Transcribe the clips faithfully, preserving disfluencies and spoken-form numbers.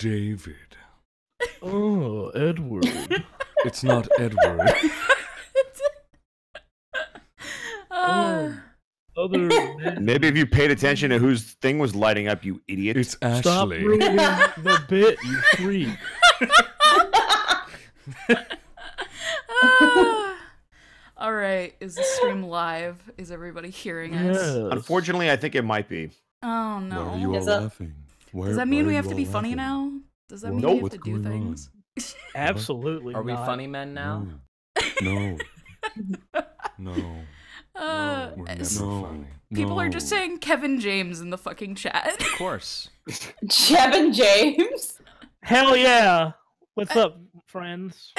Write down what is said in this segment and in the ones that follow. David. Oh, Edward. It's not Edward. uh, oh, other maybe if you paid attention to whose thing was lighting up, you idiot. It's Ashley. Stop ruining the bit, you freak. uh, all right. Is the stream live? Is everybody hearing yes. us? Unfortunately, I think it might be. Oh, no. Why are you all that, laughing? Why, does that mean we have to be laughing? Funny now? Does that well, mean no, we have to do things? On? Absolutely Are not. We funny men now? No. No. No. Uh, no, no. Funny. People no. are just saying Kevin James in the fucking chat. Of course. Kevin James? Hell yeah. What's uh, up, friends?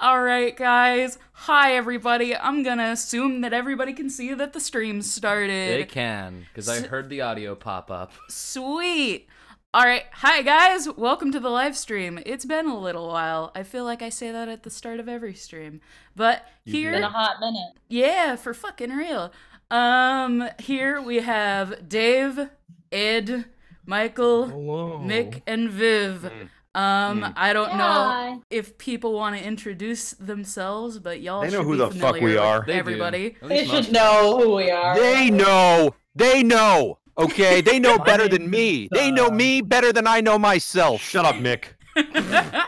All right, guys. Hi, everybody. I'm going to assume that everybody can see that the stream started. They can, because I heard the audio pop up. Sweet. All right. Hi, guys. Welcome to the live stream. It's been a little while. I feel like I say that at the start of every stream. But here... It's been a hot minute. Yeah, for fucking real. Um, here we have Dave, Ed, Michael, hello. Mick, and Viv. Mm. Um, mm. I don't yeah. know if people want to introduce themselves, but y'all should know who be the fuck we are. They everybody, they should know who we are. They know. They know. Okay, they know better than me. They know me better than I know myself. Shut up, Mick.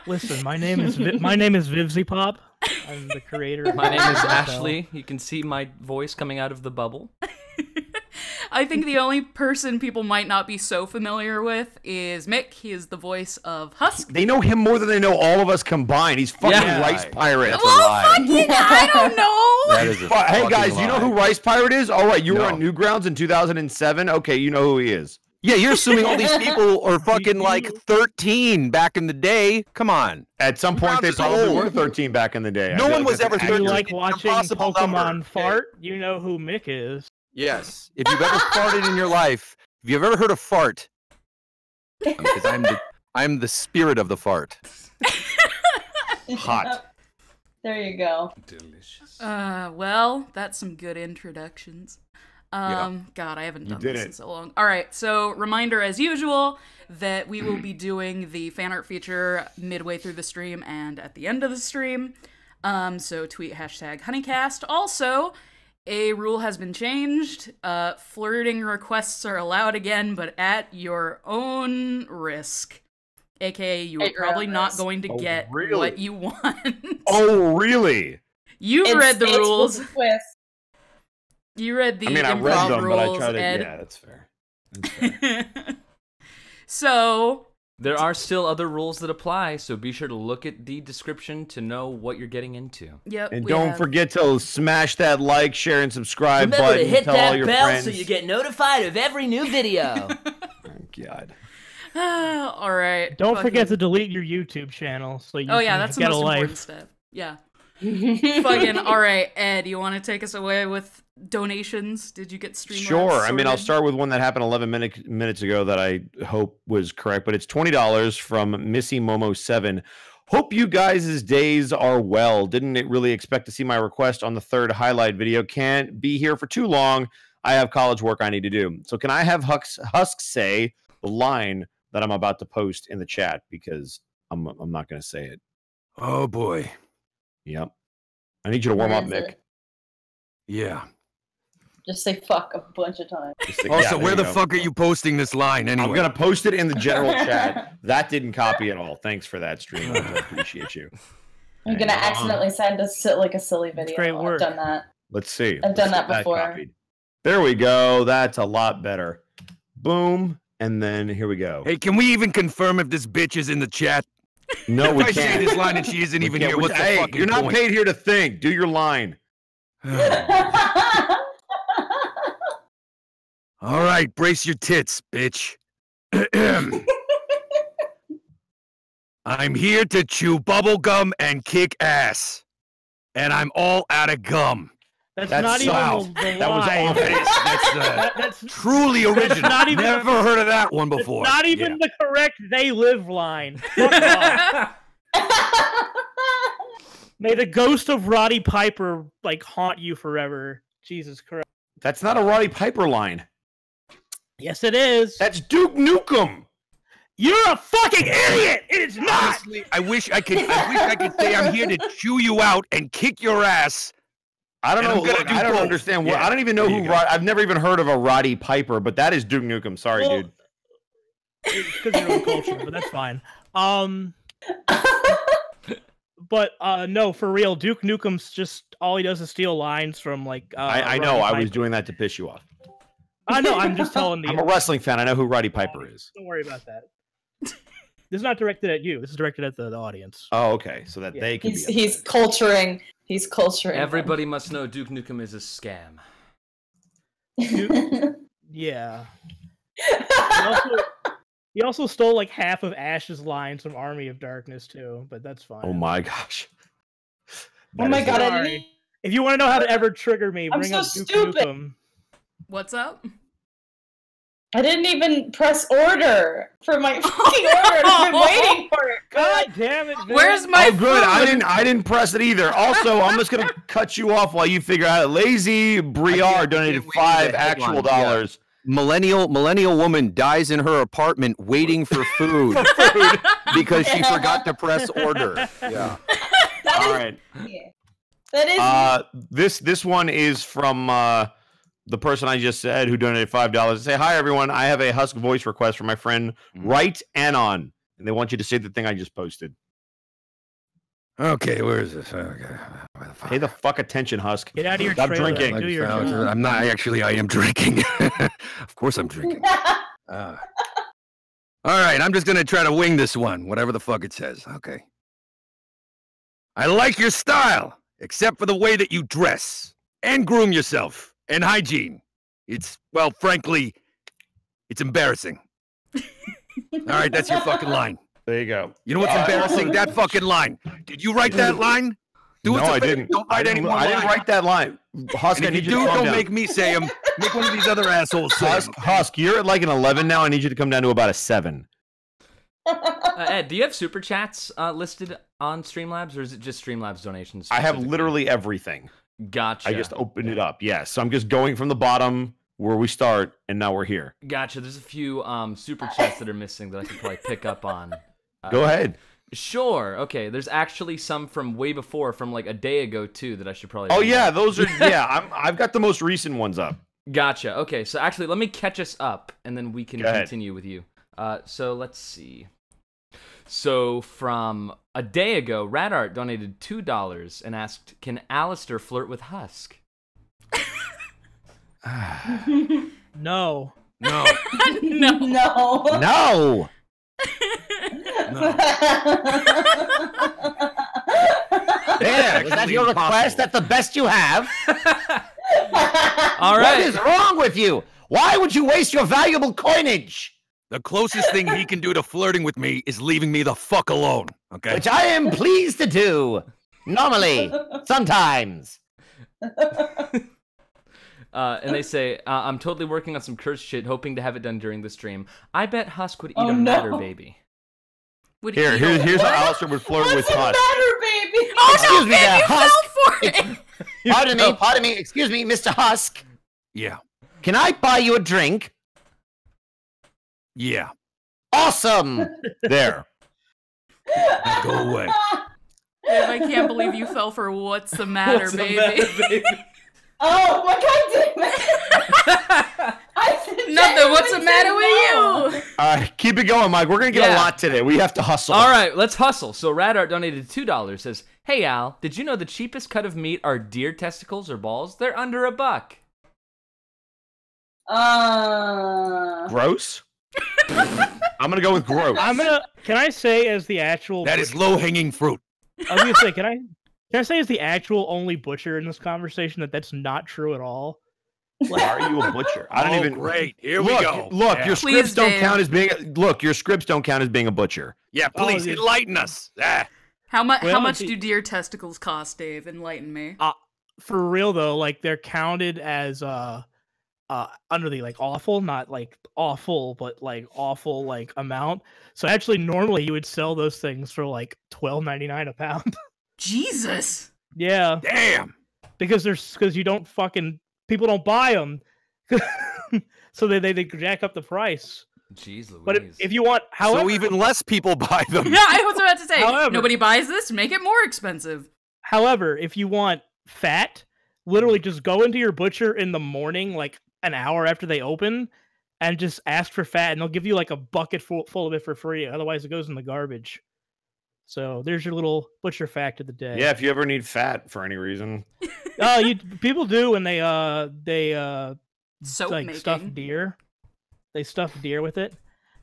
Listen, my name is Vi my name is VivziePop. I'm the creator. My name is Ashley. You can see my voice coming out of the bubble. I think the only person people might not be so familiar with is Mick. He is the voice of Husk. They know him more than they know all of us combined. He's fucking yeah. Rice Pirate. Well, fucking, I don't know. That is a hey, guys, lie. You know who Rice Pirate is? All right, you no. were on Newgrounds in two thousand seven. Okay, you know who he is. Yeah, you're assuming all these people are fucking like thirteen back in the day. Come on. At some point, they probably were thirteen back in the day. No one was ever thirteen. You like watching Pokemon fart? You know who Mick is. Yes. If you've ever farted in your life, if you've ever heard a fart, because I'm the, I'm the spirit of the fart. Hot. There you go. Delicious. Uh, well, that's some good introductions. Um, yeah. God, I haven't done this it. in so long. All right, so reminder as usual that we will be doing the fan art feature midway through the stream and at the end of the stream. Um, so tweet hashtag HuniCast. Also, a rule has been changed. Uh, flirting requests are allowed again, but at your own risk. A K A you are probably not going to get oh, really? what you want. Oh, really? You it's, read the rules. You read the I mean, I read them, rules, but I tried to, Ed. Yeah, that's fair. That's fair. So... There are still other rules that apply, so be sure to look at the description to know what you're getting into. Yep, and don't have. forget to smash that like, share, and subscribe Remember button. To hit Tell that all your bell friends. So you get notified of every new video. Oh, God. All right. Don't fucking... forget to delete your YouTube channel so you oh, yeah, can that's get the most a life. Step. Yeah. Fucking all right, Ed. You want to take us away with donations? Did you get streamed? Sure. Sorted? I mean, I'll start with one that happened eleven minute, minutes ago that I hope was correct, but it's twenty dollars from Missy Momo Seven. Hope you guys' days are well. Didn't it really expect to see my request on the third highlight video. Can't be here for too long. I have college work I need to do. So can I have Husk, Husk say the line that I'm about to post in the chat because I'm I'm not going to say it. Oh boy. Yep. I need you to warm up, Mick. It? Yeah. Just say fuck a bunch of times. Say, also, yeah, where the go. fuck are you posting this line anyway? I'm going to post it in the general chat. That didn't copy at all. Thanks for that, stream. I appreciate you. I'm going to accidentally send a sit like a silly video. Great work. I've done that. Let's see. I've Let's done that before. That there we go. That's a lot better. Boom. And then here we go. Hey, can we even confirm if this bitch is in the chat? No, we I can't. Say this line and she isn't we even here. What's hey, the you're not point? Paid here to think. Do your line. All right, brace your tits, bitch. I'm here to chew bubble gum and kick ass, and I'm all out of gum. That's, that's not sound. Even the, the that was all that's, uh, that, that's truly original. That's not even, never heard of that one before. Not even yeah. the correct "They Live" line. May the ghost of Roddy Piper like haunt you forever. Jesus Christ. That's not a Roddy Piper line. Yes, it is. That's Duke Nukem. You're a fucking idiot! It is not! Honestly, I wish I could I wish I could say I'm here to chew you out and kick your ass. I don't know. Look, do I don't both. understand what yeah. I don't even know who Rod, I've never even heard of a Roddy Piper, but that is Duke Nukem. Sorry, well, dude. It's because of your own culture, but that's fine. Um But uh no, for real, Duke Nukem's just all he does is steal lines from like uh, I, I know, Piper. I was doing that to piss you off. I know, I'm just telling you. I'm a wrestling fan, I know who Roddy Piper uh, is. Don't worry about that. This is not directed at you. This is directed at the, the audience. Oh, okay. So that yeah. they can he's, be He's culturing. He's culturing. Everybody them. must know Duke Nukem is a scam. Duke, yeah. He also, he also stole like half of Ash's lines from Army of Darkness too, but that's fine. Oh my gosh. That oh my god. I didn't... If you want to know how to ever trigger me, I'm bring so up Duke stupid. Nukem. What's up? I didn't even press order for my fucking order. I've been waiting for it. God, God damn it, man. Where's my oh, good. Food? I didn't I didn't press it either. Also, I'm just gonna cut you off while you figure out. Lazy Briar donated five actual dollars. Yeah. Millennial millennial woman dies in her apartment waiting for food, for food. because she yeah. forgot to press order. Yeah. That All is, right. Yeah. That is uh this this one is from uh the person I just said who donated five dollars. Say, hi, everyone. I have a Husk voice request from my friend Right Anon, and they want you to say the thing I just posted. Okay, where is this? Okay. Where the fuck? Pay the fuck attention, Husk. Get out of your Stop trailer. drinking. Do your I'm not. Actually, I am drinking. Of course I'm drinking. uh. All right, I'm just going to try to wing this one, whatever the fuck it says. Okay. I like your style, except for the way that you dress and groom yourself. And hygiene. It's, well, frankly, it's embarrassing. All right, that's your fucking line. There you go. You know what's uh, embarrassing? That fucking line. Did you write that line? Dude, no, I didn't. Don't write any more. I didn't write that line. Husk, and if you do, don't down. make me say them. Make one of these other assholes say Husk, them. Husk, you're at like an eleven now. I need you to come down to about a seven. Uh, Ed, do you have super chats uh, listed on Streamlabs, or is it just Streamlabs donations? I have literally everything. Gotcha. I just opened it up. Yes. Yeah, so I'm just going from the bottom where we start, and now we're here. Gotcha. There's a few um, super chats that are missing that I can probably pick up on. Uh, Go ahead. Sure. Okay. There's actually some from way before, from like a day ago too, that I should probably. Oh yeah, up. those are. Yeah, I'm, I've got the most recent ones up. Gotcha. Okay. So actually, let me catch us up, and then we can Go continue ahead. with you. Uh, so let's see. So from a day ago, Radart donated two dollars and asked, can Alastor flirt with Husk? No. No. No. No. No. No. There, is that your request? That's the best you have? All right. What is wrong with you? Why would you waste your valuable coinage? The closest thing he can do to flirting with me is leaving me the fuck alone, okay? Which I am pleased to do. Normally. Sometimes. uh, and they say, uh, I'm totally working on some cursed shit, hoping to have it done during the stream. I bet Husk would eat oh, a no. matter baby. Would Here, he here's, here's how Alastor would flirt What's with Husk. Matter baby? Oh, Excuse no, me, babe, you Husk. fell for it. Pardon me, pardon me. Excuse me, Mister Husk. Yeah. Can I buy you a drink? Yeah. Awesome! There. Now go away. Babe, I can't believe you fell for what's the matter, what's baby? The matter, baby? Oh, what kind of I Nothing. What's the matter no. with you? All right, keep it going, Mike. We're going to get yeah. a lot today. We have to hustle. All right, let's hustle. So Radart donated two dollars. Says, hey, Al, did you know the cheapest cut of meat are deer testicles or balls? They're under a buck. Uh... Gross? I'm gonna go with gross. I'm gonna. Can I say as the actual? That butcher, is low hanging fruit. I was gonna say, can I? Can I say as the actual only butcher in this conversation that that's not true at all? Like, are you a butcher? I don't oh, even. Great. Here look, we go. Look, yeah. your please, scripts don't Dan. count as being. Look, your scripts don't count as being a butcher. Yeah, please oh, enlighten us. Ah. How much? Well, how much do deer testicles cost, Dave? Enlighten me. Uh, for real though, like they're counted as. Uh, Uh, under the like awful, not like awful, but like awful like amount. So actually, normally you would sell those things for like twelve ninety nine a pound. Jesus. Yeah. Damn. Because there's because you don't fucking people don't buy them, so they, they they jack up the price. Jeez Louise. But if, if you want, however, so even less people buy them. Yeah, I was about to say, however, nobody buys this, make it more expensive. However, if you want fat, literally just go into your butcher in the morning, like an hour after they open, and just ask for fat, and they'll give you like a bucket full, full of it for free. Otherwise, it goes in the garbage. So there's your little butcher fact of the day. Yeah, if you ever need fat for any reason. Oh, uh, you people do when they uh they uh soap like making. stuff deer. They stuff deer with it,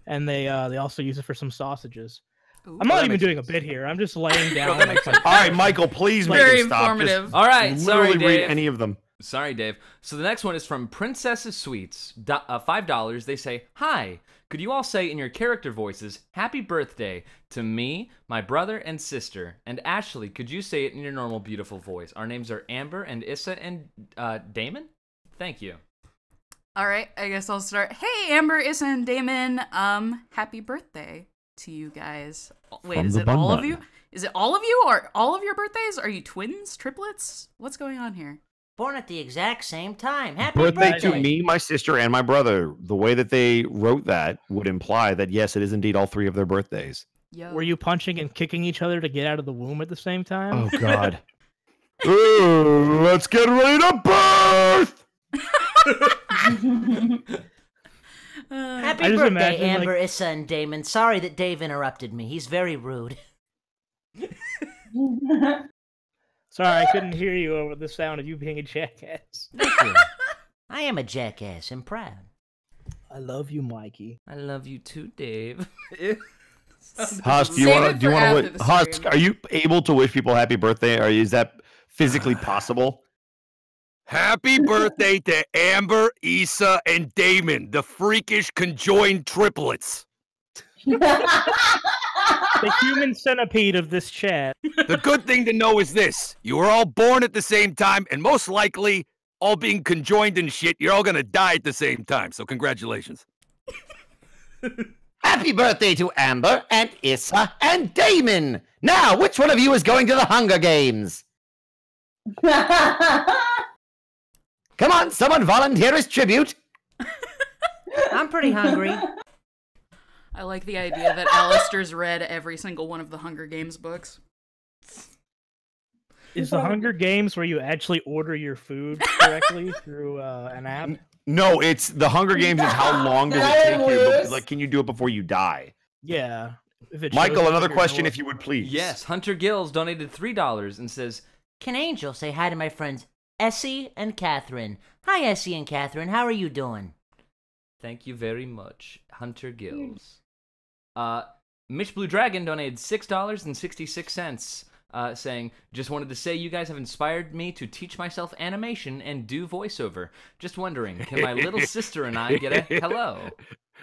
and they uh they also use it for some sausages. Ooh. I'm not well, even doing sense. a bit here. I'm just laying down. Like, all right, Michael, please make it stop. Informative. Just all right, sorry, Dave. Read any of them. Sorry, Dave. So the next one is from Princess's Sweets. Do uh, five dollars. They say, hi, could you all say in your character voices, happy birthday to me, my brother, and sister? And Ashley, could you say it in your normal, beautiful voice? Our names are Amber and Issa and uh, Damon. Thank you. All right. I guess I'll start. Hey, Amber, Issa, and Damon. Um, happy birthday to you guys. Wait, from is it bun all bun. of you? Is it all of you or all of your birthdays? Are you twins, triplets? What's going on here? Born at the exact same time. Happy birthday, birthday to me, my sister, and my brother. The way that they wrote that would imply that, yes, it is indeed all three of their birthdays. Yo. Were you punching and kicking each other to get out of the womb at the same time? Oh, God. Ooh, let's get ready to birth! uh, Happy birthday, imagine, Amber, like... Issa, and Damon. Sorry that Dave interrupted me. He's very rude. Sorry, I couldn't hear you over the sound of you being a jackass. I am a jackass. I'm proud. I love you, Mikey. I love you too, Dave. Husk, do you want to? Do you want to? Husk, are you able to wish people happy birthday? Or is that physically possible? Happy birthday to Amber, Issa, and Damon, the freakish conjoined triplets. The human centipede of this chat. The good thing to know is this. You were all born at the same time, and most likely, all being conjoined and shit, you're all going to die at the same time. So congratulations. Happy birthday to Amber and Issa and Damon. Now, which one of you is going to the Hunger Games? Come on, someone volunteer as tribute. I'm pretty hungry. I like the idea that Alastor's read every single one of the Hunger Games books. Is the Hunger Games where you actually order your food correctly through uh, an app? No, it's the Hunger Games is how long does it take you? Like, can you do it before you die? Yeah. If it Michael, another question, if you would please. Yes, Hunter Gills donated three dollars and says, can Angel say hi to my friends Essie and Catherine? Hi, Essie and Catherine. How are you doing? Thank you very much, Hunter Gills. Uh, Mitch Blue Dragon donated six dollars and sixty-six cents, uh, saying, just wanted to say you guys have inspired me to teach myself animation and do voiceover. Just wondering, can my little sister and I get a hello?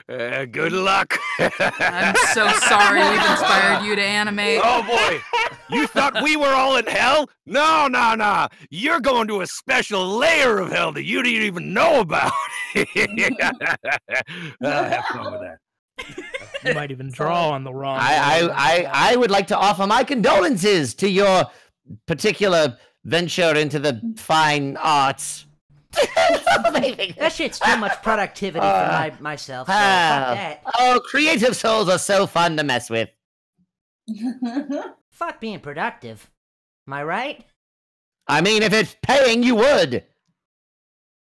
Uh, good luck. I'm so sorry we've inspired you to animate. Oh, boy. You thought we were all in hell? No, no, no. You're going to a special layer of hell that you didn't even know about. uh, have fun with that. You might even draw on the wrong. I, I, I, I would like to offer my condolences to your particular venture into the fine arts. That shit's too much productivity uh, for my, myself. So uh, fuck that. Oh, creative souls are so fun to mess with. Fuck being productive. Am I right? I mean, if it's paying, you would.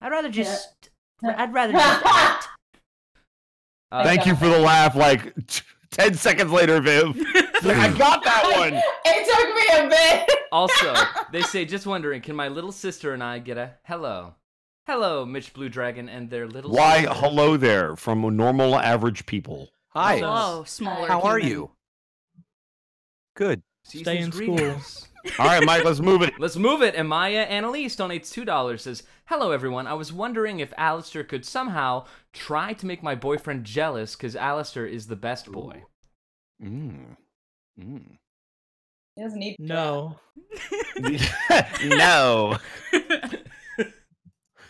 I'd rather just. Yeah. I'd rather just act. Uh, Thank you for the laugh, like, ten seconds later, Viv. Like, I got that one! It took me a bit! Also, they say, just wondering, can my little sister and I get a hello? Hello, Mitch Blue Dragon and their little Why, sister. Hello there, from normal, average people. Hi. Hello, smaller How human. Are you? Good. Seasons Stay in readers. School. All right, Mike, let's move it. Let's move it. And Maya Annalise donates two dollars, says, hello, everyone. I was wondering if Alastor could somehow try to make my boyfriend jealous because Alastor is the best boy. Mm. Mm. He doesn't need No. No.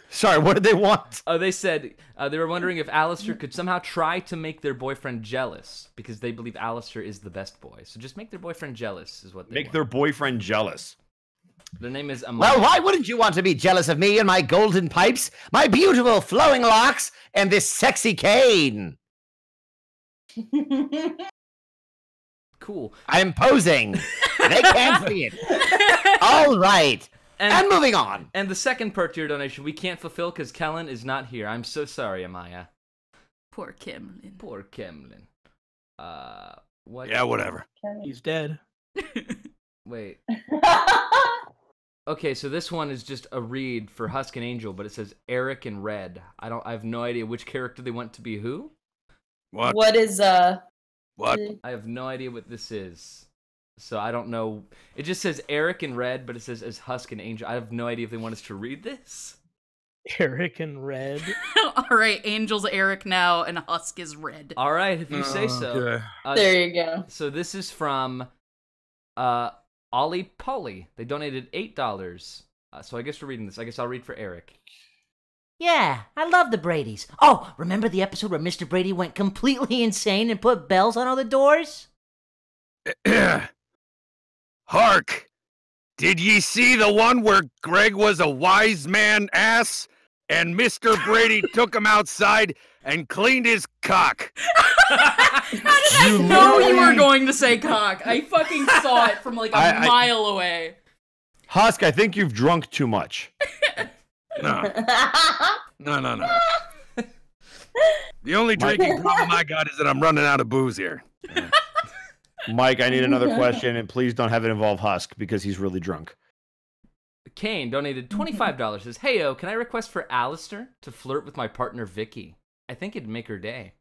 Sorry, what did they want? Oh, they said uh, they were wondering if Alastor could somehow try to make their boyfriend jealous because they believe Alastor is the best boy. So just make their boyfriend jealous is what they Make want. their boyfriend jealous. Their name is Amaya. Well, why wouldn't you want to be jealous of me and my golden pipes, my beautiful flowing locks, and this sexy cane? Cool. I'm posing. They can't see it. All right. And, and moving on. And the second part to your donation we can't fulfill because Kellen is not here. I'm so sorry, Amaya. Poor Kimlin. Poor Kimlin. Uh, what? Yeah, whatever. He's dead. Wait. Okay, so this one is just a read for Husk and Angel, but it says Eric and Red. I don't. I have no idea which character they want to be who. What? What is uh? What? I have no idea what this is. So I don't know. It just says Eric and Red, but it says as Husk and Angel. I have no idea if they want us to read this. Eric and Red. All right, Angel's Eric now, and Husk is Red. All right, if you oh, say so. Okay. Uh, there you go. So this is from uh, Ollie Polly. They donated eight dollars. Uh, so I guess we're reading this. I guess I'll read for Eric. Yeah, I love the Bradys. Oh, remember the episode where Mister Brady went completely insane and put bells on all the doors? Hark! Did ye see the one where Greg was a wise man ass? And Mister Brady took him outside and cleaned his cock. How did I know you were going to say cock? I fucking saw it from like a I, I, mile away. Husk, I think you've drunk too much. No. No, no, no. The only drinking problem I got is that I'm running out of booze here. Yeah. Mike, I need another question, and please don't have it involve Husk, because he's really drunk. Kane donated twenty-five dollars, says, hey-o, can I request for Alastor to flirt with my partner Vicky? I think it'd make her day.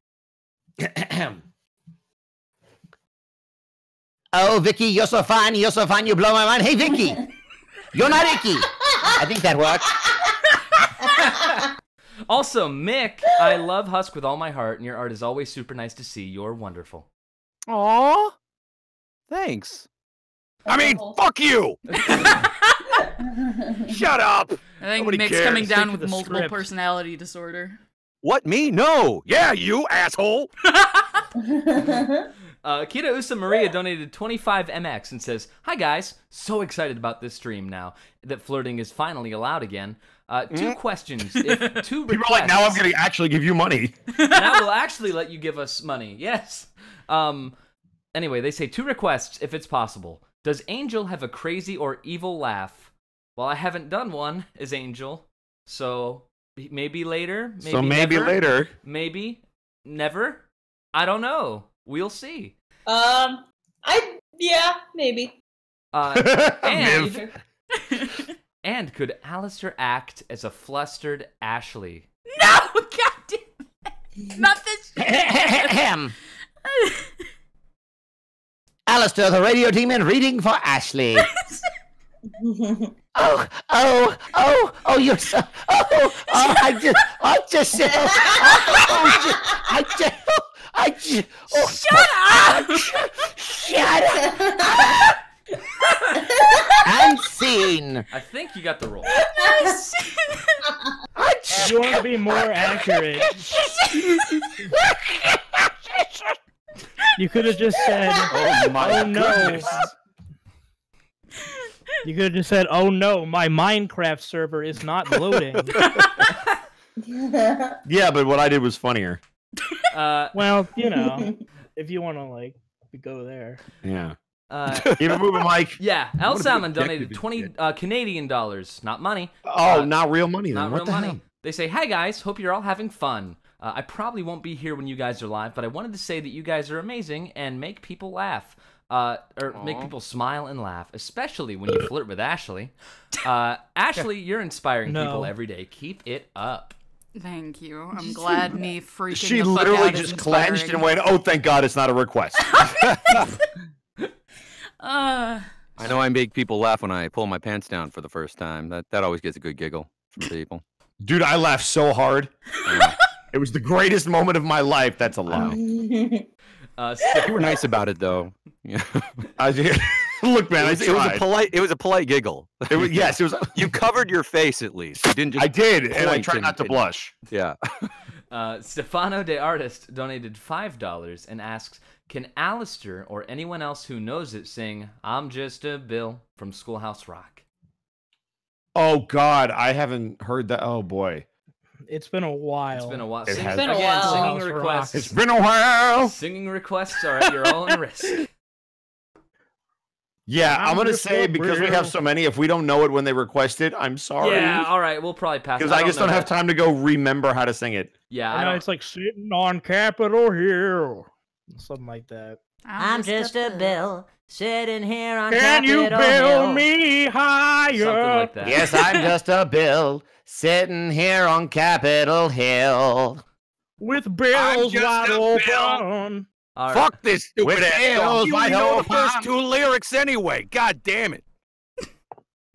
Oh, Vicky, you're so fine, you're so fine, you blow my mind. Hey, Vicky, you're not icky. I think that works. Also, Mick, I love Husk with all my heart, and your art is always super nice to see. You're wonderful. Aww. Thanks. I mean, fuck you! Shut up! I think Nobody Mick's cares. coming down Stick with multiple script. personality disorder. What, me? No! Yeah, you, asshole! uh, Kita Usa Maria donated twenty-five M X and says, hi guys, so excited about this stream now that flirting is finally allowed again. Uh, two mm. questions. If two People are like, now I'm going to actually give you money. Now we'll actually let you give us money, yes. Um... Anyway, they say, two requests, if it's possible. Does Angel have a crazy or evil laugh? Well, I haven't done one, as Angel. So, maybe later. Maybe so maybe never, later. Maybe. Never. I don't know. We'll see. Um, I, yeah, maybe. Uh, and, and could Alastor act as a flustered Ashley? No! God damn it! Not this shit! Alastor, the radio demon, reading for Ashley. oh, oh, oh, oh, you're so. Oh, oh, I just. I just. Oh, I just. I just. Oh, shut up! Shut up! I'm seen. I think you got the role. You want to be more accurate. You could have just said, oh, my oh no. You could have just said, oh no, my Minecraft server is not loading. Yeah, but what I did was funnier. Uh, well, you know, if you want to, like, go there. Yeah. Uh, Keep it moving, Mike. Yeah, El Salmon donated twenty uh, Canadian dollars, not money. Oh, uh, not real money. Then. Not what real the money. Hell? They say, hi guys, hope you're all having fun. Uh, I probably won't be here when you guys are live, but I wanted to say that you guys are amazing and make people laugh, uh, or Aww. make people smile and laugh, especially when you flirt with Ashley. Uh, Ashley, you're inspiring no. people every day. Keep it up. Thank you. I'm glad me freaking She the fuck literally out just clenched and went, oh, thank God it's not a request. uh, I know I make people laugh when I pull my pants down for the first time. That, that always gets a good giggle from people. Dude, I laugh so hard. Yeah. It was the greatest moment of my life. That's a lie. Uh, so you were nice about it, though. Yeah. I, look, man, it was, I it was a polite. It was a polite giggle. It was, yes, it was. You covered your face at least. You didn't just I did, and I tried and, not to and, blush. Yeah. Uh, Stefano de Artist donated five dollars and asks, "Can Alastor or anyone else who knows it sing 'I'm Just a Bill' from Schoolhouse Rock?" Oh God, I haven't heard that. Oh boy. It's been a while. It's been a while. It Sing, has been again, a while. Singing House requests. Rock. It's been a while. Singing requests are at your own risk. Yeah, I'm, I'm gonna say because real. we have so many. If we don't know it when they request it, I'm sorry. Yeah, all right, we'll probably pass. Because I, I just don't that. have time to go remember how to sing it. Yeah, I know, it's like sitting on Capitol Hill, something like that. I'm, I'm just a bill sitting here on Can Capitol Hill. Can you bill me higher? Something like that. Yes, I'm just a bill sitting here on Capitol Hill with bills wide open. Right. Fuck this stupid ass. You know the first two lyrics anyway. God damn it.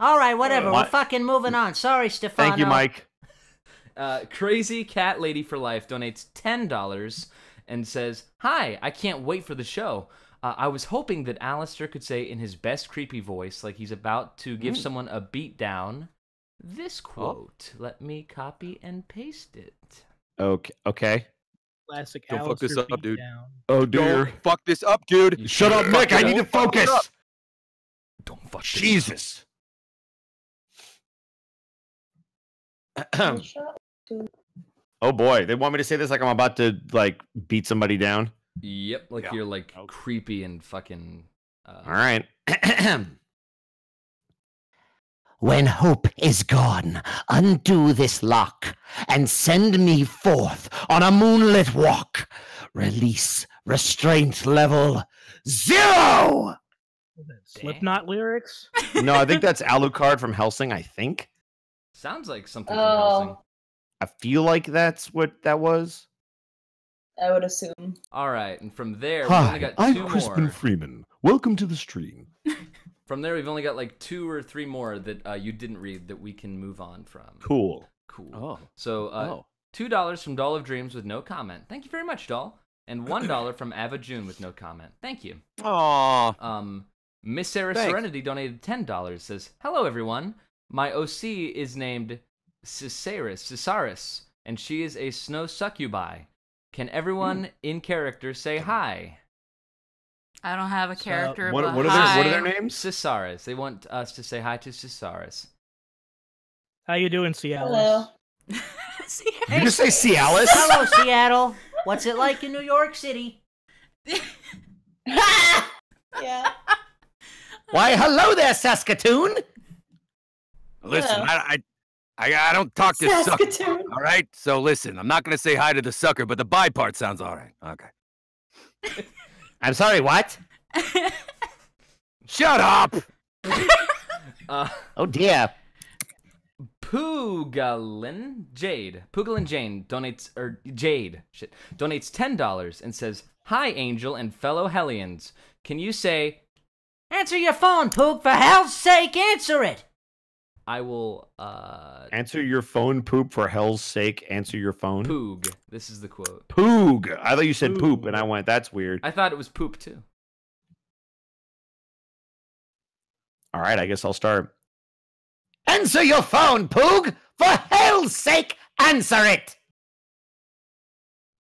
All right, whatever. What? We're fucking moving on. Sorry, Stefano. Thank you, Mike. Uh, Crazy Cat Lady for Life donates ten dollars and says, "Hi, I can't wait for the show. Uh, I was hoping that Alastor could say in his best creepy voice, like he's about to give mm. someone a beatdown, this quote." Oh. Let me copy and paste it. Okay. Okay. Classic Don't Alastor fuck this up, dude. Down. Oh, dude. Don't fuck this up, dude. You Shut up, Nick. I need to focus. Fuck Don't fuck this Jesus. Up. Oh, boy. They want me to say this like I'm about to, like, beat somebody down? Yep. Like yeah. you're, like, okay. creepy and fucking... Uh... All right. "When hope is gone, undo this lock and send me forth on a moonlit walk. Release restraint level zero." Slipknot lyrics? No, I think that's Alucard from Hellsing, I think. Sounds like something oh. from Hellsing. I feel like that's what that was. I would assume. All right, and from there, Hi, we only got I'm two Crispin more. Freeman. Welcome to the stream. From there, we've only got like two or three more that uh, you didn't read that we can move on from. Cool. Cool. Oh. So uh, oh. two dollars from Doll of Dreams with no comment. Thank you very much, Doll. And one dollar from Ava June with no comment. Thank you. Aww. Um, Miss Sarah Thanks. Serenity donated ten dollars. Says, "Hello, everyone. My O C is named Ciceris, Ciceris, and she is a snow succubi. Can everyone mm. in character say hi?" I don't have a character. Uh, what, but what, are their, what are their names? Ciceris. They want us to say hi to Ciceris. How you doing, Cialis? Hello. You just say Cialis? Hello, Seattle. What's it like in New York City? Yeah. Why, hello there, Saskatoon. Listen, hello. I, I, I don't talk to Saskatoon. Sucker. All right. So listen, I'm not gonna say hi to the sucker, but the bye part sounds all right. Okay. I'm sorry, what? Shut up! uh, oh, dear. Poogalin Jade. Poogalin Jane donates, or Jade, shit, donates ten dollars and says, "Hi, Angel and fellow Hellions. Can you say, answer your phone, Poog, for hell's sake, answer it." I will, uh... Answer your phone, poop, for hell's sake. Answer your phone. Poog. This is the quote. Poog. I thought you said Poog. Poop, and I went, that's weird. I thought it was poop, too. All right, I guess I'll start. "Answer your phone, Poog! For hell's sake, answer it!"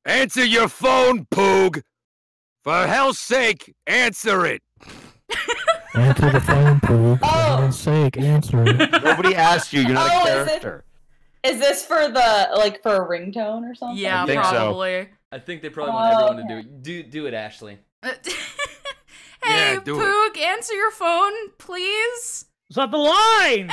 "Answer your phone, Poog! For hell's sake, answer it!" Answer the phone, Poog. Oh. For God's sake, answer it. Nobody asked you. You're not oh, a character. Is, it, is this for the like for a ringtone or something? Yeah, I think probably. So. I think they probably oh, want everyone yeah. to do it. Do do it, Ashley. Uh, hey, yeah, Poog, it. answer your phone, please. It's not the line.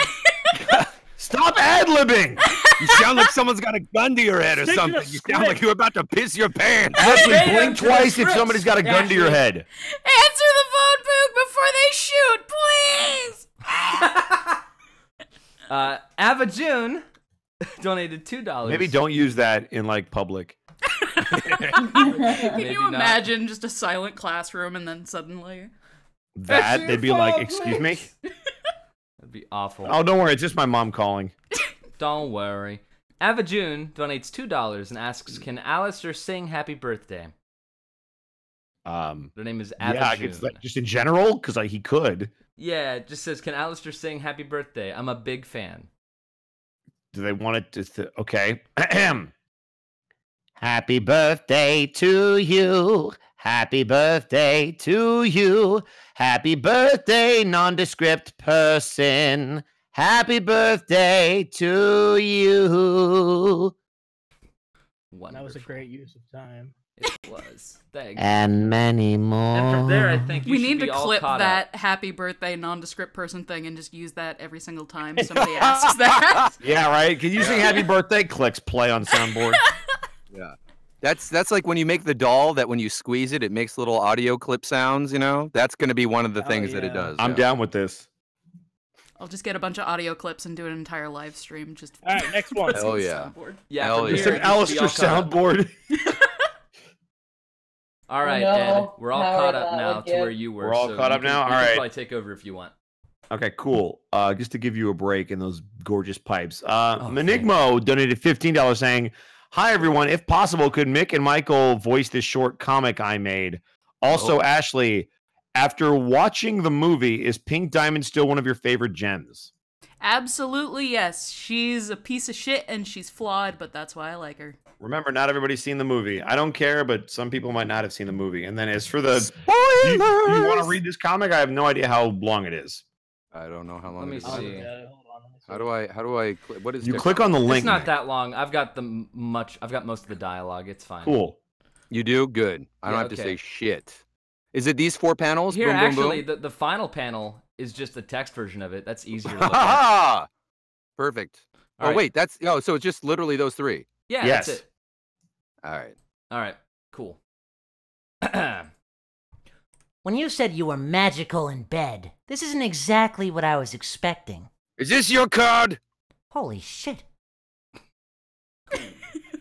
Stop ad-libbing. You sound like someone's got a gun to your head or Stick something. You sound like you're about to piss your pants. Ashley, blink twice if somebody's got a gun Ashley. to your head. Answer the phone, Poog, before they shoot, please! uh, Ava June donated two dollars. Maybe don't use that in, like, public. Can Maybe you imagine not. just a silent classroom and then suddenly... That, they'd be phone, like, excuse please. me? That'd be awful. Oh, don't worry, it's just my mom calling. Don't worry. Ava June donates two dollars and asks, "Can Alastor sing Happy Birthday?" Um, Their name is Ava yeah, June. Like, just in general, because like, he could. Yeah, it just says, "Can Alastor sing Happy Birthday? I'm a big fan." Do they want it to... Th okay. "Happy birthday to you. Happy birthday to you. Happy birthday, nondescript person. Happy birthday to you." Wonderful. That was a great use of time. It was. Thanks. And many more. And from there, I think you we need to clip that up. Happy birthday nondescript person thing and just use that every single time somebody asks that. Yeah, right. Can you sing happy birthday? Clicks play on soundboard. Yeah. That's that's like when you make the doll that when you squeeze it, it makes little audio clip sounds, you know? That's going to be one of the things oh, yeah. that it does. I'm yeah. down with this. I'll just get a bunch of audio clips and do an entire live stream. Just all right, next one. Hell yeah. Soundboard. Yeah, hell yeah. It's an Alastor soundboard. All right, no, Ed. We're all caught up now to where you were. We're all so caught up can, now? All right. You can probably take over if you want. Okay, cool. Uh, just to give you a break in those gorgeous pipes. Uh, oh, Manigmo donated fifteen dollars saying, hi, everyone. If possible, could Mick and Michael voice this short comic I made? Also, oh. Ashley, after watching the movie, is Pink Diamond still one of your favorite gems? Absolutely, yes. She's a piece of shit and she's flawed, but that's why I like her. Remember, not everybody's seen the movie. I don't care, but some people might not have seen the movie. And then as for the... Spoilers! You, you want to read this comic? I have no idea how long it is. I don't know how long it is. Let me see. How do I? How do I? What is? You different? Click on the link. It's not that long. I've got the much. I've got most of the dialogue. It's fine. Cool. You do good. I yeah, don't have okay. to say shit. Is it these four panels? Here, boom, actually, boom, boom? The, the final panel is just the text version of it. That's easier. To look at. Perfect. All oh right. wait, that's oh, so it's just literally those three. Yeah, yes. that's it. All right. All right. Cool. When you said you were magical in bed, this isn't exactly what I was expecting. Is this your card? Holy shit.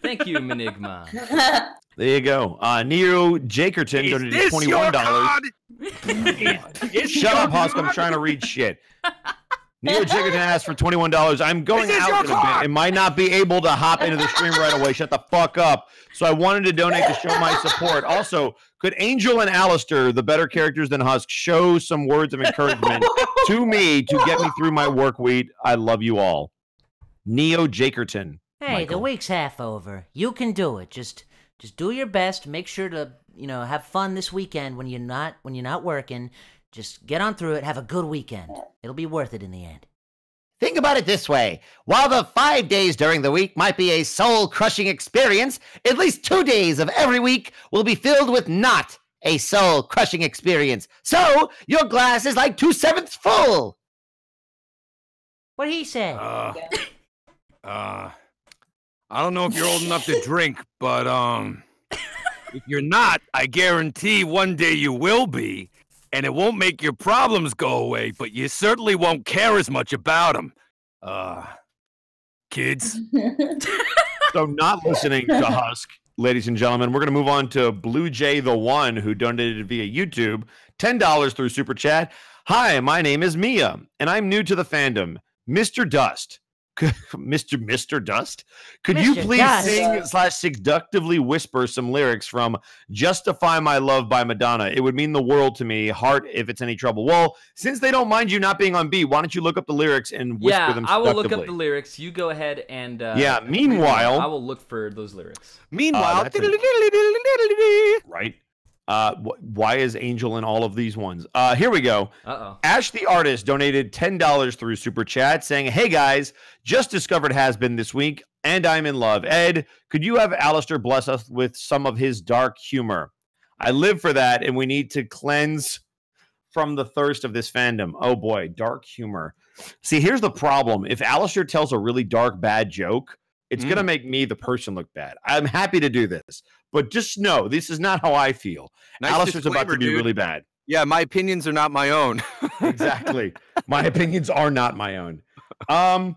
Thank you, Manigma. There you go. Uh, Neo Jakerton donated twenty-one dollars. Is, is Shut up, Husk. I'm trying to read shit. Neo Jakerton asked for twenty-one dollars. I'm going out in a bit and might not be able to hop into the stream right away. Shut the fuck up. So I wanted to donate to show my support. Also, could Angel and Alastor, the better characters than Husk, show some words of encouragement to me to get me through my work week? I love you all. Neo Jakerton. Hey, Michael. The week's half over. You can do it. Just just do your best. Make sure to, you know, have fun this weekend when you're not when you're not working. Just get on through it. Have a good weekend. It'll be worth it in the end. Think about it this way. While the five days during the week might be a soul-crushing experience, at least two days of every week will be filled with not a soul-crushing experience. So, your glass is like two-sevenths full. What he said. Uh, uh, I don't know if you're old enough to drink, but um, if you're not, I guarantee one day you will be. And it won't make your problems go away, but you certainly won't care as much about them. Uh, kids. So not listening to Husk, ladies and gentlemen, we're going to move on to Blue Jay the One, who donated via YouTube, ten dollars through Super Chat. Hi, my name is Mia, and I'm new to the fandom. Mister Dust. Mister Mister Dust, could Mister you please Dust. sing slash seductively whisper some lyrics from Justify My Love by Madonna? It would mean the world to me. Heart, if it's any trouble. Well, since they don't mind you not being on B, why don't you look up the lyrics and whisper yeah, them seductively? Yeah, I will look up the lyrics. You go ahead and... Uh, yeah, meanwhile... I will look for those lyrics. Meanwhile... Uh, a... Right? Uh, why is Angel in all of these ones? Uh, here we go. Uh-oh. Ash the Artist donated ten dollars through Super Chat saying, hey guys, just discovered Hazbin this week and I'm in love. Ed, could you have Alastor bless us with some of his dark humor? I live for that and we need to cleanse from the thirst of this fandom. Oh boy, dark humor. See, here's the problem. If Alastor tells a really dark, bad joke, it's mm. going to make me, the person, look bad. I'm happy to do this, but just know this is not how I feel. Nice Alistair's about to be dude. really bad. Yeah, my opinions are not my own. Exactly. My opinions are not my own. Um.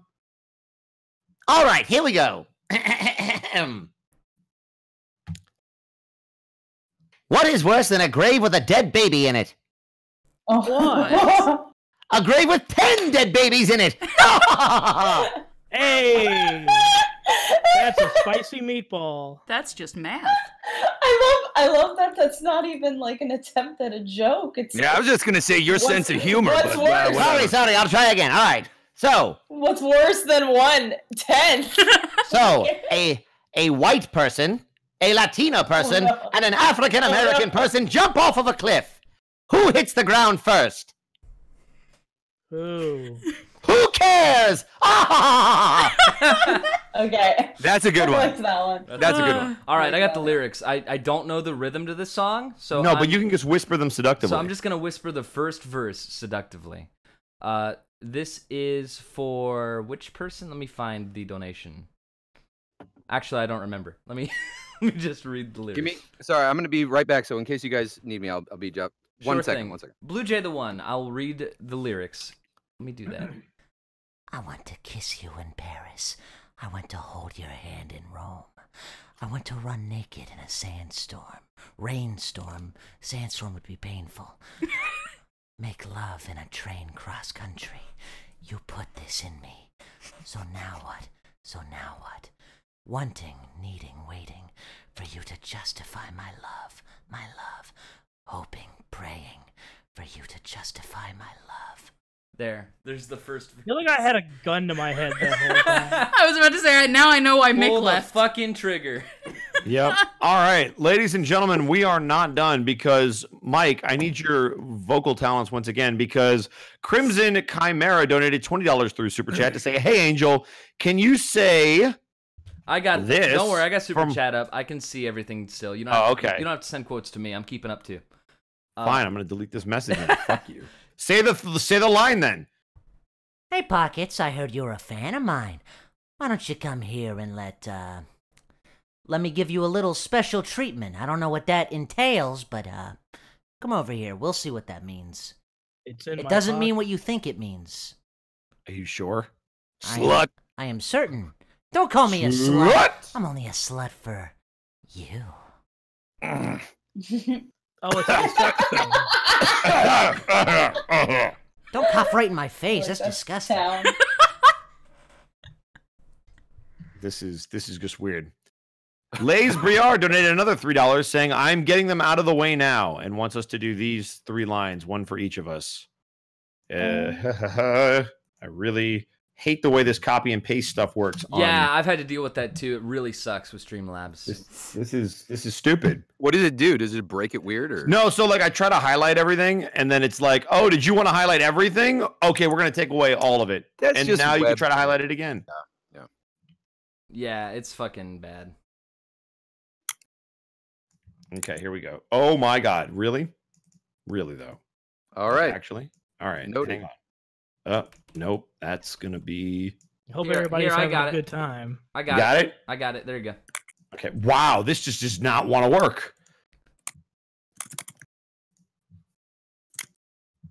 All right, here we go. What is worse than a grave with a dead baby in it? Oh, what? A grave with ten dead babies in it. Hey. That's a spicy meatball. That's just math. I love, I love that. That's not even like an attempt at a joke. It's yeah. Like, I was just gonna say your sense of humor. What's but, worse? Uh, sorry, sorry. I'll try again. All right. So what's worse than one ten? So a a white person, a Latino person, oh, no. and an African American oh, no. person jump off of a cliff. Who hits the ground first? Who? Who cares? Ah! Okay. That's a good one. That one. That's a good one. All right, I got the lyrics. I, I don't know the rhythm to this song, so no, I'm, but you can just whisper them seductively. So I'm just gonna whisper the first verse seductively. Uh, this is for which person? Let me find the donation. Actually, I don't remember. Let me let me just read the lyrics. Give me. Sorry, I'm gonna be right back. So in case you guys need me, I'll I'll be up. One sure second. Thing. One second. Blue Jay the one. I'll read the lyrics. Let me do that. I want to kiss you in Paris. I want to hold your hand in Rome. I want to run naked in a sandstorm. Rainstorm. Sandstorm would be painful. Make love in a train cross country. You put this in me. So now what? So now what? Wanting, needing, waiting for you to justify my love, my love. Hoping, praying for you to justify my love. There. There's the first. I feel like I had a gun to my head that whole time. I was about to say, now I know why Mick Pull left. Pull the fucking trigger. Yep. All right, ladies and gentlemen, we are not done because, Mike, I need your vocal talents once again because Crimson Chimera donated twenty dollars through Super Chat to say, hey, Angel, can you say... I got this. Don't worry, I got Super from... Chat up. I can see everything still. You don't have, oh, okay. You don't have to send quotes to me. I'm keeping up, too. Um, Fine, I'm going to delete this message. Fuck you. Say the say the line then. Hey Pockets, I heard you're a fan of mine. Why don't you come here and let uh let me give you a little special treatment. I don't know what that entails, but uh come over here. We'll see what that means. It's in it my doesn't pocket. Mean what you think it means. Are you sure? Slut. I am, I am certain. Don't call me slut. a slut. I'm only a slut for you. Mm. Oh, it's a sex thing. Don't cough right in my face. That's disgusting. This is this is just weird. Lays Briard donated another three dollars, saying, "I'm getting them out of the way now," and wants us to do these three lines, one for each of us. Uh, I really hate the way this copy and paste stuff works. Yeah, on... I've had to deal with that too. It really sucks with Streamlabs. This, this is this is stupid. What does it do? Does it break it weird or no? So like I try to highlight everything, and then it's like, oh, did you want to highlight everything? Okay, we're gonna take away all of it, That's and just now web. you can try to highlight it again. Yeah, yeah, yeah, it's fucking bad. Okay, here we go. Oh my god, really, really though. All right, actually, all right. No, hang on. Uh, nope, that's gonna be. I hope here, everybody's here, having a it. good time. I got, got it. it. I got it. There you go. Okay. Wow, this just does not want to work.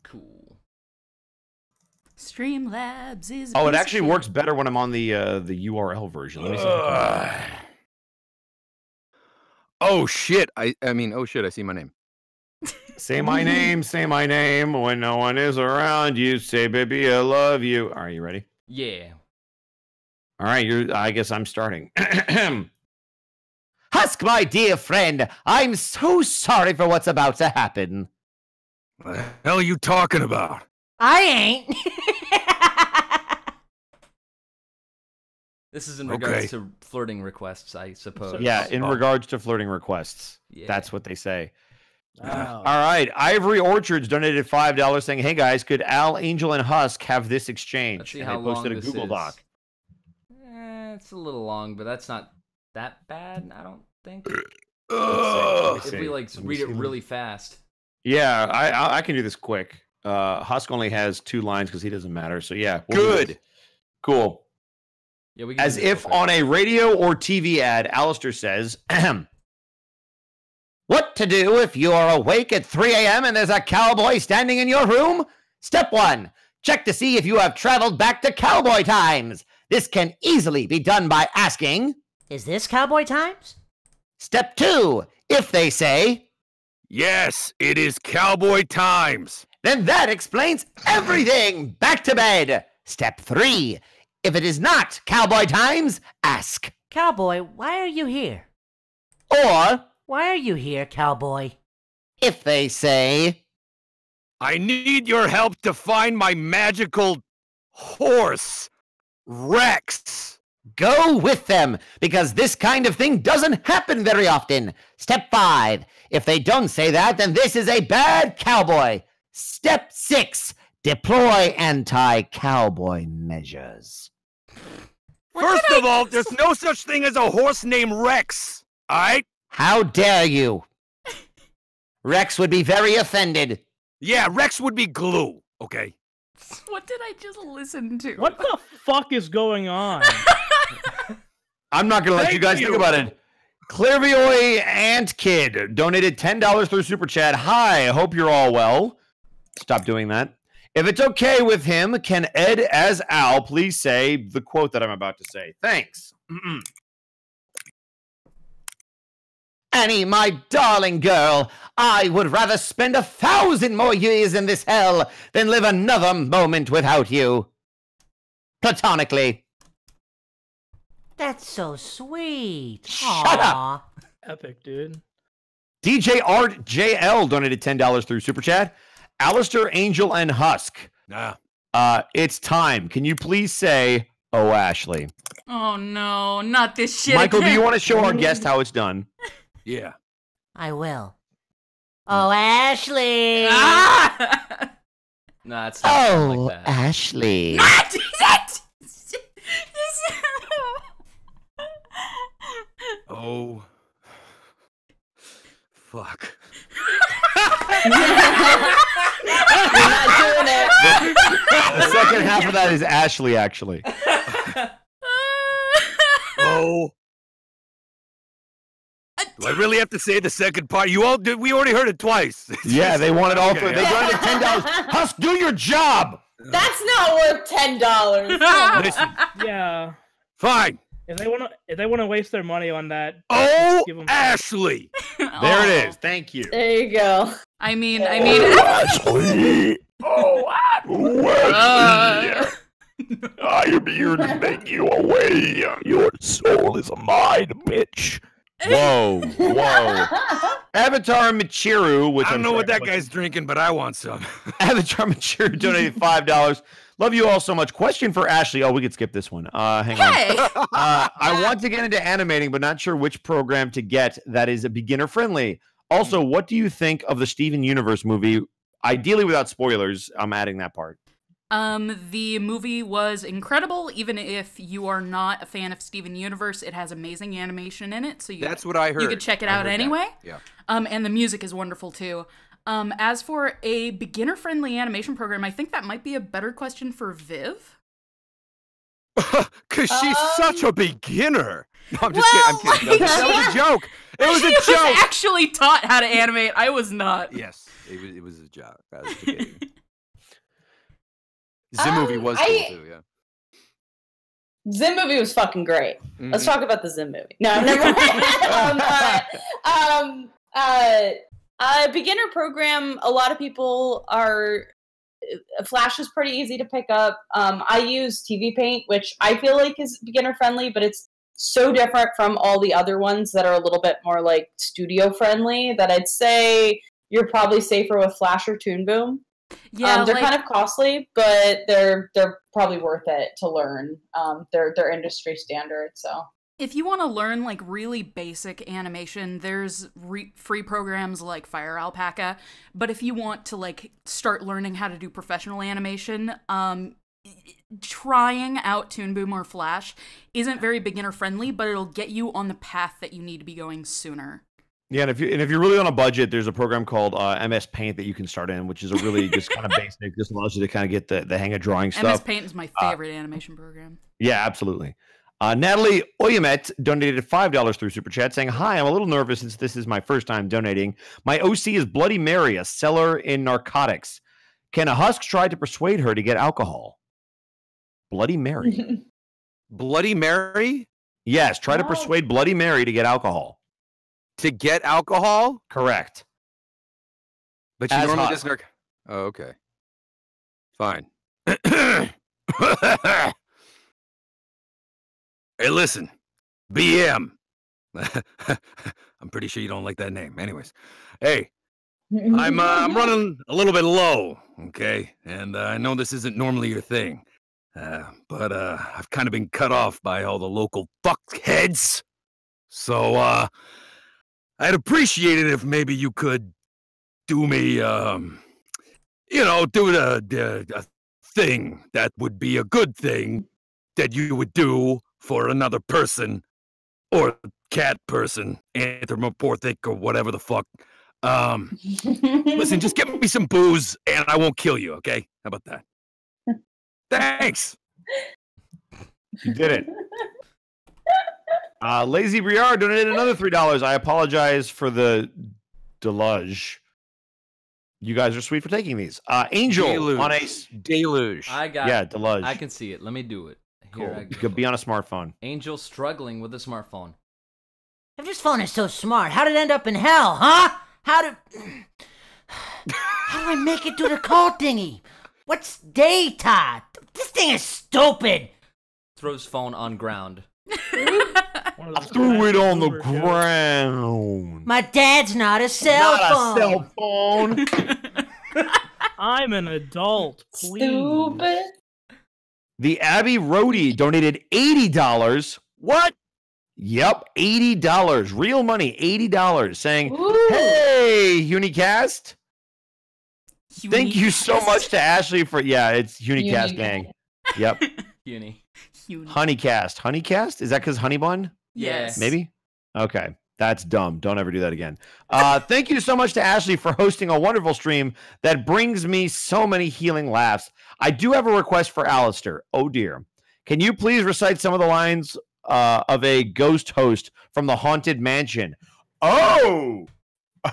Cool. Streamlabs is. Oh, it actually stream. works better when I'm on the uh, the U R L version. Let me uh, see. Oh shit! I I mean, oh shit! I see my name. Say my name, say my name. When no one is around you, say, baby, I love you. Are you ready? Yeah. All right, you're, I guess I'm starting. Husk, my dear friend, I'm so sorry for what's about to happen. What the hell are you talking about? I ain't. This is in regards okay. to flirting requests, I suppose. Yeah, in oh. regards to flirting requests. Yeah. That's what they say. Wow. All right. Ivory Orchards donated five dollars saying, hey, guys, could Al, Angel, and Husk have this exchange? Let's see and how they posted long a Google is. Doc. Eh, it's a little long, but that's not that bad, I don't think. Let's see. If we like read it really fast. Yeah, I, I, I can do this quick. Uh, Husk only has two lines because he doesn't matter. So, yeah. We'll Good. Cool. Yeah, we can As if quick. on a radio or T V ad, Alastor says, ahem. What to do if you are awake at three A M and there's a cowboy standing in your room? Step one, check to see if you have traveled back to cowboy times. This can easily be done by asking, is this cowboy times? Step two, if they say, yes, it is cowboy times, then that explains everything. Back to bed. Step three, if it is not cowboy times, ask, cowboy, why are you here? Or, why are you here, cowboy? If they say, I need your help to find my magical horse, Rex. Go with them, because this kind of thing doesn't happen very often. Step five, if they don't say that, then this is a bad cowboy. Step six, deploy anti-cowboy measures. First of all, there's no such thing as a horse named Rex, all right? How dare you? Rex would be very offended. Yeah, Rex would be glue, okay? What did I just listen to? What the fuck is going on? I'm not going to let you guys you. think about it. Clearvioy Ant Kid donated ten dollars through Super Chat. Hi, hope you're all well. Stop doing that. If it's okay with him, can Ed as Al please say the quote that I'm about to say? Thanks. Mm-mm. Annie, my darling girl, I would rather spend a thousand more years in this hell than live another moment without you. Platonically. That's so sweet. Aww. Shut up. Epic, dude. D J Art J L donated ten dollars through Super Chat. Alastor, Angel, and Husk. Nah. Uh, it's time. Can you please say, oh, Ashley? Oh, no. Not this shit. Michael, do you want to show our guest how it's done? Yeah. I will. Oh, Ashley. Ah! No, it's not oh, like that. Ashley. Not it! Oh. Fuck. You're not doing it. The, the second half of that is Ashley, actually. Oh. Do I really have to say the second part? You all did. We already heard it twice. Yeah, they want it all okay, for. Yeah. They wanted ten dollars. Husk, do your job. That's not worth ten dollars. Listen. Yeah. Fine. If they want to, if they want to waste their money on that, oh, give them Ashley, there oh. it is. Thank you. There you go. I mean, oh, I mean, Ashley. Oh, Ashley. Uh... I am here to make you away. Your soul is mine, bitch. Whoa, whoa. Avatar Machiru, which I don't I'm know sorry, what that guy's drinking, but I want some. Avatar Machiru donated five dollars. Love you all so much. Question for Ashley. Oh, we could skip this one. Uh, hang hey. on. Uh, I want to get into animating, but not sure which program to get that is beginner-friendly. Also, what do you think of the Steven Universe movie? Ideally, without spoilers. I'm adding that part. Um, the movie was incredible. Even if you are not a fan of Steven Universe, it has amazing animation in it. So you that's could, what I heard. You could check it I out anyway. That. Yeah. Um, and the music is wonderful too. Um, as for a beginner-friendly animation program, I think that might be a better question for Viv. Because she's um, such a beginner. No, I'm just well, kidding. I'm kidding. Like, that was yeah. a joke. It was she a joke. Was actually taught how to animate. I was not. Yes, it was, it was a joke. I was kidding. Zim um, movie was I, cool too, yeah. Zim movie was fucking great. Mm-hmm. Let's talk about the Zim movie. No, I'm never. um, uh, um, uh, Uh, beginner program, a lot of people are, Flash is pretty easy to pick up. Um, I use T V Paint, which I feel like is beginner friendly, but it's so different from all the other ones that are a little bit more like studio friendly that I'd say you're probably safer with Flash or Toon Boom. Yeah, um, they're like, kind of costly, but they're they're probably worth it to learn. Um, they're they're industry standard, so. If you want to learn, like, really basic animation, there's re free programs like Fire Alpaca. But if you want to, like, start learning how to do professional animation, um, trying out Toon Boom or Flash isn't very beginner-friendly, but it'll get you on the path that you need to be going sooner. Yeah, and if, you, and if you're really on a budget, there's a program called uh, M S Paint that you can start in, which is a really just kind of basic, just allows you to kind of get the, the hang of drawing stuff. M S Paint is my favorite uh, animation program. Yeah, absolutely. Uh, Natalie Oyemet donated five dollars through Super Chat saying, hi, I'm a little nervous since this is my first time donating. My O C is Bloody Mary, a seller in narcotics. Can a Husk try to persuade her to get alcohol? Bloody Mary. Bloody Mary? Yes, try oh. to persuade Bloody Mary to get alcohol. To get alcohol? Correct. But she As normally does narcotics. Oh, okay. Fine. Hey, listen, B M. I'm pretty sure you don't like that name. Anyways, hey, I'm uh, I'm running a little bit low, okay? And uh, I know this isn't normally your thing, uh, but uh, I've kind of been cut off by all the local fuckheads. So uh, I'd appreciate it if maybe you could do me, um, you know, do the, the, the thing that would be a good thing that you would do for another person or cat person, anthropomorphic or whatever the fuck. Um, listen, just give me some booze and I won't kill you, okay? How about that? Thanks. You did it. Uh, Lazy Briard donated another three dollars. I apologize for the deluge. You guys are sweet for taking these. Uh, Angel deluge. on a deluge. I got yeah, it. Deluge. I can see it. Let me do it. Here cool. I go. You could be on a smartphone. Angel struggling with a smartphone. If this phone is so smart, how did it end up in hell, huh? How did... How do I make it through the call thingy? What's data? This thing is stupid. Throws phone on ground. I threw it on the ground. My dad's not a cell not phone. Not a cell phone. I'm an adult. Please. Stupid. The Abby Roadie donated eighty dollars. What? Yep, eighty dollars. Real money, eighty dollars. Saying, ooh. Hey, HuniCast. Huni Thank you so much to Ashley for, yeah, it's HuniCast, gang. Yep. Huni. HuniCast. HuniCast? Is that because Honey Bun? Yes. Maybe? Okay. That's dumb. Don't ever do that again. Uh, thank you so much to Ashley for hosting a wonderful stream that brings me so many healing laughs. I do have a request for Alastor. Oh, dear. Can you please recite some of the lines uh, of a ghost host from the Haunted Mansion? Oh!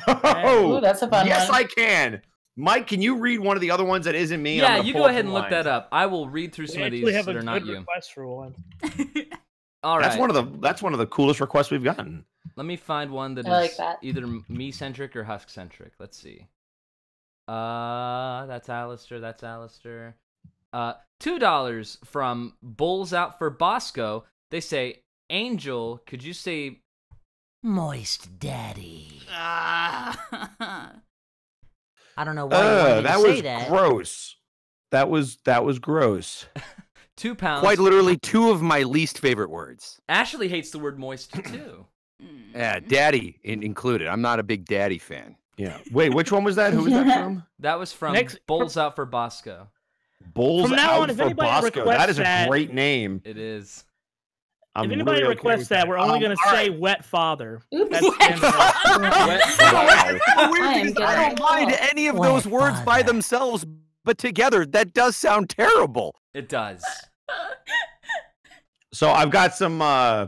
Oh! Ooh, that's a fun yes, one. I can. Mike, can you read one of the other ones that isn't me? Yeah, you go ahead and look lines. that up. I will read through some we of these have that a are not you. For one. All right. That's one of the that's one of the coolest requests we've gotten. Let me find one that I is like that. either me-centric or Husk-centric. Let's see. Uh, that's Alastor. That's Alastor. Uh, two dollars from Bulls Out for Bosco. They say, Angel, could you say, moist daddy? Ah. I don't know why uh, you that say was that. gross. That was that was gross. Two pounds. Quite literally, two of my least favorite words. Ashley hates the word moist too. Yeah, daddy in included. I'm not a big daddy fan. Yeah. Wait, which one was that? Who was that from? That was from Next, Bowls from, Out for Bosco. Bowls Out on, for Bosco. That is a great name. It is. I'm if anybody really requests okay that, that, we're only um, going to say right. wet father. That's wet wet father. I don't mind any of wet those father. words by themselves, but together, that does sound terrible. It does. So I've got some, uh,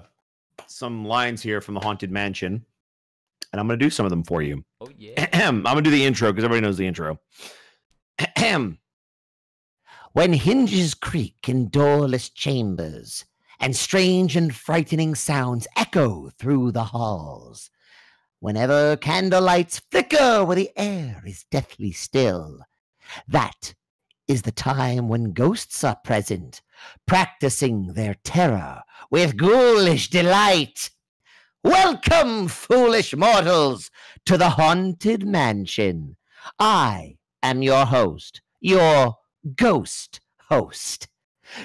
some lines here from the Haunted Mansion, and I'm going to do some of them for you. Oh, yeah. I'm going to do the intro, because everybody knows the intro. When hinges creak in doorless chambers, and strange and frightening sounds echo through the halls. Whenever candlelights flicker where the air is deathly still, that is the time when ghosts are present, practicing their terror with ghoulish delight. Welcome, foolish mortals, to the Haunted Mansion. I am your host, your ghost host.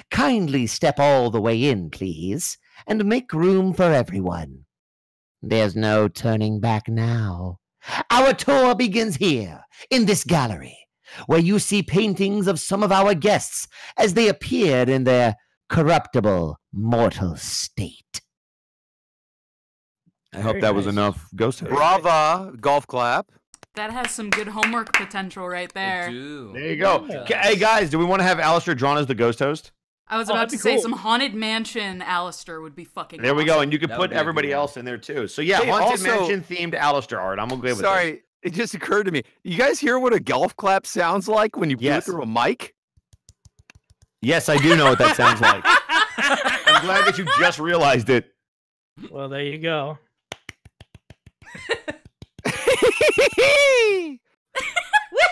Kindly step all the way in, please, and make room for everyone. There's no turning back now. Our tour begins here, in this gallery, where you see paintings of some of our guests as they appeared in their corruptible mortal state. I hope that was enough ghost. Brava, golf clap. That has some good homework potential right there. There you go. Yeah. Hey, guys, do we want to have Alastor drawn as the ghost host? I was about oh, to say cool. some Haunted Mansion Alastor would be fucking There awesome. we go, and you could that put everybody else in there, too. So, yeah, hey, Haunted also, Mansion-themed Alastor art. I'm okay with that. Sorry, this. It just occurred to me. You guys hear what a golf clap sounds like when you blow yes. through a mic? Yes, I do know what that sounds like. I'm glad that you just realized it. Well, there you go.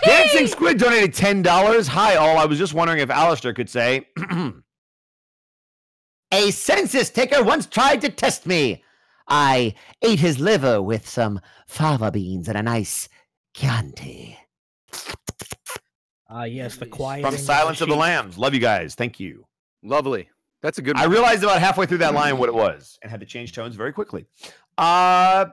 Dancing Squid donated ten dollars. Hi, all. I was just wondering if Alastor could say, a census taker once tried to test me. I ate his liver with some fava beans and a nice Chianti. Ah, uh, yes, the quiet. From Silence of the Lambs. Love you guys. Thank you. Lovely. That's a good one. I realized about halfway through that line what it was and had to change tones very quickly. Uh...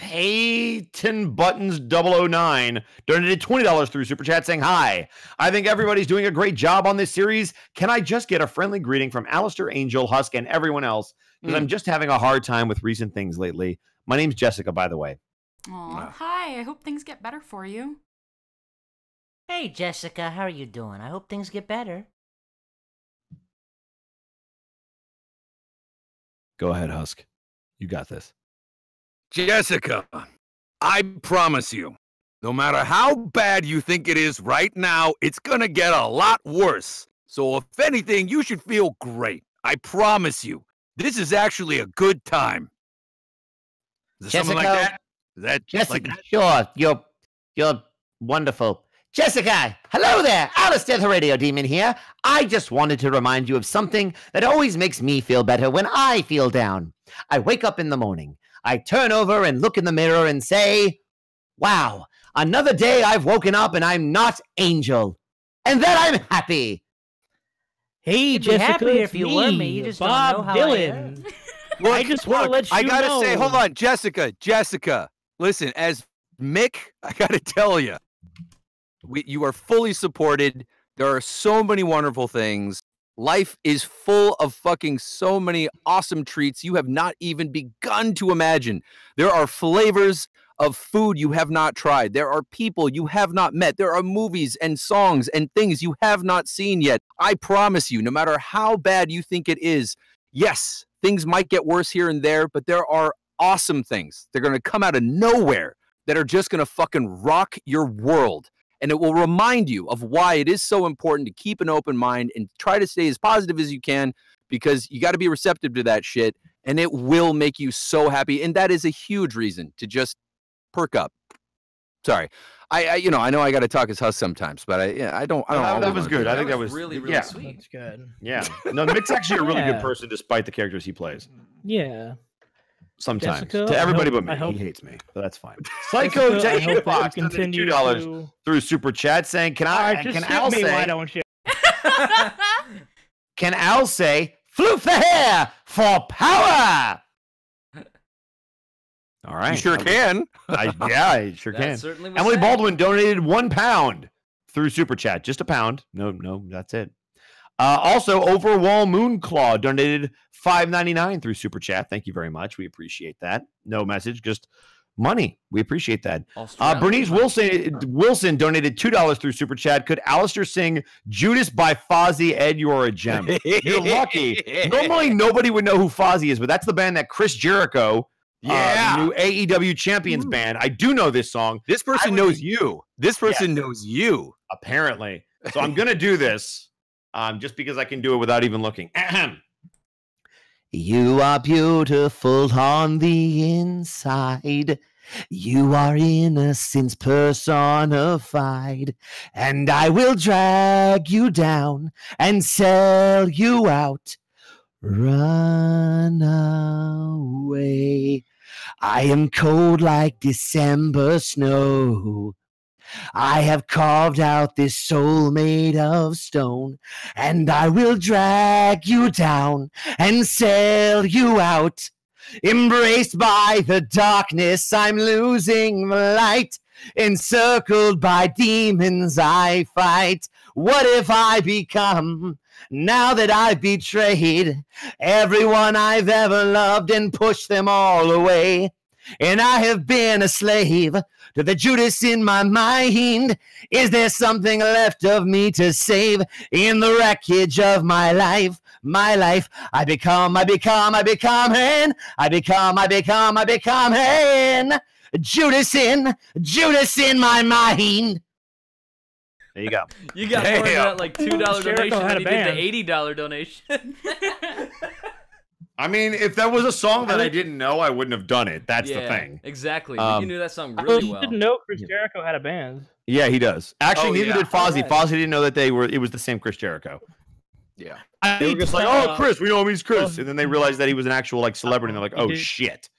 Peyton Buttons double oh nine donated twenty dollars through Super Chat saying, hi, I think everybody's doing a great job on this series. Can I just get a friendly greeting from Alastor, Angel, Husk, and everyone else? Because mm. I'm just having a hard time with recent things lately. My name's Jessica, by the way. Aw, uh, hi. I hope things get better for you. Hey, Jessica. How are you doing? I hope things get better. Go ahead, Husk. You got this. Jessica, I promise you, no matter how bad you think it is right now, it's going to get a lot worse. So if anything, you should feel great. I promise you, this is actually a good time. Is there Jessica, something like that? Is that Jessica, like that? Sure, you're, you're wonderful. Jessica, hello there. Alastor the Radio Demon here. I just wanted to remind you of something that always makes me feel better when I feel down. I wake up in the morning. I turn over and look in the mirror and say, wow, another day I've woken up and I'm not Angel. And then I'm happy. Hey, Jessica, be happier if you were me. You just Bob don't know how Dylan. I, look, I just want to let you know. I got to say, hold on, Jessica, Jessica. Listen, as Mick, I got to tell you, we, you are fully supported. There are so many wonderful things. Life is full of fucking so many awesome treats you have not even begun to imagine. There are flavors of food you have not tried. There are people you have not met. There are movies and songs and things you have not seen yet. I promise you, no matter how bad you think it is, yes, things might get worse here and there, but there are awesome things. They're going to come out of nowhere that are just going to fucking rock your world. And it will remind you of why it is so important to keep an open mind and try to stay as positive as you can, because you got to be receptive to that shit, and it will make you so happy. And that is a huge reason to just perk up. Sorry, I, I you know, I know I got to talk as Husk sometimes, but I, yeah, I don't. I don't. No, that was good. I think that was really, really yeah. sweet. That's good. Yeah. No, Mick's actually a really yeah. good person, despite the characters he plays. Yeah. Sometimes Jessica, to everybody hope, but me, hope, he hates me, but that's fine. Psycho Jessica, Fox, continue two dollars to... through Super Chat saying, "Can I? Right, can Al say? Why don't you? Can Al say? Floof the hair for power." All right, you sure I, can. I, yeah, I sure that can. Certainly Emily sad. Baldwin donated one pound through Super Chat, just a pound. No, no, that's it. Uh, also, Overwall Moonclaw donated five ninety-nine through Super Chat. Thank you very much. We appreciate that. No message, just money. We appreciate that. Uh, Bernice Wilson Wilson donated two dollars through Super Chat. Could Alastor sing Judas by Fozzy? Ed, you're a gem. You're lucky. Normally, nobody would know who Fozzy is, but that's the band that Chris Jericho, yeah. uh, the new A E W Champions Ooh. Band. I do know this song. This person knows be, you. This person yes. knows you. Apparently. So I'm going to do this. Um, just because I can do it without even looking. Ahem. You are beautiful on the inside. You are innocence personified. And I will drag you down and sell you out. Run away. I am cold like December snow. I have carved out this soul made of stone, and I will drag you down and sail you out. Embraced by the darkness, I'm losing light. Encircled by demons, I fight. What if I become, now that I've betrayed, everyone I've ever loved and pushed them all away? And I have been a slave to the Judas in my mind. Is there something left of me to save in the wreckage of my life? My life, I become, I become, I become, and I become, I become, I become, and Judas in, Judas in my mind. There you go. You got more than that, like two dollar donation than you did the eighty dollar donation. I mean, if that was a song that I didn't know, I wouldn't have done it. That's yeah, the thing. Exactly. Um, you knew that song really well. I didn't know Chris Jericho had a band. Yeah, he does. Actually, oh, neither yeah. did Fozzy. Right. Fozzy didn't know that they were. It was the same Chris Jericho. Yeah. I they were just like, oh, Chris, we know him, he's Chris. And then they realized that he was an actual like celebrity. And they're like, oh, shit.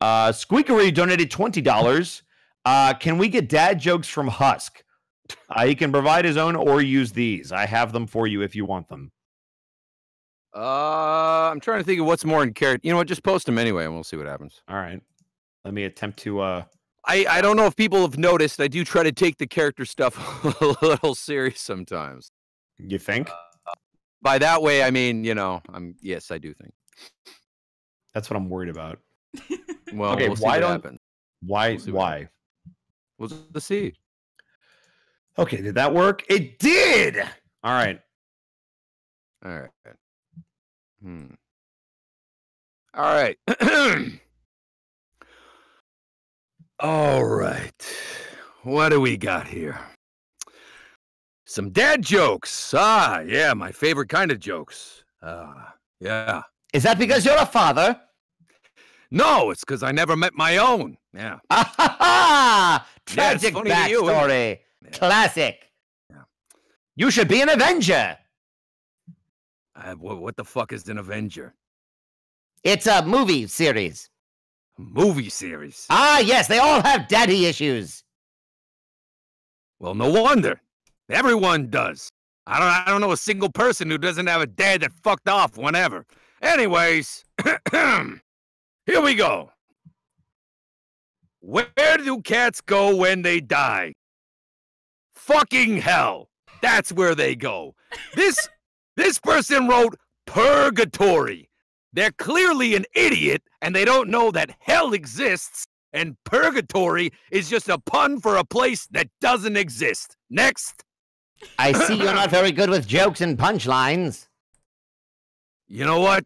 Uh, Squeakery donated twenty dollars. Uh, can we get dad jokes from Husk? Uh, he can provide his own or use these. I have them for you if you want them. Uh, I'm trying to think of what's more in character. You know what? Just post them anyway, and we'll see what happens. All right. Let me attempt to. Uh... I I don't know if people have noticed. I do try to take the character stuff a little serious sometimes. You think? Uh, by that way, I mean you know. I'm yes, I do think. That's what I'm worried about. Well, okay. We'll see why what don't? Happens. Why? We'll see why? We'll just see. Okay. Did that work? It did. All right. All right. Hmm. All right. All right. What do we got here? Some dad jokes. Ah, yeah, my favorite kind of jokes. Ah, yeah. Is that because you're a father? No, it's because I never met my own. Yeah. Ah, ha, ha! Tragic yeah, backstory. You, classic. Yeah. You should be an Avenger. Uh, what the fuck is an Avenger? It's a movie series. Movie series? Ah, yes, they all have daddy issues. Well, no wonder. Everyone does. I don't, I don't know a single person who doesn't have a dad that fucked off whenever. Anyways, here we go. Where do cats go when they die? Fucking hell. That's where they go. This... This person wrote purgatory. They're clearly an idiot, and they don't know that hell exists, and purgatory is just a pun for a place that doesn't exist. Next. I see you're not very good with jokes and punchlines. You know what?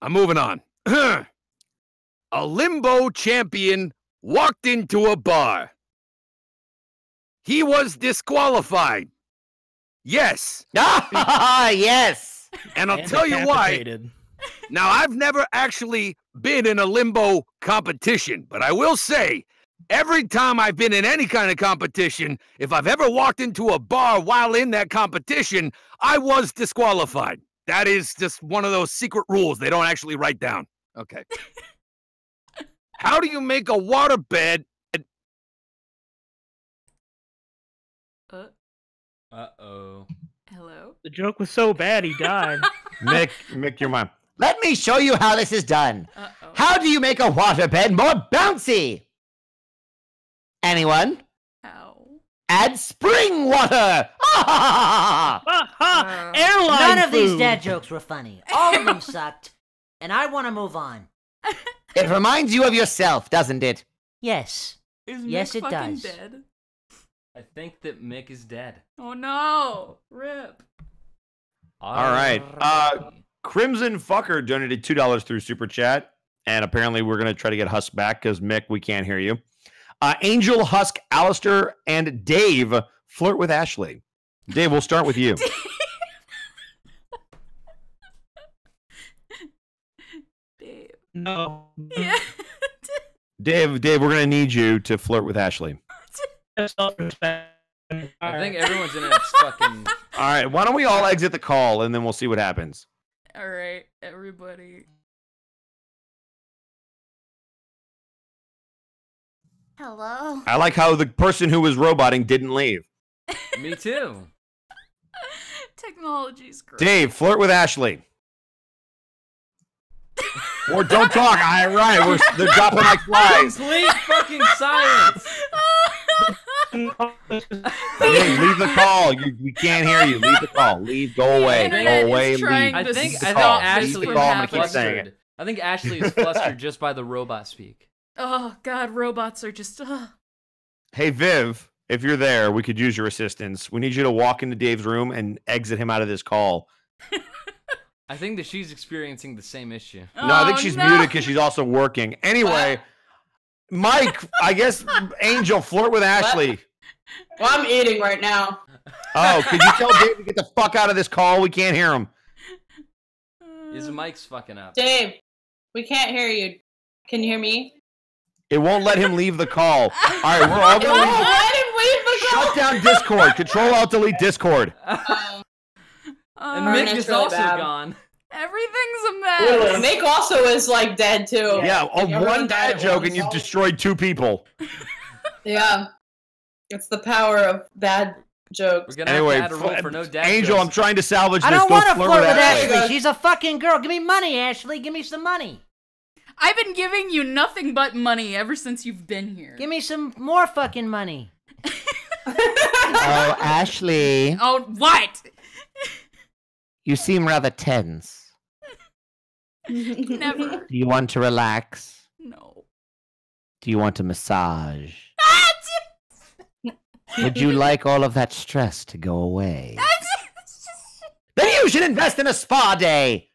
I'm moving on. A limbo champion walked into a bar. He was disqualified. Yes. Ah, yes. And I'll and tell you why. Now, I've never actually been in a limbo competition, but I will say, every time I've been in any kind of competition, if I've ever walked into a bar while in that competition, I was disqualified. That is just one of those secret rules they don't actually write down. Okay. How do you make a waterbed? Uh. Uh-oh. Hello? The joke was so bad, he died. Mick, Mick, your mom. Let me show you how this is done. Uh-oh. How do you make a waterbed more bouncy? Anyone? Ow. Add spring water! Ah! Uh, Airline None food. Of these dad jokes were funny. All of them sucked. And I want to move on. It reminds you of yourself, doesn't it? Yes. Is yes, Mick it does. Dead? I think that Mick is dead. Oh no! Rip. All right. Uh, Crimson Fucker donated two dollars through Super Chat, and apparently we're gonna try to get Husk back because Mick, we can't hear you. Uh, Angel, Husk, Alastor, and Dave flirt with Ashley. Dave, we'll start with you. Dave. No. Yeah. Dave, Dave, we're gonna need you to flirt with Ashley. I think everyone's in it's fucking. All right, why don't we all exit the call and then we'll see what happens. All right, everybody. Hello. I like how the person who was roboting didn't leave. Me too. Technology's great. Dave, flirt with Ashley. Or don't talk. All right, we're they're dropping like flies. Complete fucking silence. Hey, leave the call. You, we can't hear you. Leave the call. Leave. Go away. Go away. Leave. I think the I call. Ashley the call. Keep saying it. I think Ashley is flustered just by the robot speak. Oh God, robots are just. Uh. Hey Viv, if you're there, we could use your assistance. We need you to walk into Dave's room and exit him out of this call. I think that she's experiencing the same issue. No, oh, I think she's no. muted because she's also working. Anyway. Uh. Mike, I guess Angel, flirt with Ashley. What? Well, I'm eating right now. Oh, could you tell Dave to get the fuck out of this call? We can't hear him. His mic's fucking up. Dave, we can't hear you. Can you hear me? It won't let him leave the call. All right, we're all going to leave. Let him leave the call. Shut down Discord. Control Alt Delete Discord. Um, and Mick is really also bad. Gone. Everything's a mess. Really? Mick also is like dead too. Yeah, like a one dad joke and you've destroyed two people. Yeah. It's the power of bad jokes. We're gonna anyway, have to add a rule for no dad Angel, jokes. I'm trying to salvage this. I don't, don't want to flirt with Ashley. Ashley. She's a fucking girl. Give me money, Ashley. Give me some money. I've been giving you nothing but money ever since you've been here. Give me some more fucking money. Oh, Ashley. Oh, what? You seem rather tense. Never. Do you want to relax? No. Do you want a massage? Would you like all of that stress to go away? Then you should invest in a spa day.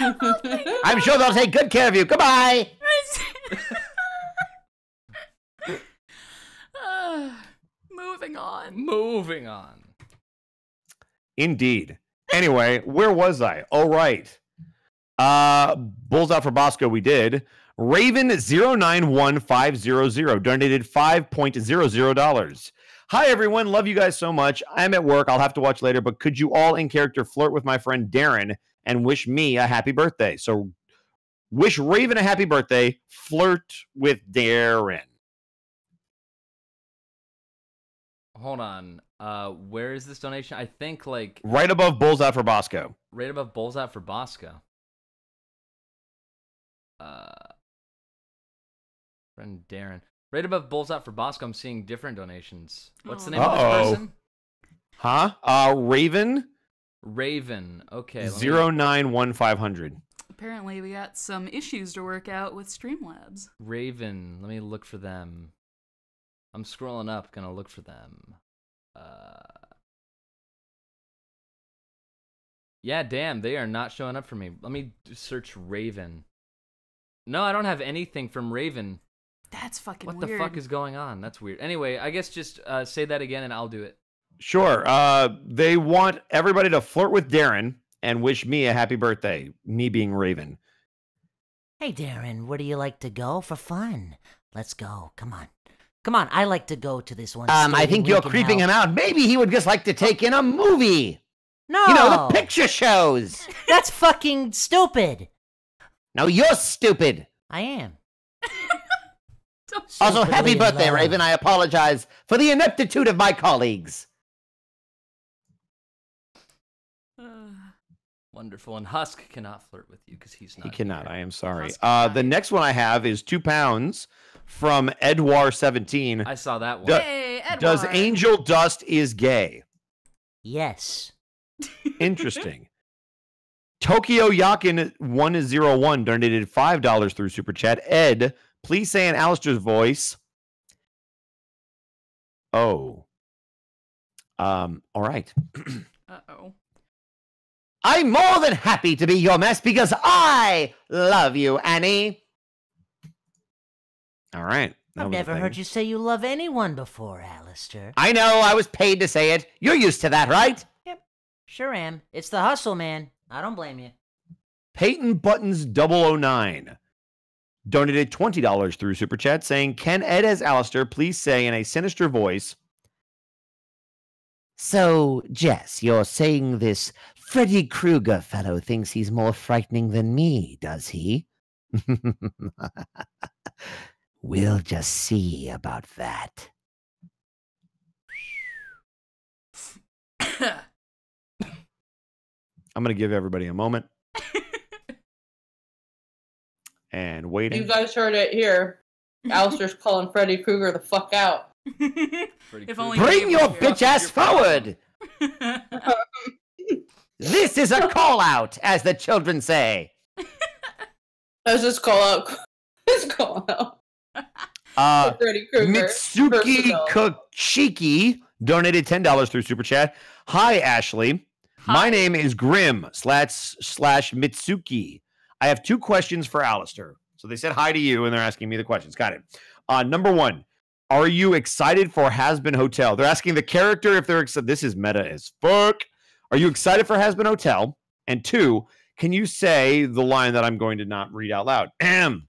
Oh, I'm sure they'll take good care of you. Goodbye. uh, moving on. Moving on. Indeed. Anyway, where was I? All right. Uh, Bulls out for Bosco. We did. Raven zero nine one five zero zero donated five dollars. Hi, everyone. Love you guys so much. I'm at work. I'll have to watch later, but could you all in character flirt with my friend Darren and wish me a happy birthday? So wish Raven a happy birthday. Flirt with Darren. Hold on. Uh, where is this donation? I think like... Right above Bulls Out for Bosco. Right above Bulls Out for Bosco. Uh, friend Darren. Right above Bulls Out for Bosco, I'm seeing different donations. What's the name Uh-oh. of this person? Huh? Uh, Raven? Raven. Okay. zero nine one five zero zero. Apparently we got some issues to work out with Streamlabs. Raven. Let me look for them. I'm scrolling up. Gonna look for them. Uh, yeah, damn, they are not showing up for me. Let me search Raven. No, I don't have anything from Raven. That's fucking weird. What the fuck is going on? That's weird. Anyway, I guess just uh, say that again and I'll do it. Sure. Uh, they want everybody to flirt with Darren and wish me a happy birthday, me being Raven. Hey, Darren, where do you like to go for fun? Let's go. Come on. Come on, I like to go to this one. Um, I think you're creeping him out. Maybe he would just like to take in a movie. No. You know, the picture shows. That's fucking stupid. No, you're stupid. I am. Also, happy birthday, Raven. I apologize for the ineptitude of my colleagues. Uh, wonderful. And Husk cannot flirt with you because he's not. He cannot. There. I am sorry. Uh, the next one I have is two pounds. From Edwar seventeen. I saw that one. Do hey, Edwar. Does Angel Dust is gay? Yes. Interesting. Tokyo Yakin one zero one donated five dollars through Super Chat. Ed, please say in Alastor's voice. Oh. Um, all right. Uh-oh. I'm more than happy to be your mess because I love you, Annie. All right. I've never heard you say you love anyone before, Alastor. I know. I was paid to say it. You're used to that, right? Yep. Sure am. It's the hustle, man. I don't blame you. Peyton Buttons double oh nine donated twenty dollars through Super Chat saying, can Ed as Alastor please say in a sinister voice, so, Jess, you're saying this Freddy Krueger fellow thinks he's more frightening than me, does he? We'll just see about that. I'm going to give everybody a moment. And waiting. You guys heard it here. Alistair's calling Freddy Krueger the fuck out. If only bring your bitch ass forward. This is a call out, as the children say. Let's just call out. Let's call out. Uh, Mitsuki Kochiki donated ten dollars through Super Chat. Hi, Ashley. Hi. My name is Grim slash, slash Mitsuki. I have two questions for Alastor. So they said hi to you, and they're asking me the questions. Got it. Uh, number one, are you excited for Hazbin Hotel? They're asking the character if they're excited. This is meta as fuck. Are you excited for Hazbin Hotel? And two, can you say the line that I'm going to not read out loud? Ahem.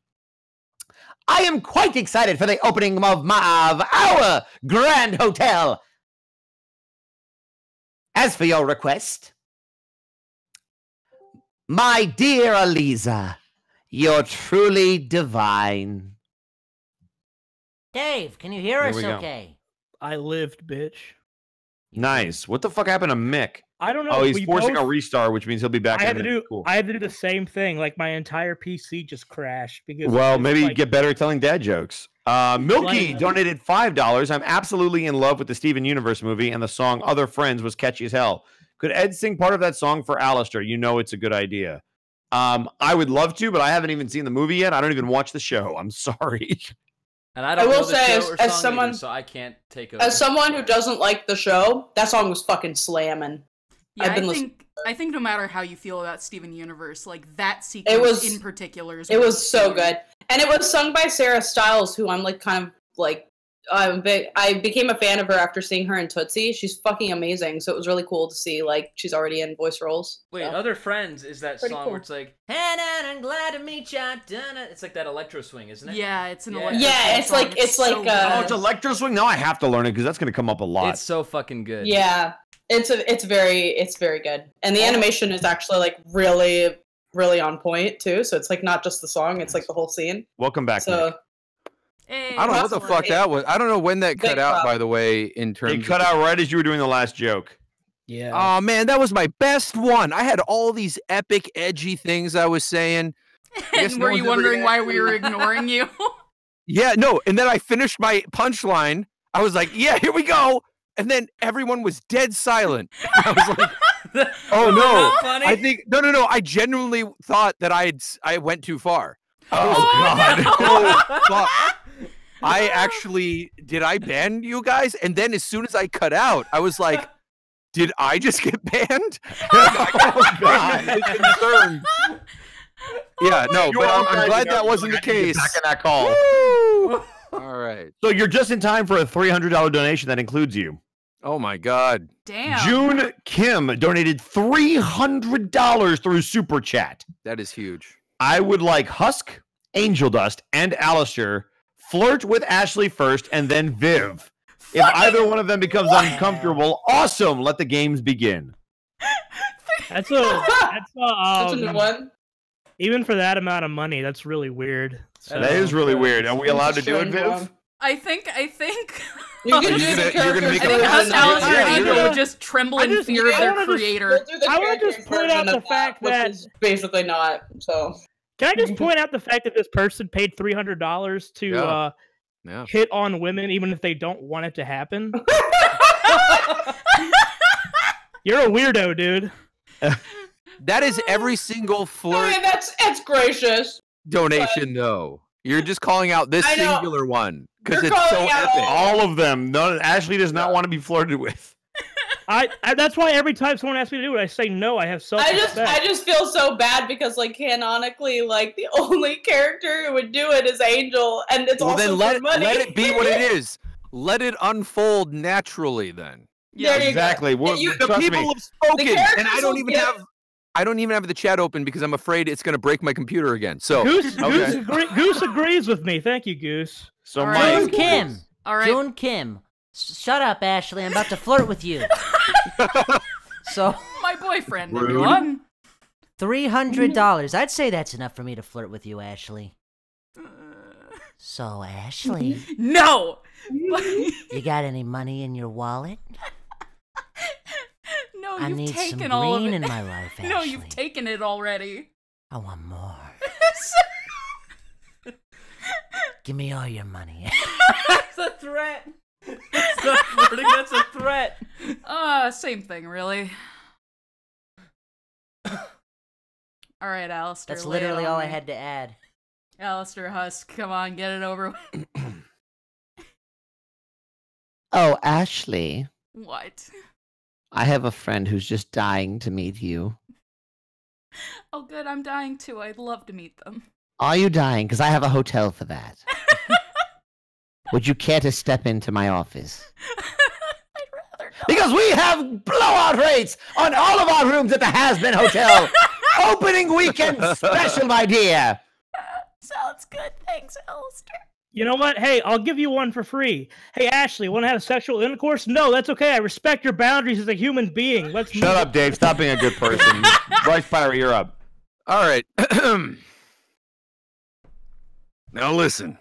I am quite excited for the opening of, my, of our grand hotel. As for your request, my dear Aliza, you're truly divine. Dave, can you hear us okay? Go. I lived, bitch. Nice. What the fuck happened to Mick? I don't know. Oh, he's we forcing both... a restart, which means he'll be back. I had to do. Cool. I had to do the same thing. Like my entire P C just crashed because. Well, maybe like... you get better at telling dad jokes. Uh, Milky donated five dollars. I'm absolutely in love with the Steven Universe movie, and the song "Other Friends" was catchy as hell. Could Ed sing part of that song for Alastor? You know, it's a good idea. Um, I would love to, but I haven't even seen the movie yet. I don't even watch the show. I'm sorry. And I don't I will know the say, show as, or as song someone, either, so I can't take over. As someone who doesn't like the show, that song was fucking slamming. Yeah, I've been I think I think no matter how you feel about Steven Universe, like that sequence was, in particular, is it was so doing. good, and it was sung by Sarah Stiles, who I'm like kind of like I'm big. I became a fan of her after seeing her in Tootsie. She's fucking amazing, so it was really cool to see like she's already in voice roles. Wait, so. Other Friends is that Pretty song cool. where it's like, "Hannah, I'm glad to meet you." It's like that electro swing, isn't it? Yeah, it's an yeah. electro. Yeah, it's song. like it's, it's so like uh, oh, it's electro swing. Now I have to learn it because that's gonna come up a lot. It's so fucking good. Yeah. It's a, it's very it's very good, and the animation is actually like really really on point too. So it's like not just the song; it's like the whole scene. Welcome back. So hey, I don't know what the fuck that was. I don't know when that cut out. By the way, in terms it cut out right as you were doing the last joke. Yeah. Oh man, that was my best one. I had all these epic, edgy things I was saying. And were you wondering why we were ignoring you? Yeah. No. And then I finished my punchline. I was like, "Yeah, here we go." And then everyone was dead silent. I was like, "Oh no!" I think no, no, no. I genuinely thought that I had I went too far. Oh, oh god! No. Oh, fuck. I actually did. I ban you guys, and then as soon as I cut out, I was like, "Did I just get banned?" Like, oh god! Concerned. Yeah, no. But I'm, I'm glad that wasn't the case. Back in that call. Woo! All right. So you're just in time for a three hundred dollar donation that includes you. Oh, my God. Damn. June Kim donated three hundred dollars through Super Chat. That is huge. I would like Husk, Angel Dust, and Alastor flirt with Ashley first and then Viv. Fucking if either one of them becomes what? uncomfortable, awesome. Let the games begin. That's a, that's a, um, that's a new one. Even for that amount of money, that's really weird. So. That is really weird. Are we allowed to do it, Viv? I think, I think... You're going to do the characters. I think us, Alastor, and Angel would just tremble in fear of their creator. I want to just point out the fact that... Which is basically not, so... Can I just point out the fact that this person paid three hundred dollars to yeah. Uh, yeah. hit on women, even if they don't want it to happen? You're a weirdo, dude. That is every single flirt... Hey, that's, that's gracious. Donation, but... though. You're just calling out this singular one because it's so epic. All of them. No, Ashley does not want to be flirted with. I, I. That's why every time someone asks me to do it, I say no. I have self-respect. I just, I just feel so bad because, like, canonically, like the only character who would do it is Angel, and it's well, also then let, for money. Let it be what it is. Let it unfold naturally. Then. Yeah, there exactly. You well, you, the people me. have spoken, and I don't even get... have. I don't even have the chat open because I'm afraid it's going to break my computer again. So Goose, okay. Goose, agree, Goose agrees with me. Thank you, Goose. So All right. June Kim. All right. June Kim. Shut up, Ashley. I'm about to flirt with you. So my boyfriend. Everyone. Three hundred dollars. I'd say that's enough for me to flirt with you, Ashley. So Ashley. No. You got any money in your wallet? No, I you've need taken some all green of it. in my life, Ashley. No, you've taken it already. I want more. Give me all your money. That's a threat. That's not flirting, that's a threat. Uh, same thing, really. All right, Alastor. That's literally all me. I had to add. Alastor Husk, come on, get it over with. Oh, Ashley. What? I have a friend who's just dying to meet you. Oh, good. I'm dying, too. I'd love to meet them. Are you dying? Because I have a hotel for that. Would you care to step into my office? I'd rather not. Because we have blowout rates on all of our rooms at the Hazbin Hotel. Opening weekend special, my dear. Uh, sounds good. Thanks, Alastor. You know what? Hey, I'll give you one for free. Hey, Ashley, want to have sexual intercourse? No, that's okay. I respect your boundaries as a human being. Let's Shut move. up, Dave. Stop being a good person. Bryce Pirate, you're up. All right. Now, listen.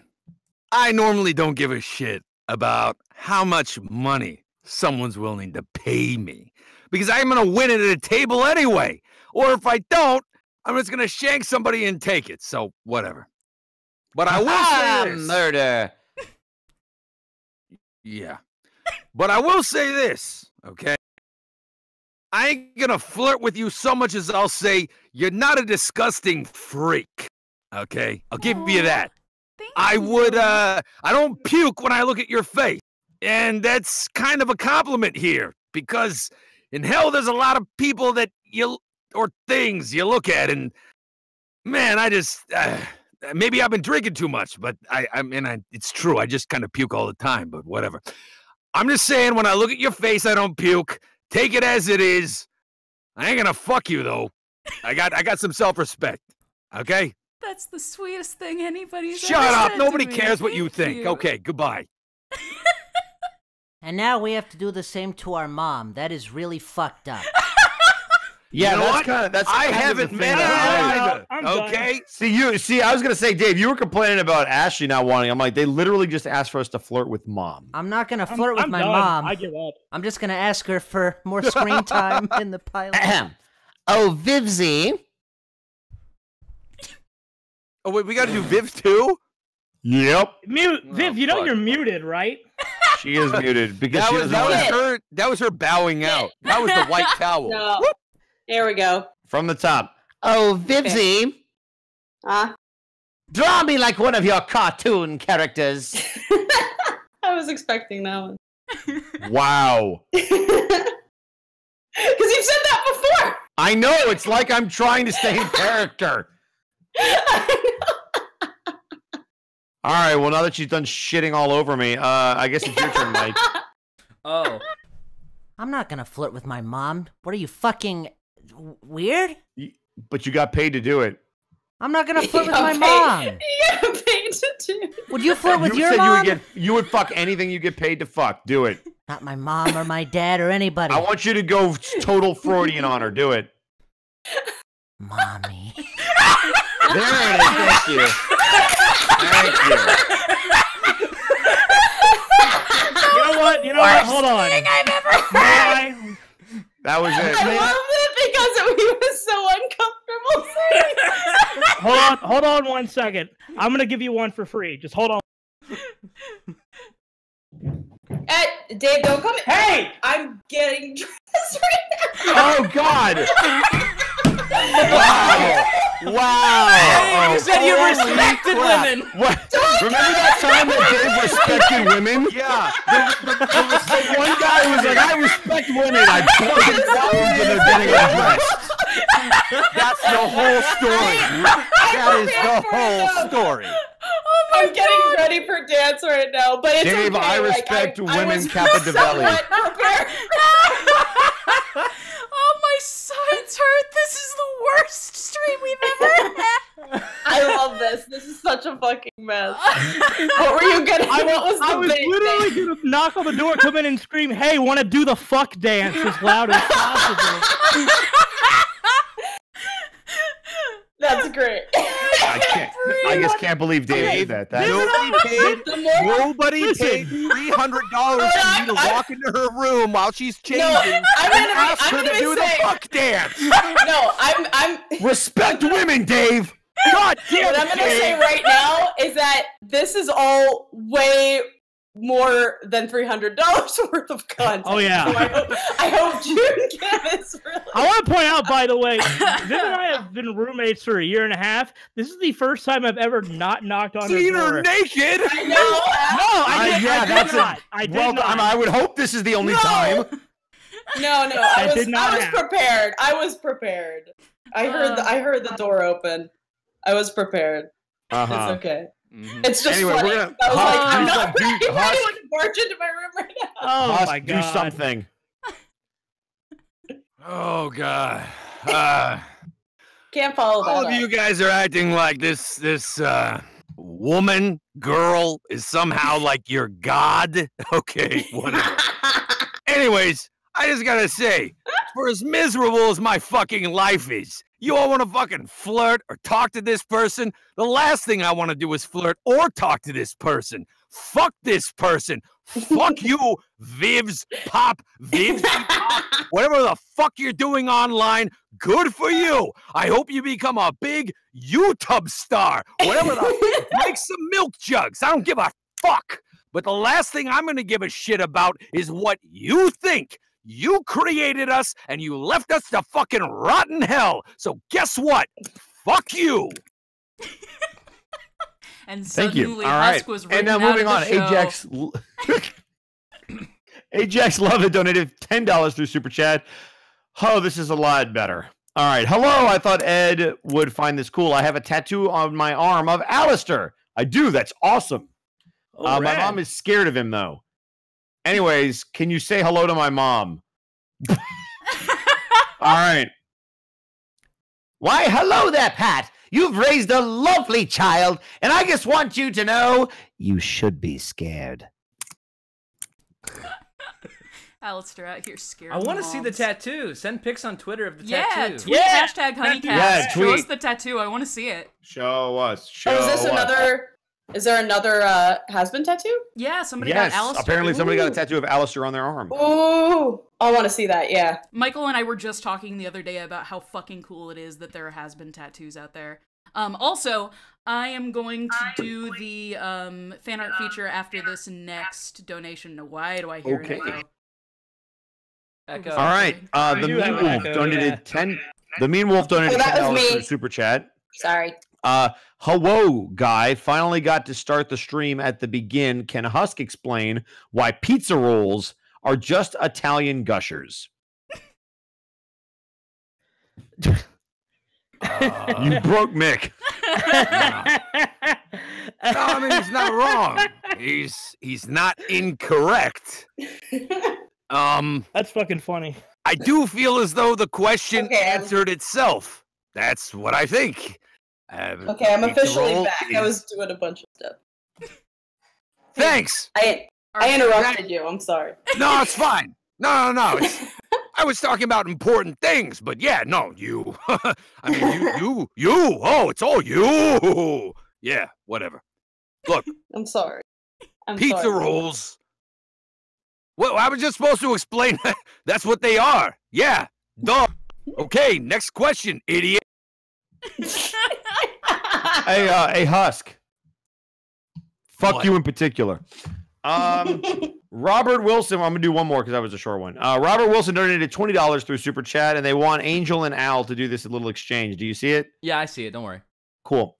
I normally don't give a shit about how much money someone's willing to pay me, because I'm going to win it at a table anyway. Or if I don't, I'm just going to shank somebody and take it. So whatever. But I will ah, say this. Murder. Yeah. But I will say this, okay? I ain't going to flirt with you so much as I'll say you're not a disgusting freak. Okay? I'll give Aww. you that. Thank I would, uh, I don't puke when I look at your face. And that's kind of a compliment here, because in hell, there's a lot of people that you, or things you look at, and man, I just, uh, maybe I've been drinking too much, but I, I mean, I, it's true. I just kind of puke all the time, but whatever. I'm just saying, when I look at your face, I don't puke. Take it as it is. I ain't gonna fuck you though. I got, I got some self-respect. Okay. That's the sweetest thing anybody's Shut ever up. said Nobody to me. cares what Thank you think. You. Okay, goodbye. And now we have to do the same to our mom. That is really fucked up. Yeah, you know that's kind of that's. I kind haven't of met her either. Okay. Done. See you. See, I was gonna say, Dave, you were complaining about Ashley not wanting. I'm like, they literally just asked for us to flirt with mom. I'm not gonna flirt I'm, with I'm my done. mom. I give up. I'm just gonna ask her for more screen time in the pilot. Ahem. Oh, Vivzie. Oh wait, we gotta do Viv too. Yep. Mute, Viv. Oh, you know fuck. you're muted, right? She is muted because that, she was, that was her. That was her bowing out. That was the white towel. No. There we go. From the top. Oh, Vivzie. Ah. Okay. Uh. Draw me like one of your cartoon characters. I was expecting that one. Wow. Because you've said that before. I know. It's like I'm trying to stay in character. I know. All right, well, now that she's done shitting all over me, uh, I guess it's your turn, Mike. Oh. I'm not gonna flirt with my mom. What are you, fucking weird? You, but you got paid to do it. I'm not gonna flirt you with my paid, mom. You got paid to do it. Would you flirt you with your said mom? You would, get, you would fuck anything you get paid to fuck. Do it. Not my mom or my dad or anybody. I want you to go total Freudian on her. Do it. Mommy. There it is, thank you. Thank you. You know what? You know Worst what? Hold on. Thing I've ever heard. That was it. I loved it because it we was so uncomfortable. Hold on, hold on one second. I'm gonna give you one for free. Just hold on. Hey, Dave, don't come. Hey, I'm getting dressed right now. Oh God. Wow. Wow! Hey, you oh, said you respected crap. women. What? Remember that time that Dave respected women? Yeah. The, the, the, the one guy was like, "I respect women." I fucking found them getting dressed. That's the whole story. That is the whole story. Oh I'm God. getting ready for dance right now, but it's Dave, okay. I respect like, I, women. Kappa Develli. Oh, my sides hurt. This is the worst stream we've ever had. I love this. This is such a fucking mess. What were you gonna? I what was, was, I was literally thing? gonna knock on the door, come in, and scream, "Hey, want to do the fuck dance as loud as possible?" That's great. I can't. I just can't believe Dave okay, did that. that nobody paid. Nobody Listen. paid three hundred dollars for me to I, walk into her room while she's changing no, I'm and ask her to do say, the fuck dance. No, I'm. I'm. Respect women, Dave. God damn it. What I'm gonna Dave. say right now is that this is all way more than three hundred dollars worth of content. Oh yeah. So I, hope, I hope June Canvas really. I want to point out, by the way, Viv and I have been roommates for a year and a half. This is the first time I've ever not knocked on Seen her door. her naked. I know. No, I did, uh, yeah, I did that's not. A, I did well, not. And I would hope this is the only no. time. No, no, I was, I was prepared. I was prepared. I heard, the, I heard the door open. I was prepared. Uh -huh. It's okay. Mm-hmm. It's just anyway, funny. We're gonna, I was Husk, like, I'm not like, ready for anyone to barge into my room right now. Oh Husk, my God! Do something. Oh God! Uh, Can't follow. All that of up. you guys are acting like this. This uh, woman, girl, is somehow like your god. Okay, whatever. Anyways, I just gotta say, for as miserable as my fucking life is, You all want to fucking flirt or talk to this person? The last thing I want to do is flirt or talk to this person. Fuck this person. Fuck you, VivzPop, VivziePop, whatever the fuck you're doing online, good for you. I hope you become a big YouTube star. Whatever the make some milk jugs. I don't give a fuck. But the last thing I'm going to give a shit about is what you think. You created us, and you left us to fucking rotten hell. So guess what? Fuck you. And suddenly Husk was written out of the show. And now moving on, Ajax. Ajax Love donated ten dollars through Super Chat. Oh, this is a lot better. All right. Hello. I thought Ed would find this cool. I have a tattoo on my arm of Alastor. I do. That's awesome. Uh, my mom is scared of him, though. Anyways, can you say hello to my mom? All right. Why, hello there, Pat. You've raised a lovely child, and I just want you to know you should be scared. Alastor out here scared. I want to see the tattoo. Send pics on Twitter of the yeah, tattoo. Tweet yeah, hashtag HuniCast. Yeah, tweet. Show us the tattoo. I want to see it. Show us. Show oh, is this us. another... Is there another uh, Hazbin tattoo? Yeah, somebody yes, got Alastor. Apparently somebody Ooh. got a tattoo of Alastor on their arm. Ooh, I want to see that, yeah. Michael and I were just talking the other day about how fucking cool it is that there are Hazbin tattoos out there. Um, also, I am going to do the um, fan art feature after this next donation. Now, why do I hear okay. an echo? Echo. All right, uh, the, mean wolf donated yeah. 10, the Mean Wolf donated oh, ten dollars for Super Chat. Sorry. Uh, hello, guy. Finally got to start the stream at the begin. Can Husk explain why pizza rolls are just Italian gushers? uh, you broke Mick. uh, no, I mean, he's not wrong. He's he's not incorrect. Um, That's fucking funny. I do feel as though the question okay. answered itself. That's what I think. Uh, okay, I'm officially back. Is... I was doing a bunch of stuff. Thanks. I I interrupted you. I'm sorry. No, it's fine. No, no, no. It's, I was talking about important things, but yeah, no, you. I mean, you, you, you. Oh, it's all you. Yeah, whatever. Look. I'm sorry. I'm pizza sorry. rolls. Well, I was just supposed to explain that. That's what they are. Yeah. Duh. Okay, next question, idiot. Hey, uh, hey, Husk. Fuck what? you in particular. Um, Robert Wilson. I'm gonna do one more because that was a short one. Uh, Robert Wilson donated twenty dollars through Super Chat, and they want Angel and Al to do this little exchange. Do you see it? Yeah, I see it. Don't worry. Cool.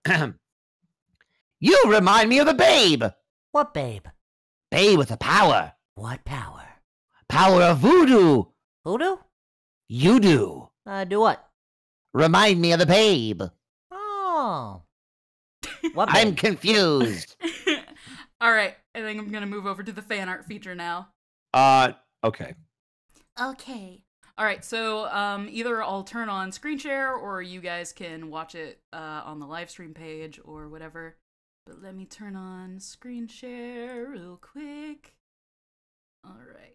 You remind me of the babe. What babe? Babe with a power. What power? Power of voodoo. Voodoo? You do. Uh, do what? Remind me of the babe. Oh. What babe? I'm confused. All right. I think I'm going to move over to the fan art feature now. Uh, okay. Okay. All right. So um, either I'll turn on screen share or you guys can watch it uh, on the live stream page or whatever. But let me turn on screen share real quick. All right.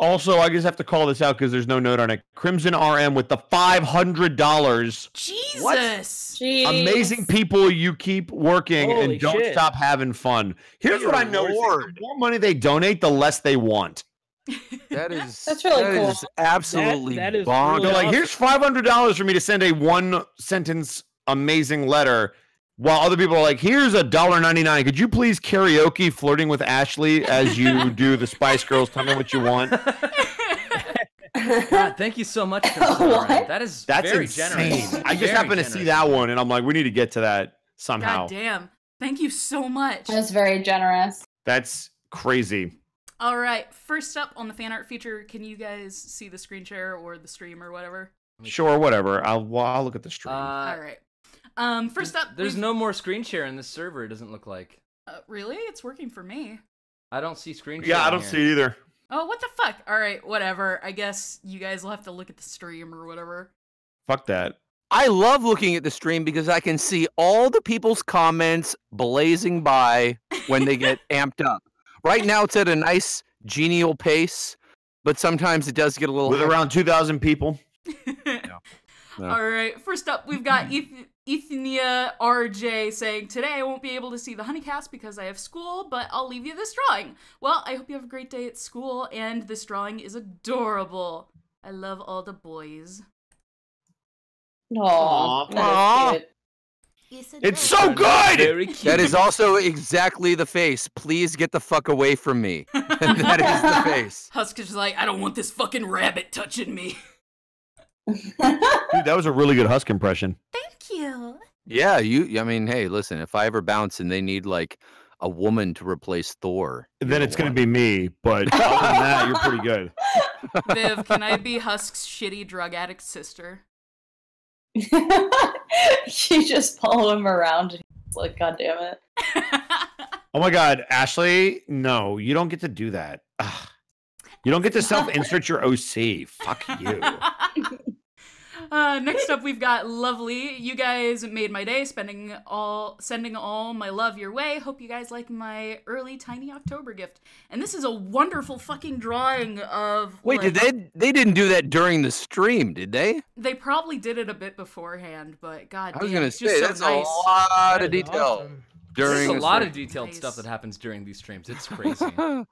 Also, I just have to call this out because there's no note on it. Crimson R M with the five hundred dollars. Jesus. Amazing people, you keep working Holy and don't shit. stop having fun. Here's Dear what I noticed. The more money they donate, the less they want. That is That's really that cool. Is absolutely that, that is bonkers. Really They're like, here's five hundred dollars for me to send a one-sentence amazing letter. While other people are like, here's a dollar ninety-nine. Could you please karaoke Flirting with Ashley as you do the Spice Girls? Tell me what you want. God, thank you so much for that. What? That is That's very insane. generous. I just very happened generous. to see that one, and I'm like, we need to get to that somehow. God damn. Thank you so much. That's very generous. That's crazy. All right. First up on the fan art feature, can you guys see the screen share or the stream or whatever? Sure, whatever. I'll, I'll look at the stream. Uh, All right. Um, first up, there's no more screen share in this server. It doesn't look like. Uh, really? It's working for me. I don't see screen share. Yeah, I don't here. see it either. Oh, what the fuck? All right, whatever. I guess you guys will have to look at the stream or whatever. Fuck that. I love looking at the stream because I can see all the people's comments blazing by when they get amped up. Right now, it's at a nice genial pace, but sometimes it does get a little. With around two thousand people. Yeah. No. All right. First up, we've got Ethnia R J saying, "Today I won't be able to see the HuniCast because I have school, but I'll leave you this drawing." Well, I hope you have a great day at school, and this drawing is adorable. I love all the boys. Aww. Aww. It's, it's so good! Very cute. That is also exactly the face. Please get the fuck away from me. That is the face. Husk is like, I don't want this fucking rabbit touching me. Dude, that was a really good Husk impression. Thank you. Yeah, you. I mean, hey, listen, if I ever bounce and they need, like, a woman to replace Thor, then it's going to be me, but other than that, you're pretty good. Viv, can I be Husk's shitty drug addict sister? You just follow him around and he's like, God damn it. Oh my God, Ashley, no, you don't get to do that. Ugh. You don't get to self-insert your O C. Fuck you. Uh, next up, we've got Lovely. You guys made my day, spending all, sending all my love your way. Hope you guys like my early tiny October gift. And this is a wonderful fucking drawing of... Wait, like, did they? They didn't do that during the stream, did they? They probably did it a bit beforehand, but god damn, I was gonna it's say, just that's so nice. A lot of detail. Awesome. During There's a the lot stream. Of detailed nice. Stuff that happens during these streams. It's crazy. I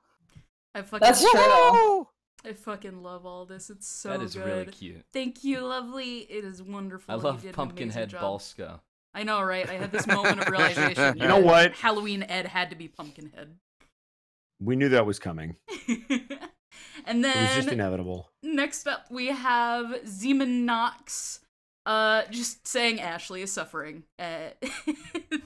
fucking that's true. I fucking love all this. It's so good. That is good. Really cute. Thank you, Lovely. It is wonderful. I love Pumpkinhead Balska. I know, right? I had this moment of realization. You know what? Halloween Ed had to be Pumpkinhead. We knew that was coming. And then it was just inevitable. Next up, we have Zeman Knox. Uh, just saying Ashley is suffering. Uh,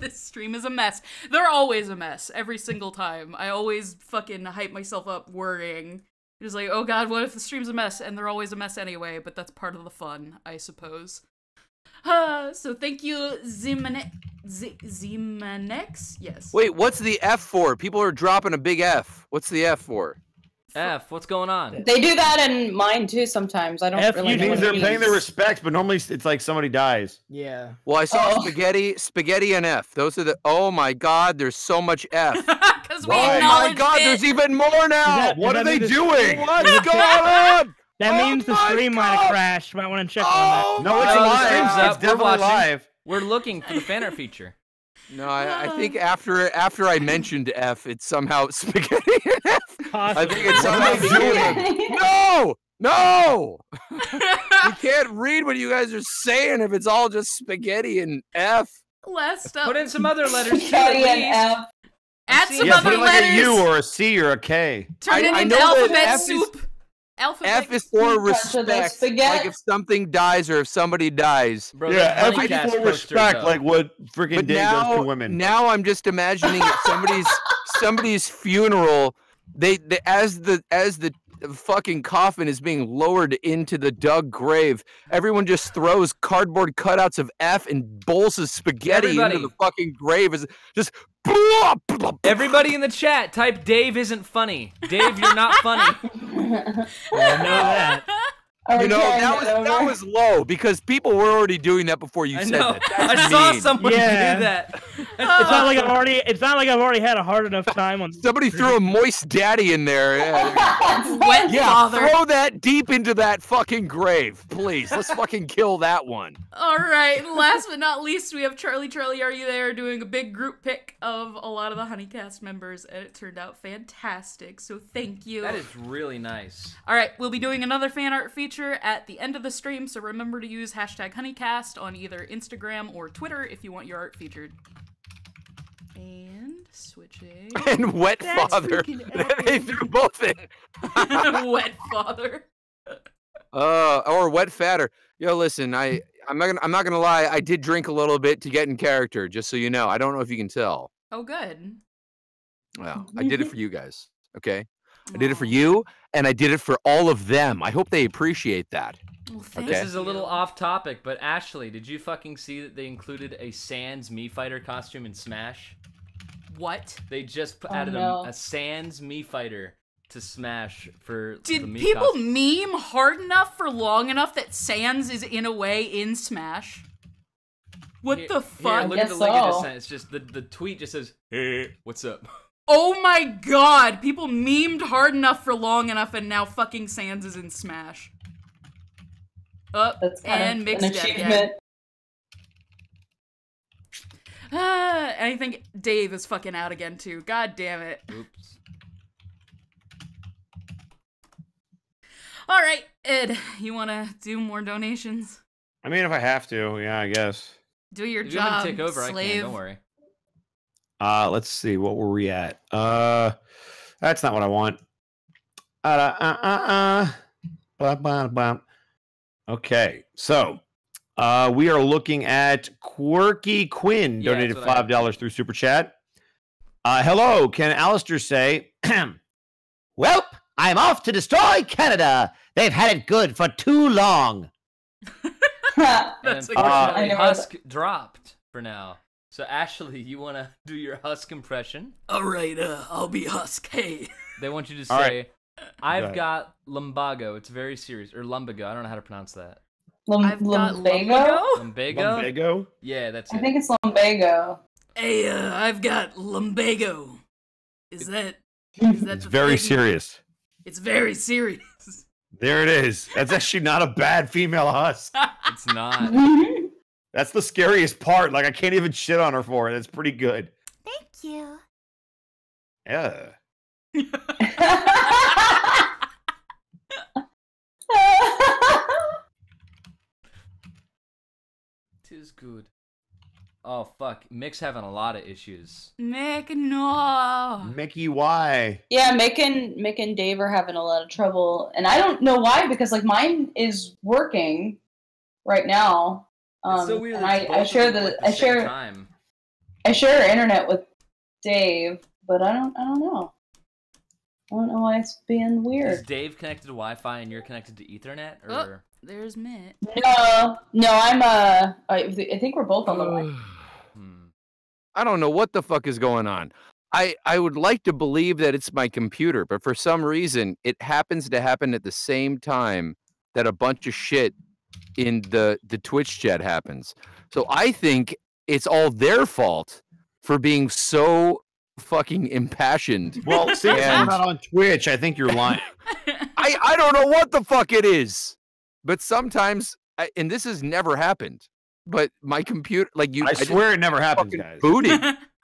this stream is a mess. They're always a mess. Every single time. I always fucking hype myself up worrying. It was like, oh god, what if the stream's a mess? And they're always a mess anyway, but that's part of the fun, I suppose. Uh, so thank you, Zimane- Z- Zimanex? Yes. Wait, what's the F for? People are dropping a big F. What's the F for? F, what's going on? They do that in mine too sometimes. I don't F really know what it means. They're paying their respects, but normally it's like somebody dies. Yeah. Well, I saw oh. spaghetti, spaghetti and F. Those are the, oh my god, there's so much F. Because we acknowledge it. Oh my god, there's even more now. That, what are they doing? What's going on? That oh means the stream god. might have crashed. Might want to check oh on that. No, it's live. It's definitely live. We're looking for the fan art feature. No, I, I think after after I mentioned F, it's somehow spaghetti and F. Possibly. I think it's somehow spaghetti. No! No! You can't read what you guys are saying if it's all just spaghetti and F. Last up. Put in some other letters. Spaghetti and F. Add some yeah, other put letters. Like a U or a C or a K. Turn it into alphabet soup. Is, alphabet F is for respect. Like if something dies or if somebody dies. Bro, yeah, F is for respect. Though. Like what freaking day now, goes to women. Now I'm just imagining if somebody's somebody's funeral. They, they as the as the fucking coffin is being lowered into the dug grave, everyone just throws cardboard cutouts of F and bowls of spaghetti Everybody. into the fucking grave. Is just. Everybody in the chat, type Dave isn't funny. Dave, you're not funny. Well, I know that. Okay, you know, that was, that was low because people were already doing that before you I said know. that. That's I saw mean. someone yeah. do that. It's not like I've already. It's not like I've already had a hard enough time on. Somebody threw a moist daddy in there. Yeah, Wet yeah father. Throw that deep into that fucking grave, please. Let's fucking kill that one. All right. Last but not least, we have Charlie. Charlie, are you there? Doing a big group pick of a lot of the HuniCast members, and it turned out fantastic. So thank you. That is really nice. All right, we'll be doing another fan art feature at the end of the stream, so remember to use hashtag HuniCast on either Instagram or Twitter if you want your art featured. And switching. And wet That's father. They threw both in. Wet father. Uh, or wet fatter. Yo, listen, I I'm not gonna I'm not gonna lie. I did drink a little bit to get in character, just so you know. I don't know if you can tell. Oh, good. Well, I did it for you guys. Okay. I did it for you, and I did it for all of them. I hope they appreciate that. Well, okay. This is a little off topic, but Ashley, did you fucking see that they included a Sans Mii Fighter costume in Smash? What? They just oh, added no. a, a Sans Mii Fighter to Smash for Did the Mii people costume. meme hard enough for long enough that Sans is in a way in Smash? What here, the fuck? Here, look at the link so. It's just the, the tweet just says, hey, what's up? Oh my god, people memed hard enough for long enough and now fucking Sans is in Smash. Up That's kind and of mixed an achievement. Up, yeah. Ah, and I think Dave is fucking out again too. God damn it. Oops. All right, Ed, you want to do more donations? I mean, if I have to, yeah, I guess. Do your if job, you take over, slave. I can, don't worry. Uh, let's see, what were we at? Uh, that's not what I want. Uh, uh, uh, uh, blah, blah. Okay, so uh, we are looking at Quirky Quinn, yeah, donated five dollars through Super Chat. Uh, hello, can Alastor say, welp, I'm off to destroy Canada. They've had it good for too long. That's uh, Husk dropped for now. So Ashley, you want to do your Husk impression? All right, uh, I'll be Husk. Hey. They want you to say, right. "I've Go got lumbago. It's very serious." Or lumbago. I don't know how to pronounce that. Lum I've lumbago? Got lumbago. Lumbago. Lumbago. Yeah, that's. I it. think it's lumbago. Hey, uh, I've got lumbago. Is that? Is that it's very thing? serious. It's very serious. There it is. That's actually not a bad female Husk. It's not. That's the scariest part. Like, I can't even shit on her for it. That's pretty good. Thank you. Yeah. Tis good. Oh, fuck. Mick's having a lot of issues. Mick, no. Mickey, why? Yeah, Mick and, Mick and Dave are having a lot of trouble. And I don't know why, because, like, mine is working right now. Um, so weird. And I, I share the, the I share time. I share internet with Dave, but I don't I don't know. I don't know why it's being weird. Is Dave connected to Wi-Fi and you're connected to Ethernet? Or oh, there's Mitt. No, no, I'm uh, I, I think we're both on the line. I don't know what the fuck is going on. I I would like to believe that it's my computer, but for some reason it happens to happen at the same time that a bunch of shit in the the Twitch chat happens. So I think it's all their fault for being so fucking impassioned. Well, see, I'm not on Twitch. I think you're lying. I I don't know what the fuck it is, but sometimes, I, and this has never happened. But my computer, like you, I, I swear it never happens, guys. Booted.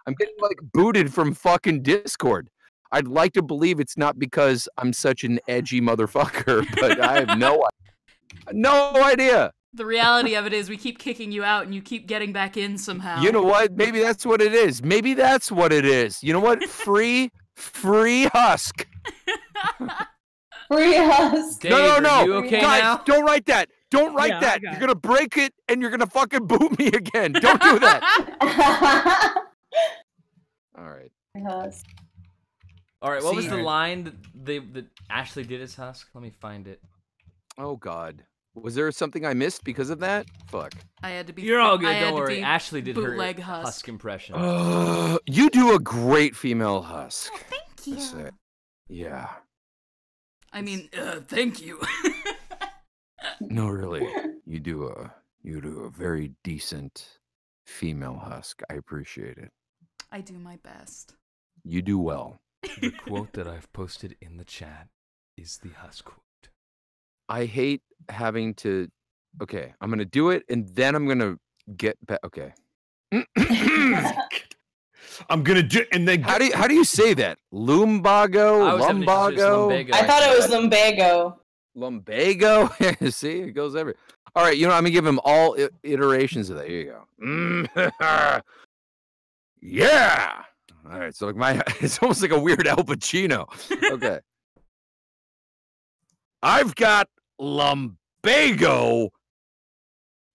I'm getting like booted from fucking Discord. I'd like to believe it's not because I'm such an edgy motherfucker, but I have no idea. No idea. The reality of it is we keep kicking you out and you keep getting back in somehow. You know what? Maybe that's what it is. Maybe that's what it is. You know what? Free, free Husk. Free Husk. Dave, no, no, no. You okay Guys, now? Don't write that. Don't write yeah, that. You're going to break it and you're going to fucking boot me again. Don't do that. All right. Husk. All right. What See, was the right. line that, they, that Ashley did as Husk? Let me find it. Oh, God. Was there something I missed because of that? Fuck. I had to be... You're all good, I don't worry. Ashley did her Husk, husk impression. Uh, you do a great female Husk. Oh, thank you. That's it. Yeah. I it's... mean, uh, thank you. No, really. You do, a, you do a very decent female Husk. I appreciate it. I do my best. You do well. The quote that I've posted in the chat is the Husk quote. I hate having to, okay, I'm going to do it, and then I'm going to get back, okay. I'm going to do it, and then how do, you, how do you say that? Lumbago? Lumbago? lumbago? I thought it was lumbago. Lumbago? See, it goes everywhere. All right, you know, I'm going to give him all iterations of that. Here you go. Yeah! All right, so like my, it's almost like a weird Al Pacino. Okay. I've got lumbago.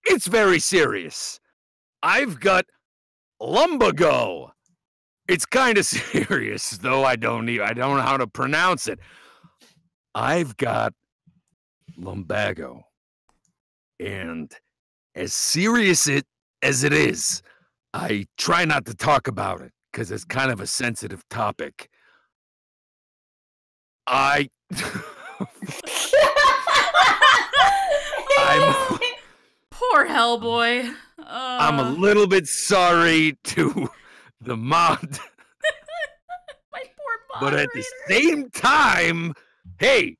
It's very serious. I've got lumbago. It's kind of serious, though I don't need, I don't know how to pronounce it. I've got lumbago. And as serious it as it is, I try not to talk about it because it's kind of a sensitive topic. I... I'm, Poor Hellboy. Uh... I'm a little bit sorry to the mod. My poor mod. But at the same time, hey,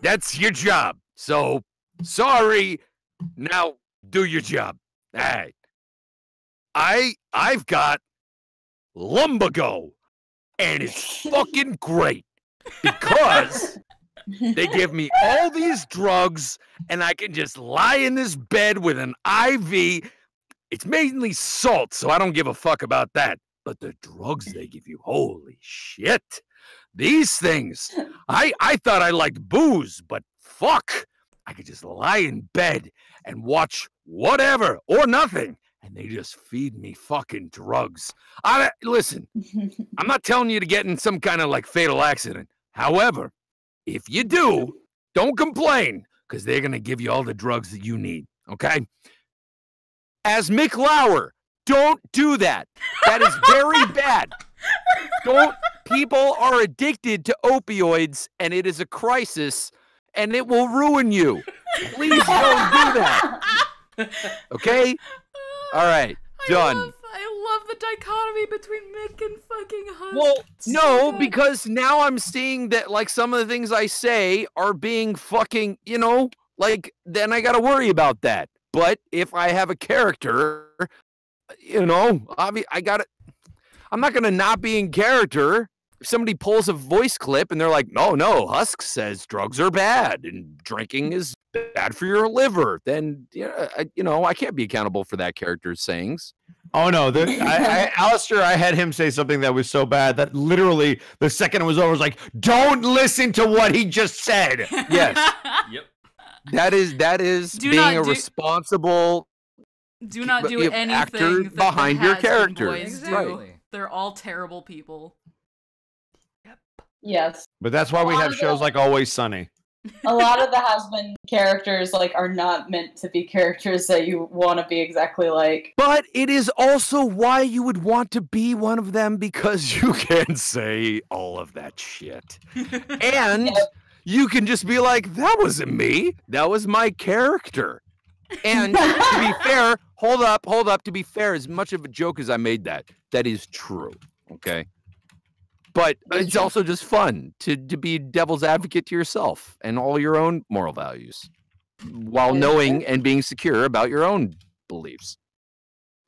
that's your job. So Sorry. Now do your job. All right. I I've got Lumbago, and it's fucking great because they give me all these drugs, and I can just lie in this bed with an I V. It's mainly salt, so I don't give a fuck about that. But the drugs they give you, holy shit. These things, I, I thought I liked booze, but fuck. I could just lie in bed and watch whatever or nothing, and they just feed me fucking drugs. I, listen, I'm not telling you to get in some kind of like fatal accident. However, if you do, don't complain, because they're going to give you all the drugs that you need, okay? As Mick Lauer, don't do that. That is very bad. Don't. People are addicted to opioids, and it is a crisis, and it will ruin you. Please don't do that. Okay? All right, done. I love, I love the dichotomy between Mick and fucking Husk. Well, no, because now I'm seeing that, like, some of the things I say are being fucking, you know, like, then I got to worry about that. But if I have a character, you know, obvi I got to, I'm not going to not be in character. If somebody pulls a voice clip and they're like, no, no, Husk says drugs are bad and drinking is bad for your liver, then, yeah, I, you know, I can't be accountable for that character's sayings. Oh, no. The, I, I, Alastor, I had him say something that was so bad that literally the second it was over, I was like, don't listen to what he just said. Yes. Yep. That is, that is do being a do, responsible do not do anything actor that behind that your character. Exactly. Do. They're all terrible people. Yes. But that's why we have shows the, like Always Sunny. A lot of the Hazbin characters like are not meant to be characters that you want to be exactly like. But it is also why you would want to be one of them, because you can say all of that shit. And yep. You can just be like, that wasn't me. That was my character. And to be fair, hold up, hold up. To be fair, as much of a joke as I made that, that is true. Okay. But it's also just fun to, to be devil's advocate to yourself and all your own moral values while knowing and being secure about your own beliefs.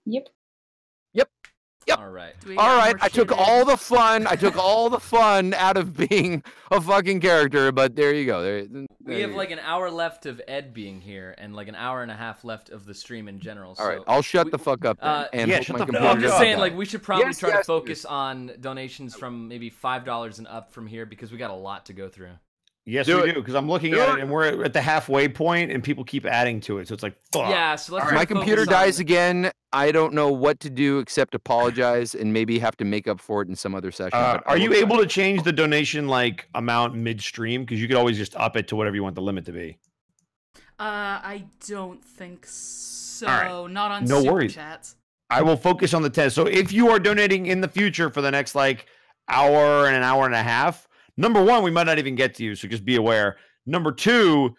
Yep. Yep. Yep. All right. All right. I took all the fun. I took all the fun out of being a fucking character, but there you go. There, there we have like an hour left of Ed being here and like an hour and a half left of the stream in general. So all right. I'll shut we, the fuck up. Uh, and yeah, shut the fuck up. I'm just saying, like, we should probably yes, try yes, to focus yes. on donations from maybe five dollars and up from here, because we got a lot to go through. Yes, do we it. do, because I'm looking do at it. it, and we're at the halfway point, and people keep adding to it, so it's like, fuck. Yeah, so let's right. My computer dies on... again. I don't know what to do except apologize and maybe have to make up for it in some other session. Uh, but are you able to change the donation like amount midstream? Because you could always just up it to whatever you want the limit to be. Uh, I don't think so. Right. Not on no Super worries. Chats. I will focus on the test. So if you are donating in the future for the next, like, hour and an hour and a half, number one, we might not even get to you, so just be aware. Number two,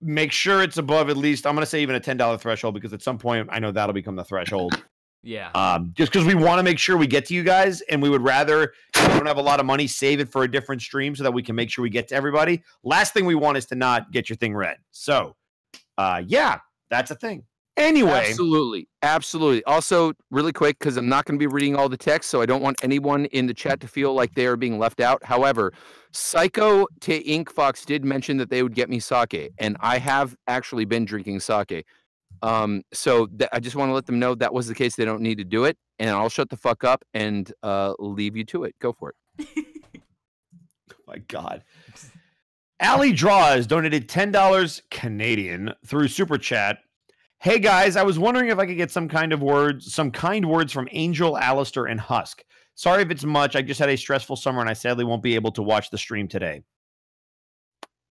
make sure it's above at least, I'm going to say even a ten dollar threshold, because at some point, I know that'll become the threshold. Yeah. Um, just because we want to make sure we get to you guys, and we would rather, if we don't have a lot of money, save it for a different stream so that we can make sure we get to everybody. Last thing we want is to not get your thing read. So, uh, yeah, that's a thing. Anyway. Absolutely. Absolutely. Also, really quick, because I'm not going to be reading all the text, so I don't want anyone in the chat to feel like they are being left out. However, Psycho to Ink Fox did mention that they would get me sake, and I have actually been drinking sake. Um, so I just want to let them know that was the case. They don't need to do it, and I'll shut the fuck up and uh, leave you to it. Go for it. Oh, my God. Allie Draws donated ten dollars Canadian through Super Chat. Hey guys, I was wondering if I could get some kind of words, some kind words from Angel, Alastor, and Husk. Sorry if it's much. I just had a stressful summer and I sadly won't be able to watch the stream today.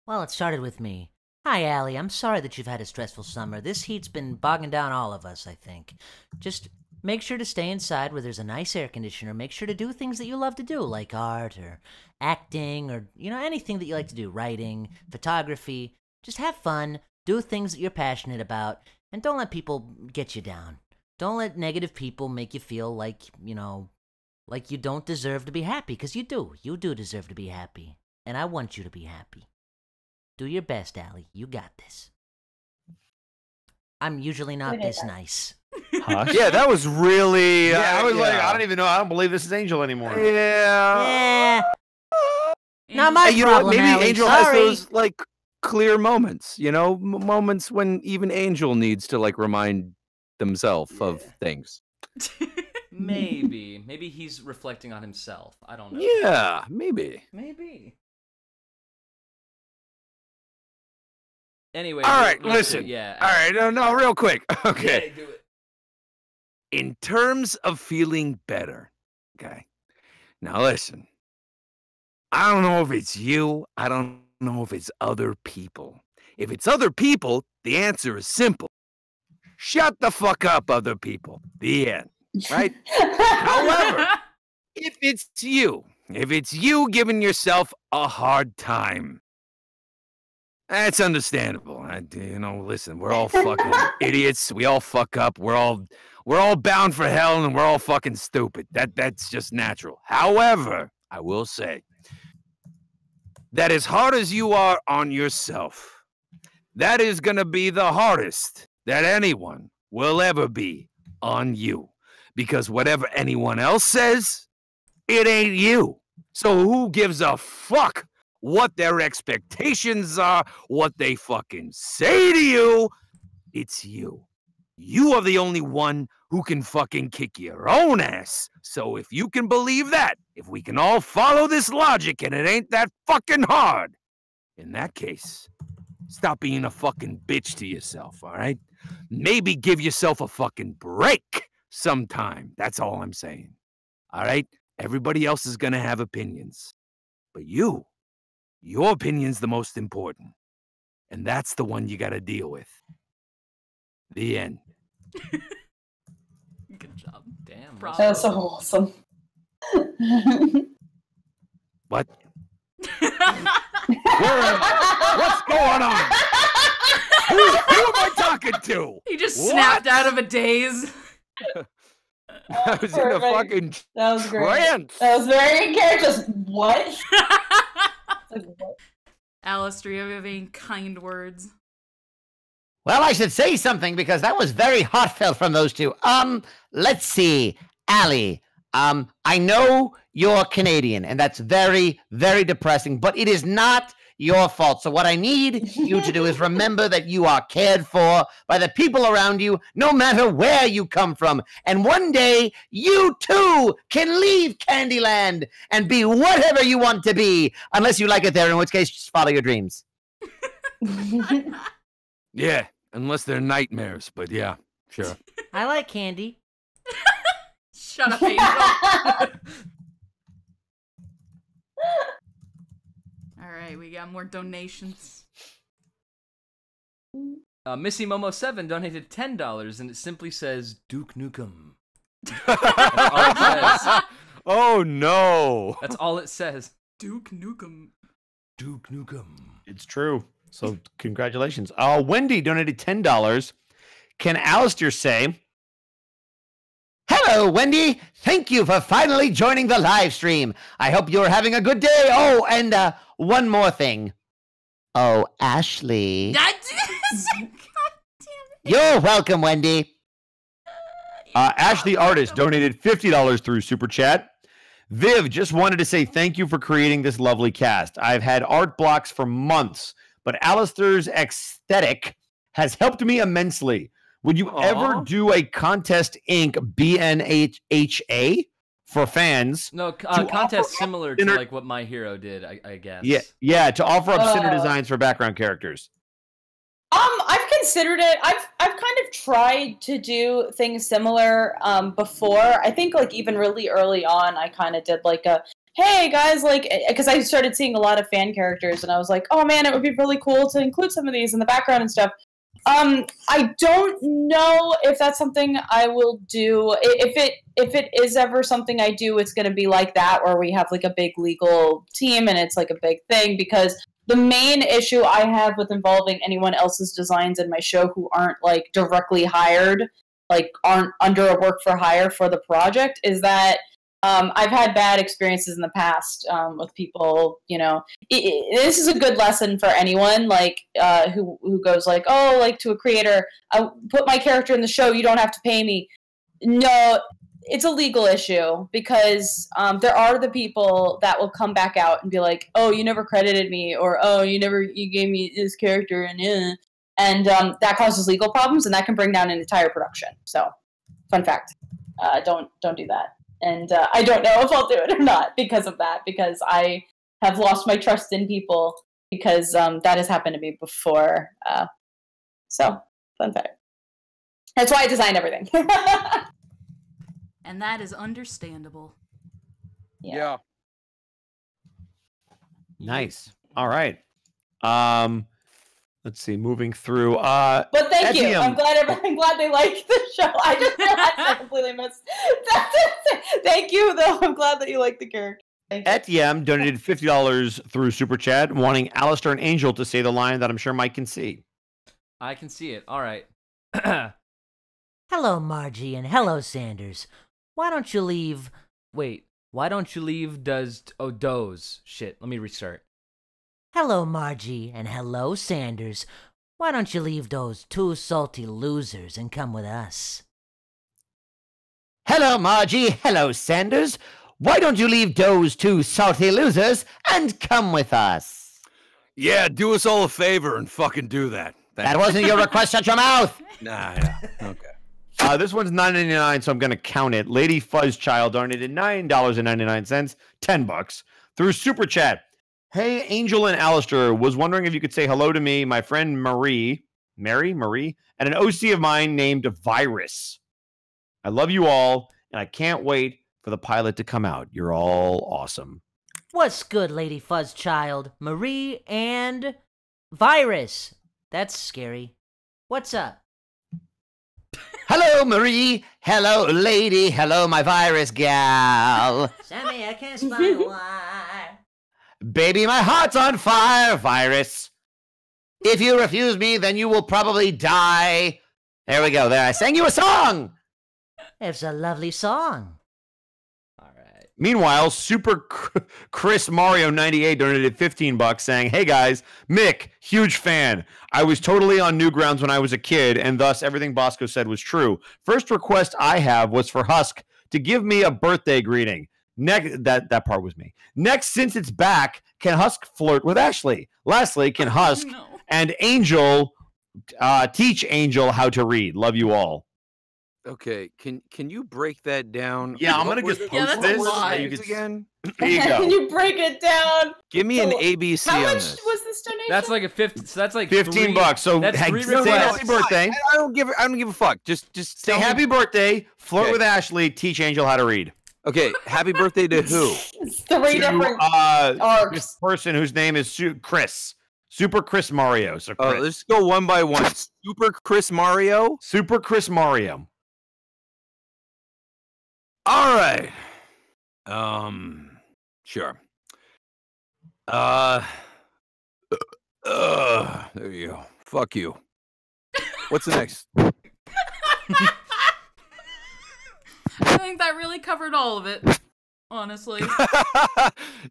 Well, it started with me. Hi, Allie. I'm sorry that you've had a stressful summer. This heat's been bogging down all of us, I think. Just make sure to stay inside where there's a nice air conditioner. Make sure to do things that you love to do, like art or acting or, you know, anything that you like to do. Writing, photography. Just have fun. Do things that you're passionate about. And don't let people get you down. Don't let negative people make you feel like, you know, like you don't deserve to be happy. Because you do. You do deserve to be happy. And I want you to be happy. Do your best, Allie. You got this. I'm usually not this nice. Hush? Yeah, that was really... Yeah, uh, I was yeah. like, I don't even know. I don't believe this is Angel anymore. Yeah. Yeah. Not my hey, you problem, know what? Maybe Allie. Angel Sorry. has those, like, clear moments, you know? M moments when even Angel needs to, like, remind themselves yeah. of things. Maybe. Maybe he's reflecting on himself. I don't know. Yeah, maybe. Maybe. Anyway. All right, listen. Yeah. All right, no, no, real quick. Okay. Yeah, do it. In terms of feeling better, okay, now listen, I don't know if it's you, I don't know if it's other people. If it's other people, the answer is simple. Shut the fuck up, other people. The end, right? However, if it's you, if it's you giving yourself a hard time, that's understandable. I, you know, listen, we're all fucking idiots. We all fuck up. We're all, we're all bound for hell, and we're all fucking stupid. That, that's just natural. However, I will say that as hard as you are on yourself, that is going to be the hardest that anyone will ever be on you. Because whatever anyone else says, it ain't you. So who gives a fuck what their expectations are, what they fucking say to you? It's you. You are the only one who can fucking kick your own ass. So if you can believe that, if we can all follow this logic and it ain't that fucking hard, in that case, stop being a fucking bitch to yourself, all right? Maybe give yourself a fucking break sometime. That's all I'm saying, all right? Everybody else is gonna have opinions, but you, your opinion's the most important, and that's the one you got to deal with. The end. Good job. Damn. Bravo. That's so wholesome. What? What's going on? Who, who am I talking to? He just what? snapped out of a daze. I was Perfect. in a fucking That was great. Trance. That was very in character. Just what? Alastor, you have any kind words? Well, I should say something because that was very heartfelt from those two. Um, let's see, Allie. Um, I know you're Canadian, and that's very, very depressing, but it is not your fault. So what I need you to do is remember that you are cared for by the people around you, no matter where you come from. And one day, you too can leave Candyland and be whatever you want to be, unless you like it there, in which case, just follow your dreams. Yeah, unless they're nightmares, but yeah, sure. I like candy. Shut up, Angel. All right, we got more donations. Uh, Missy Momo Seven donated ten dollars, and it simply says Duke Nukem. That's all it says. Oh no! That's all it says. Duke Nukem. Duke Nukem. It's true. So congratulations. Uh, Wendy donated ten dollars. Can Alastor say? Hello, Wendy. Thank you for finally joining the live stream. I hope you're having a good day. Oh, and uh, one more thing. Oh, Ashley. God damn it. You're welcome, Wendy. Uh, Ashley Artist donated fifty dollars through Super Chat. Viv, just wanted to say thank you for creating this lovely cast. I've had art blocks for months, but Alastor's aesthetic has helped me immensely. Would you Aww. ever do a Contest Incorporated. B N H H A for fans? No, uh, contest similar to like what My Hero did, I, I guess. Yeah, yeah, to offer up uh, center designs for background characters. Um, I've considered it. I've I've kind of tried to do things similar um, before. I think like even really early on, I kind of did like a, hey guys, like, because I started seeing a lot of fan characters, and I was like, oh man, it would be really cool to include some of these in the background and stuff. Um, I don't know if that's something I will do. If it if it is ever something I do, it's going to be like that, where we have like a big legal team and it's like a big thing. Because the main issue I have with involving anyone else's designs in my show who aren't like directly hired, like aren't under a work for hire for the project, is that Um, I've had bad experiences in the past um, with people, you know. It, it, this is a good lesson for anyone, like, uh, who, who goes like, oh, like, to a creator, I put my character in the show, you don't have to pay me. No, it's a legal issue, because um, there are the people that will come back out and be like, oh, you never credited me, or oh, you never, you gave me this character, and eh. And um, that causes legal problems, and that can bring down an entire production. So, fun fact, uh, don't, don't do that. And uh, I don't know if I'll do it or not because of that, because I have lost my trust in people, because um, that has happened to me before. Uh, so, fun fact. That's why I designed everything. And that is understandable. Yeah. yeah. Nice. All right. Um, let's see, moving through. Uh, but thank you. I'm glad, I'm glad they liked the show. I just realized I completely missed. Thank you, though. I'm glad that you liked the character. Etienne donated fifty dollars through Super Chat, wanting Alastor and Angel to say the line that I'm sure Mike can see. I can see it. All right. Hello, Margie, and hello, Sanders. Why don't you leave... Wait. Why don't you leave does... Oh, does. Shit. Let me restart. Hello, Margie, and hello, Sanders. Why don't you leave those two salty losers and come with us? Hello, Margie. Hello, Sanders. Why don't you leave those two salty losers and come with us? Yeah, do us all a favor and fucking do that. Thank that you. Wasn't your request. Shut your mouth. Nah, yeah. Okay. Uh, this one's nine ninety-nine, so I'm going to count it. Lady Fuzzchild donated nine ninety-nine, ten bucks through Super Chat. Hey, Angel and Alastor, was wondering if you could say hello to me, my friend Marie, Mary, Marie, and an O C of mine named Virus. I love you all, and I can't wait for the pilot to come out. You're all awesome. What's good, Lady Fuzzchild, Marie, and Virus? That's scary. What's up? Hello, Marie. Hello, lady. Hello, my virus gal. Sammy, I can't spy why. Baby, my heart's on fire, Virus. If you refuse me, then you will probably die. There we go. There, I sang you a song. It's a lovely song. All right. Meanwhile, Super Chris Mario ninety-eight donated fifteen bucks, saying, "Hey guys, Mick, huge fan. I was totally on Newgrounds when I was a kid, and thus everything Bosco said was true. First request I have was for Husk to give me a birthday greeting." Next, that, that part was me. Next, since it's back, can Husk flirt with Ashley? Lastly, can Husk oh, no. and Angel uh, teach Angel how to read? Love you all. Okay, can can you break that down? Yeah, what, I'm gonna just post yeah, this so you can, again. There you go. Can you break it down? Give me so, an A B C. How much this. was this donation? That's like a fifty. So that's like fifteen three, bucks. So that's three say happy birthday. I don't give. I don't give a fuck. Just just say happy birthday. Flirt okay. with Ashley. Teach Angel how to read. Okay, happy birthday to who? It's three to, different uh, arcs. This person whose name is Su Chris. Super Chris Mario. So Chris. Uh, let's go one by one. Super Chris Mario? Super Chris Mario. All right. Um, sure. Uh, uh, there you go. Fuck you. What's the next? I think that really covered all of it, honestly.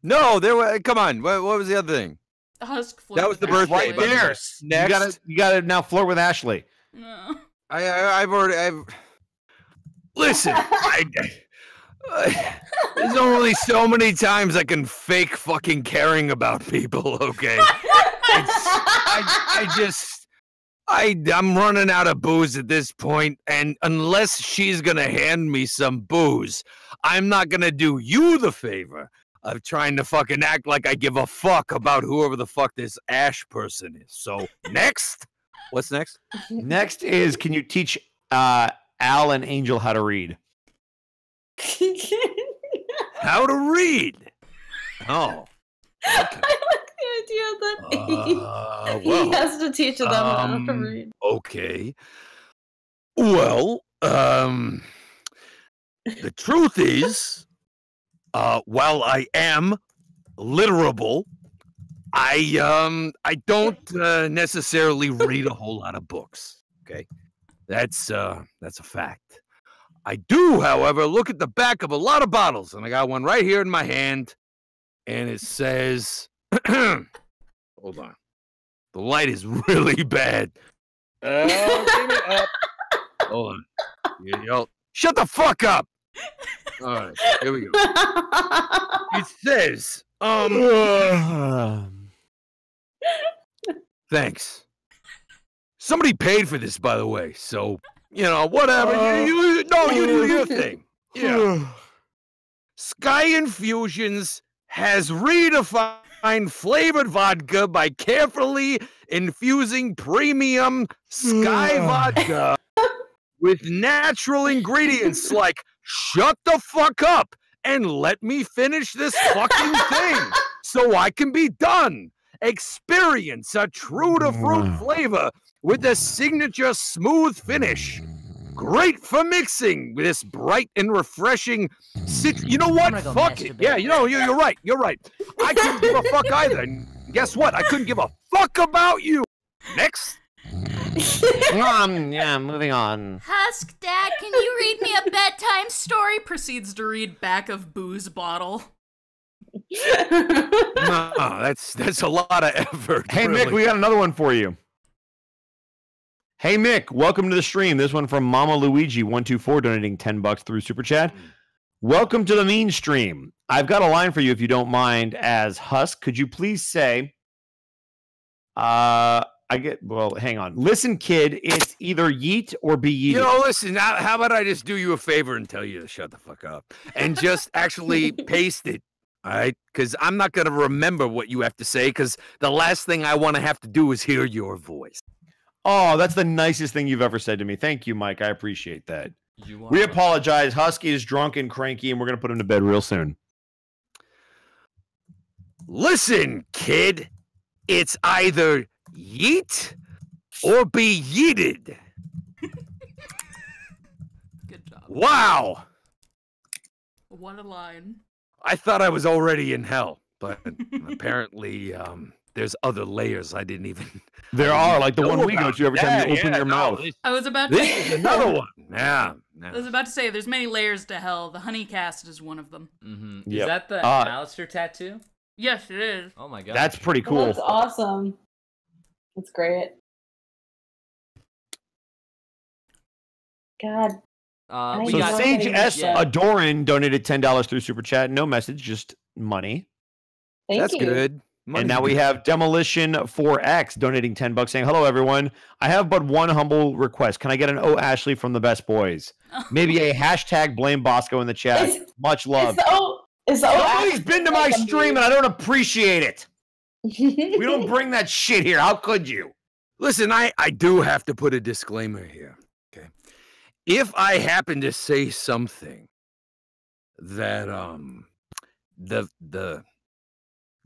No, there was. Come on, what, what was the other thing? Husk flirt. That was the birthday. Right there. Next, you gotta, you gotta now flirt with Ashley. No. I, I, I've already. I've... Listen, I, I, there's only so many times I can fake fucking caring about people. Okay, it's, I, I just. I, I'm running out of booze at this point, and unless she's going to hand me some booze, I'm not going to do you the favor of trying to fucking act like I give a fuck about whoever the fuck this Ash person is. So, next. What's next? Next is, can you teach uh, Al and Angel how to read? How to read? Oh. Okay. I like the idea that he, uh, well, he has to teach them um, how to read. Okay. Well, um, the truth is, uh, while I am literable, I um, I don't uh, necessarily read a whole lot of books. Okay, that's uh, that's a fact. I do, however, look at the back of a lot of bottles, and I got one right here in my hand, and it says, hold on, the light is really bad. Uh, give it up. Hold on. Yo, shut the fuck up. All right, here we go. It says, um, thanks. Somebody paid for this, by the way, so, you know, whatever. Uh, you, you, no, you do your thing. Yeah. Sky Infusions has redefined flavored vodka by carefully infusing premium Sky vodka with natural ingredients like shut the fuck up and let me finish this fucking thing so I can be done. Experience a true-to-fruit flavor with a signature smooth finish. Great for mixing with this bright and refreshing cit- You know what? Fuck it. Yeah, you know, you're, you're right. You're right. I couldn't give a fuck either. And guess what? I couldn't give a fuck about you. Next. um, yeah, moving on. Husk, Dad, can you read me a bedtime story? Proceeds to read back of booze bottle. No, that's that's a lot of effort. Hey, really. Mick, we got another one for you. Hey, Mick, welcome to the stream. This one from Mama Luigi one two four donating ten bucks through Super Chat. Welcome to the mean stream. I've got a line for you if you don't mind. As Husk, could you please say, uh, I get, well, hang on. Listen, kid, it's either yeet or be yeet. You know, listen, how about I just do you a favor and tell you to shut the fuck up and just actually paste it. All right, because I'm not going to remember what you have to say, because the last thing I want to have to do is hear your voice. Oh, that's the nicest thing you've ever said to me. Thank you, Mike. I appreciate that. You are. We apologize. Husky is drunk and cranky, and we're going to put him to bed real soon. Listen, kid, it's either yeet or be yeeted. Good job. Wow. What a line. I thought I was already in hell, but apparently um, there's other layers I didn't even... There are, like the one we go to every yeah, time you open yeah, your no, mouth. This, I was about to this say... is another one. Yeah, yeah. I was about to say, there's many layers to hell. The HuniCast is one of them. Mm-hmm. Yep. Is that the uh, Alastor tattoo? Yes, it is. Oh my god. That's pretty cool. That's awesome. That's great. God. Uh, so Sage S. Yeah. Adorin donated ten dollars through Super Chat. No message, just money. Thank That's you. Good. Money. And now we have Demolition four X donating ten bucks saying, hello, everyone. I have but one humble request. Can I get an Oh Ashley from the Best Boys? Maybe a hashtag blame Bosco in the chat. It's, Much love. It's the o, it's the Nobody's o been to my stream and I don't appreciate it. We don't bring that shit here. How could you? Listen, I, I do have to put a disclaimer here. If I happen to say something that um the the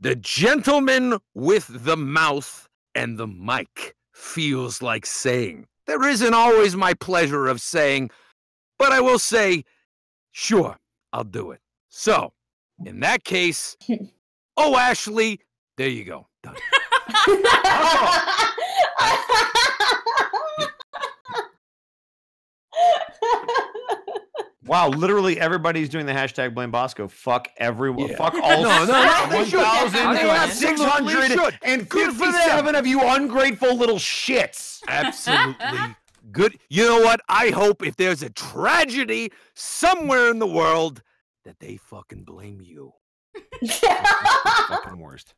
the gentleman with the mouth and the mic feels like saying, there isn't always my pleasure of saying, but I will say, sure, I'll do it. So in that case, oh Ashley, there you go. Done. Wow, literally everybody's doing the hashtag blame Bosco. Fuck everyone. Yeah. Fuck all no, no, no, one thousand six hundred fifty-seven of you ungrateful little shits. Absolutely good. You know what? I hope if there's a tragedy somewhere in the world that they fucking blame you. That's the fucking worst.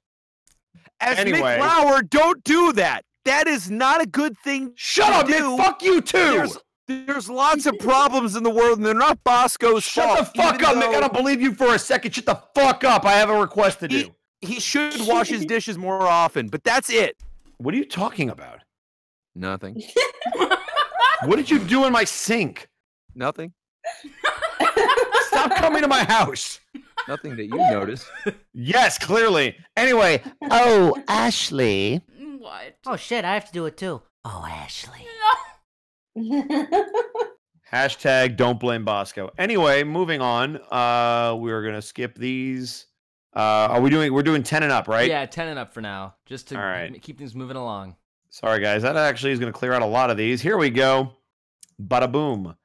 As anyway. Mick Lauer, don't do that. That is not a good thing. Shut up, Mick. Fuck you too. There's There's lots of problems in the world, and they're not Bosco's fault. Shut the fuck up, Mick. I don't believe you for a second. Shut the fuck up. I have a request to do. He, he should wash his dishes more often, but that's it. What are you talking about? Nothing. What did you do in my sink? Nothing. Stop coming to my house. Nothing that you noticed. Yes, clearly. Anyway, oh, Ashley. What? Oh, shit, I have to do it, too. Oh, Ashley. No. Hashtag don't blame Bosco. Anyway, moving on. Uh, we're gonna skip these. Uh, are we doing? We're doing ten and up, right? Yeah, ten and up for now, just to right. keep things moving along. Sorry, guys, that actually is gonna clear out a lot of these. Here we go. Bada boom.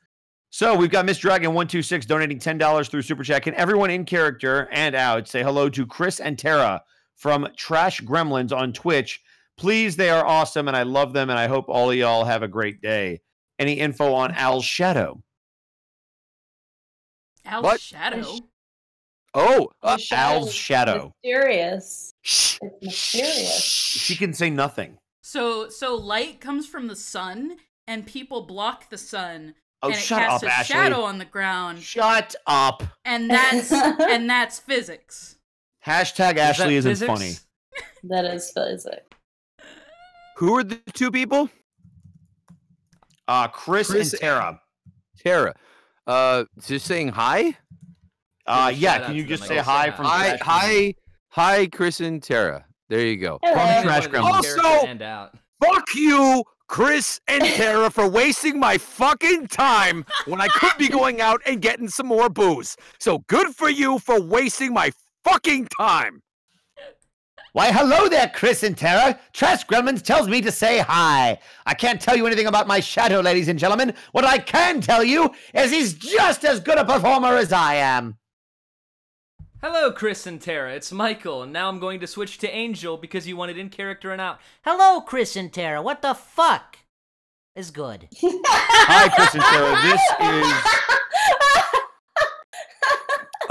So we've got Miss Dragon one two six donating ten dollars through Super Chat. Can everyone in character and out say hello to Chris and Tara from Trash Gremlins on Twitch? Please, they are awesome, and I love them, and I hope all of y'all have a great day. Any info on Al Shadow? Al what? Shadow? Oh, uh, Al Shadow. Mysterious. It's mysterious. She can say nothing. So, so light comes from the sun, and people block the sun. Oh, and shut it casts up, a Ashley. Shadow on the ground. Shut up. And that's and that's physics. Hashtag Ashley isn't physics? Funny. That is physics. Who are the two people? Uh, Chris, Chris and Tara. Tara. Uh, just saying hi? Uh, yeah, can you just say hi from Hi, hi, hi, Chris and Tara. There you go. From Trash Gremlins. Also, fuck you, Chris and Tara, for wasting my fucking time when I could be going out and getting some more booze. So good for you for wasting my fucking time. Why, hello there, Chris and Tara. Trash Gremlins tells me to say hi. I can't tell you anything about my shadow, ladies and gentlemen. What I can tell you is he's just as good a performer as I am. Hello, Chris and Tara. It's Michael, and now I'm going to switch to Angel because you wanted in character and out. Hello, Chris and Tara. What the fuck is good? Hi, Chris and Tara. This is...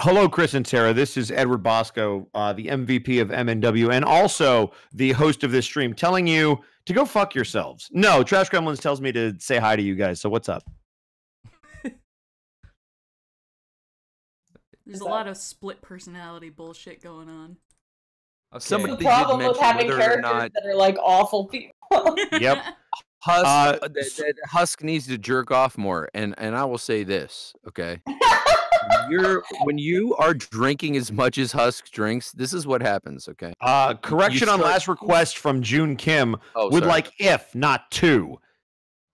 Hello, Chris and Tara. This is Edward Bosco, uh, the M V P of M N W, and also the host of this stream, telling you to go fuck yourselves. No, Trash Gremlins tells me to say hi to you guys, so what's up? There's a lot of split personality bullshit going on. Okay. Somebody the problem with having characters not... that are like awful people. Yep. Husk, uh, that, that Husk needs to jerk off more, and and I will say this, okay? You're when you are drinking as much as Husk drinks, this is what happens, okay? Uh, correction start... on last request from June Kim oh, would sorry. like if not two,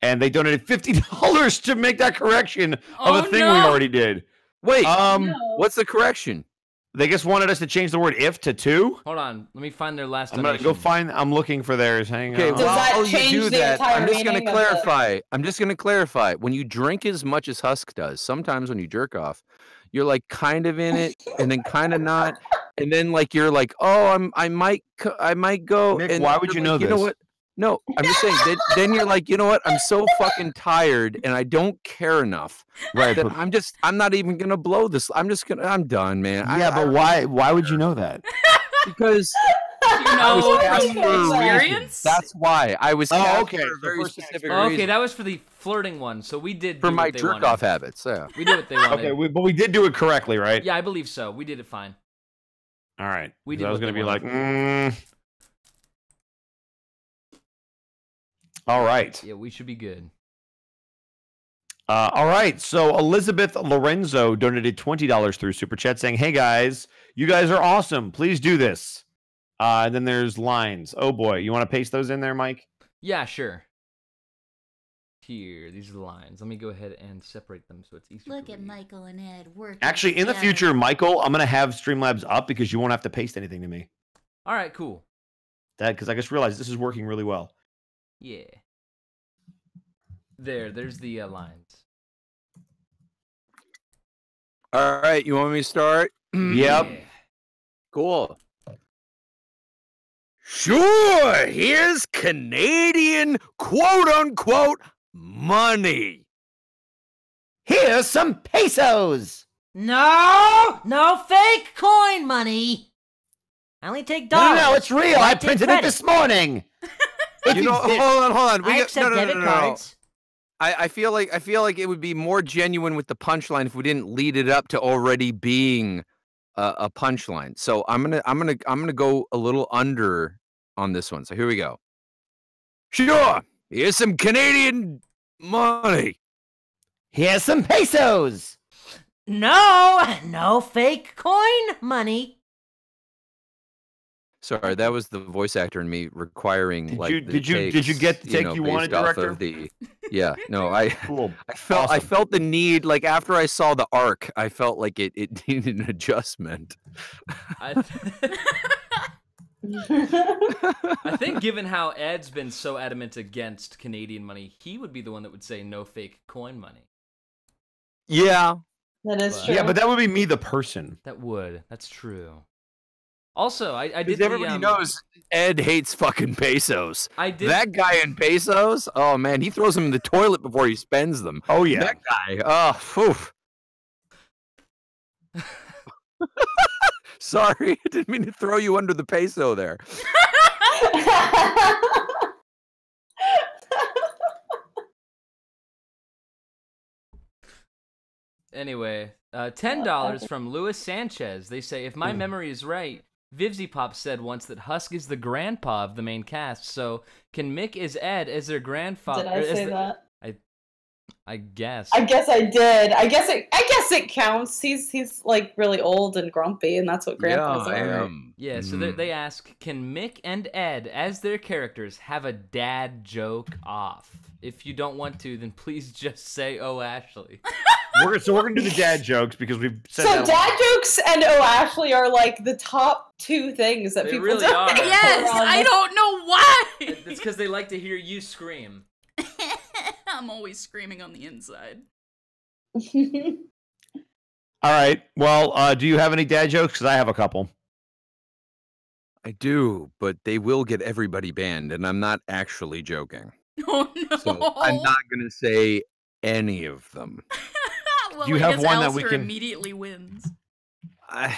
and they donated fifty dollars to make that correction oh, of a thing no. we already did. Wait, um, no. what's the correction? They just wanted us to change the word if to two? Hold on, let me find their last I'm donation. Gonna go find, I'm looking for theirs, hang okay, on. Okay, while well, you do that, I'm just gonna clarify, it. I'm just gonna clarify. When you drink as much as Husk does, sometimes when you jerk off, you're like kind of in it, and then kind of not, and then like you're like, oh, I'm, I might, I might go. Nick, and why would you like, know this? You know what? No, I'm just saying, then, then you're like, you know what? I'm so fucking tired and I don't care enough. Right. That I'm just, I'm not even going to blow this. I'm just going to, I'm done, man. Yeah, I, but I, why Why would you know that? Because you know from experience? That's why. I was oh, okay. for a very specific oh, okay, reason. That was for the flirting one. So we did For do my jerk-off habits, yeah. We did what they wanted. Okay, we, but we did do it correctly, right? Yeah, I believe so. We did it fine. All right. We did I was going to be wanted. like, mm. All right. Yeah, we should be good. Uh, all right. So Elizabeth Lorenzo donated twenty dollars through Super Chat saying, hey, guys, you guys are awesome. Please do this. Uh, and then there's lines. Oh, boy. You want to paste those in there, Mike? Yeah, sure. Here. These are the lines. Let me go ahead and separate them so it's easier. Look at Michael and Ed working. Actually, in the future, Michael, I'm going to have Streamlabs up because you won't have to paste anything to me. All right, cool. That because I just realized this is working really well. Yeah. There, there's the uh, lines. All right, you want me to start? Yep. Yeah. Cool. Sure, here's Canadian quote-unquote money. Here's some pesos. No, no fake coin money. I only take dollars. No, no, it's real. I, I printed credit. it this morning. You know, hold on, hold on. We I got, accept no, no, debit no, no, no. cards. I, I feel like I feel like it would be more genuine with the punchline if we didn't lead it up to already being a, a punchline. So I'm gonna I'm gonna I'm gonna go a little under on this one. So here we go. Sure, here's some Canadian money. Here's some pesos. No, no fake coin money. Sorry, that was the voice actor in me requiring did like. You, the did you takes, did you get the take you, know, you wanted, director? The, yeah, no, I cool. I felt awesome. I felt the need like after I saw the arc, I felt like it it needed an adjustment. I, th I think, given how Ed's been so adamant against Canadian money, he would be the one that would say no fake coin money. Yeah. That is but, true. Yeah, but that would be me, the person. That would. That's true. Also, I, I did. Everybody the, um... knows Ed hates fucking pesos. I did. That guy in pesos. Oh man, he throws them in the toilet before he spends them. Oh yeah, that guy. Oh, phew. Sorry, I didn't mean to throw you under the peso there. Anyway, uh, ten dollars from Luis Sanchez. They say, if my mm. memory is right, VivziePop said once that Husk is the grandpa of the main cast, so can Mick is Ed as their grandfather? Did I say the, that? I, I guess. I guess I did. I guess it. I guess it counts. He's he's like really old and grumpy, and that's what grandpas yeah, are. Right? Yeah. So mm. they, they ask, can Mick and Ed as their characters have a dad joke off? If you don't want to, then please just say, "Oh, Ashley." We're, so we're going to do the dad jokes because we've said So that dad jokes and Oh Ashley are like the top two things that they people really don't are. Yes, I don't know why. It's because they like to hear you scream. I'm always screaming on the inside. All right. Well, uh, do you have any dad jokes? Because I have a couple. I do, but they will get everybody banned, and I'm not actually joking. Oh, no. So I'm not going to say any of them. Well, you have one Alistair that we can immediately wins. Uh,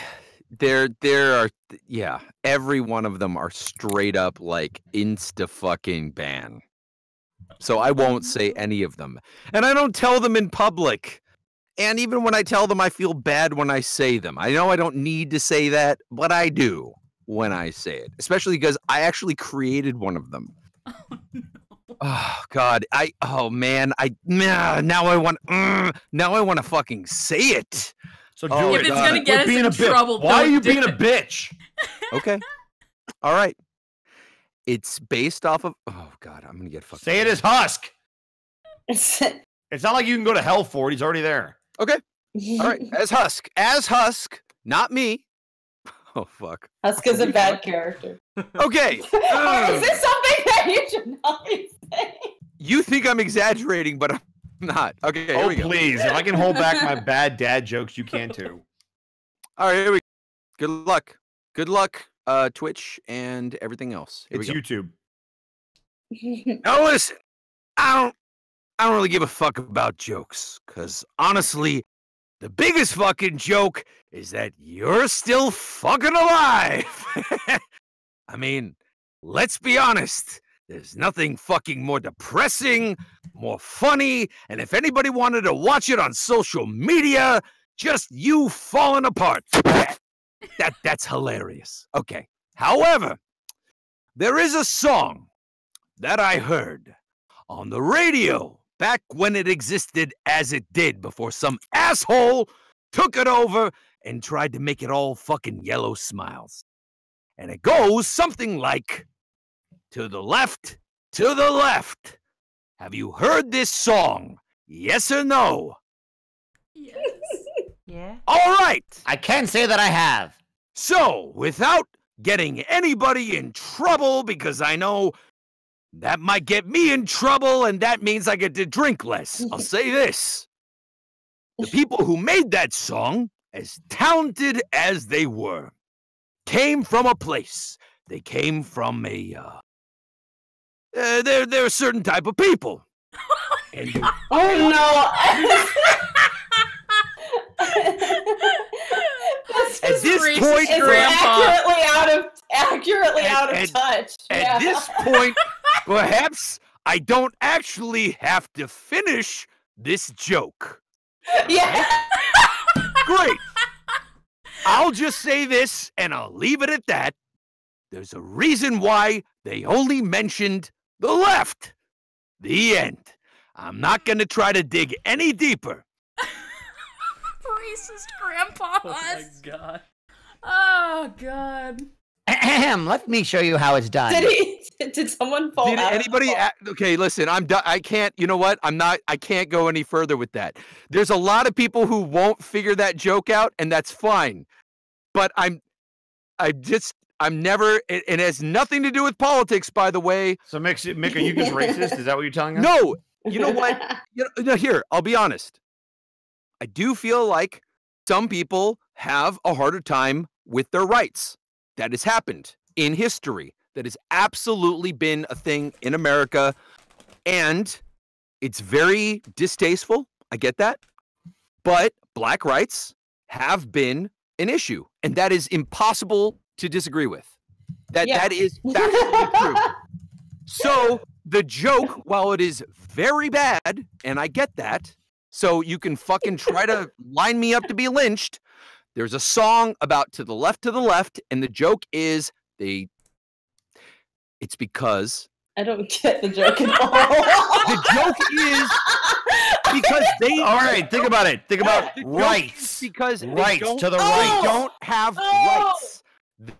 there, there are, yeah. Every one of them are straight up like insta fucking ban. So I won't say any of them, and I don't tell them in public. And even when I tell them, I feel bad when I say them. I know I don't need to say that, but I do when I say it, especially because I actually created one of them. Oh, no. Oh God! I oh man! I nah, now I want uh, now I want to fucking say it. So do oh, it. If it's gonna get us in trouble, why are you being a bitch? Okay. All right. It's based off of. Oh God! I'm gonna get fucked. Say it as Husk. It's not like you can go to hell for it. He's already there. Okay. All right. As Husk. As Husk. Not me. Oh fuck. Husk is a bad character. Okay. Oh, is this something that you should not be saying? You think I'm exaggerating, but I'm not. Okay. Here oh we go. Please, if I can hold back my bad dad jokes, you can too. All right, here we go. Good luck. Good luck, uh, Twitch and everything else. Here it's YouTube. Now listen, I don't, I don't really give a fuck about jokes, cause honestly, the biggest fucking joke is that you're still fucking alive. I mean, let's be honest. There's nothing fucking more depressing, more funny, and if anybody wanted to watch it on social media, just you falling apart. That, that that's hilarious. Okay. However, there is a song that I heard on the radio back when it existed as it did, before some asshole took it over and tried to make it all fucking yellow smiles. And it goes something like, to the left, to the left. Have you heard this song? Yes or no? Yes. Yeah. All right. I can't say that I have. So, without getting anybody in trouble, because I know that might get me in trouble, and that means I get to drink less. I'll say this. The people who made that song, as talented as they were, came from a place. They came from a, uh... uh they're, they're a certain type of people. And they... Oh, no. At this point, it's accurately out of, accurately at, out of at, touch. At yeah. this point... Perhaps I don't actually have to finish this joke. Yeah. Great. I'll just say this, and I'll leave it at that. There's a reason why they only mentioned the left. The end. I'm not going to try to dig any deeper. Racist grandpa. Oh, my God. Oh, God. Ahem, let me show you how it's done. Did he? Did someone fall? Did out anybody? Of the okay, listen. I'm. I can't. You know what? I'm not. I can't go any further with that. There's a lot of people who won't figure that joke out, and that's fine. But I'm. I just. I'm never. It, it has nothing to do with politics, by the way. So, Mick, Mick, are you just racist? Is that what you're telling us? No. You know what? You know, here, I'll be honest. I do feel like some people have a harder time with their rights. That has happened in history. That has absolutely been a thing in America. And it's very distasteful. I get that. But black rights have been an issue. And that is impossible to disagree with. That yeah. That is factually true. So the joke, while it is very bad, and I get that, so you can fucking try to line me up to be lynched, there's a song about To the Left, To the Left, and the joke is they... It's because... I don't get the joke at all. The joke is because they... All right, think about it. Think about rights. Because rights to the right. Oh, don't have oh, rights. That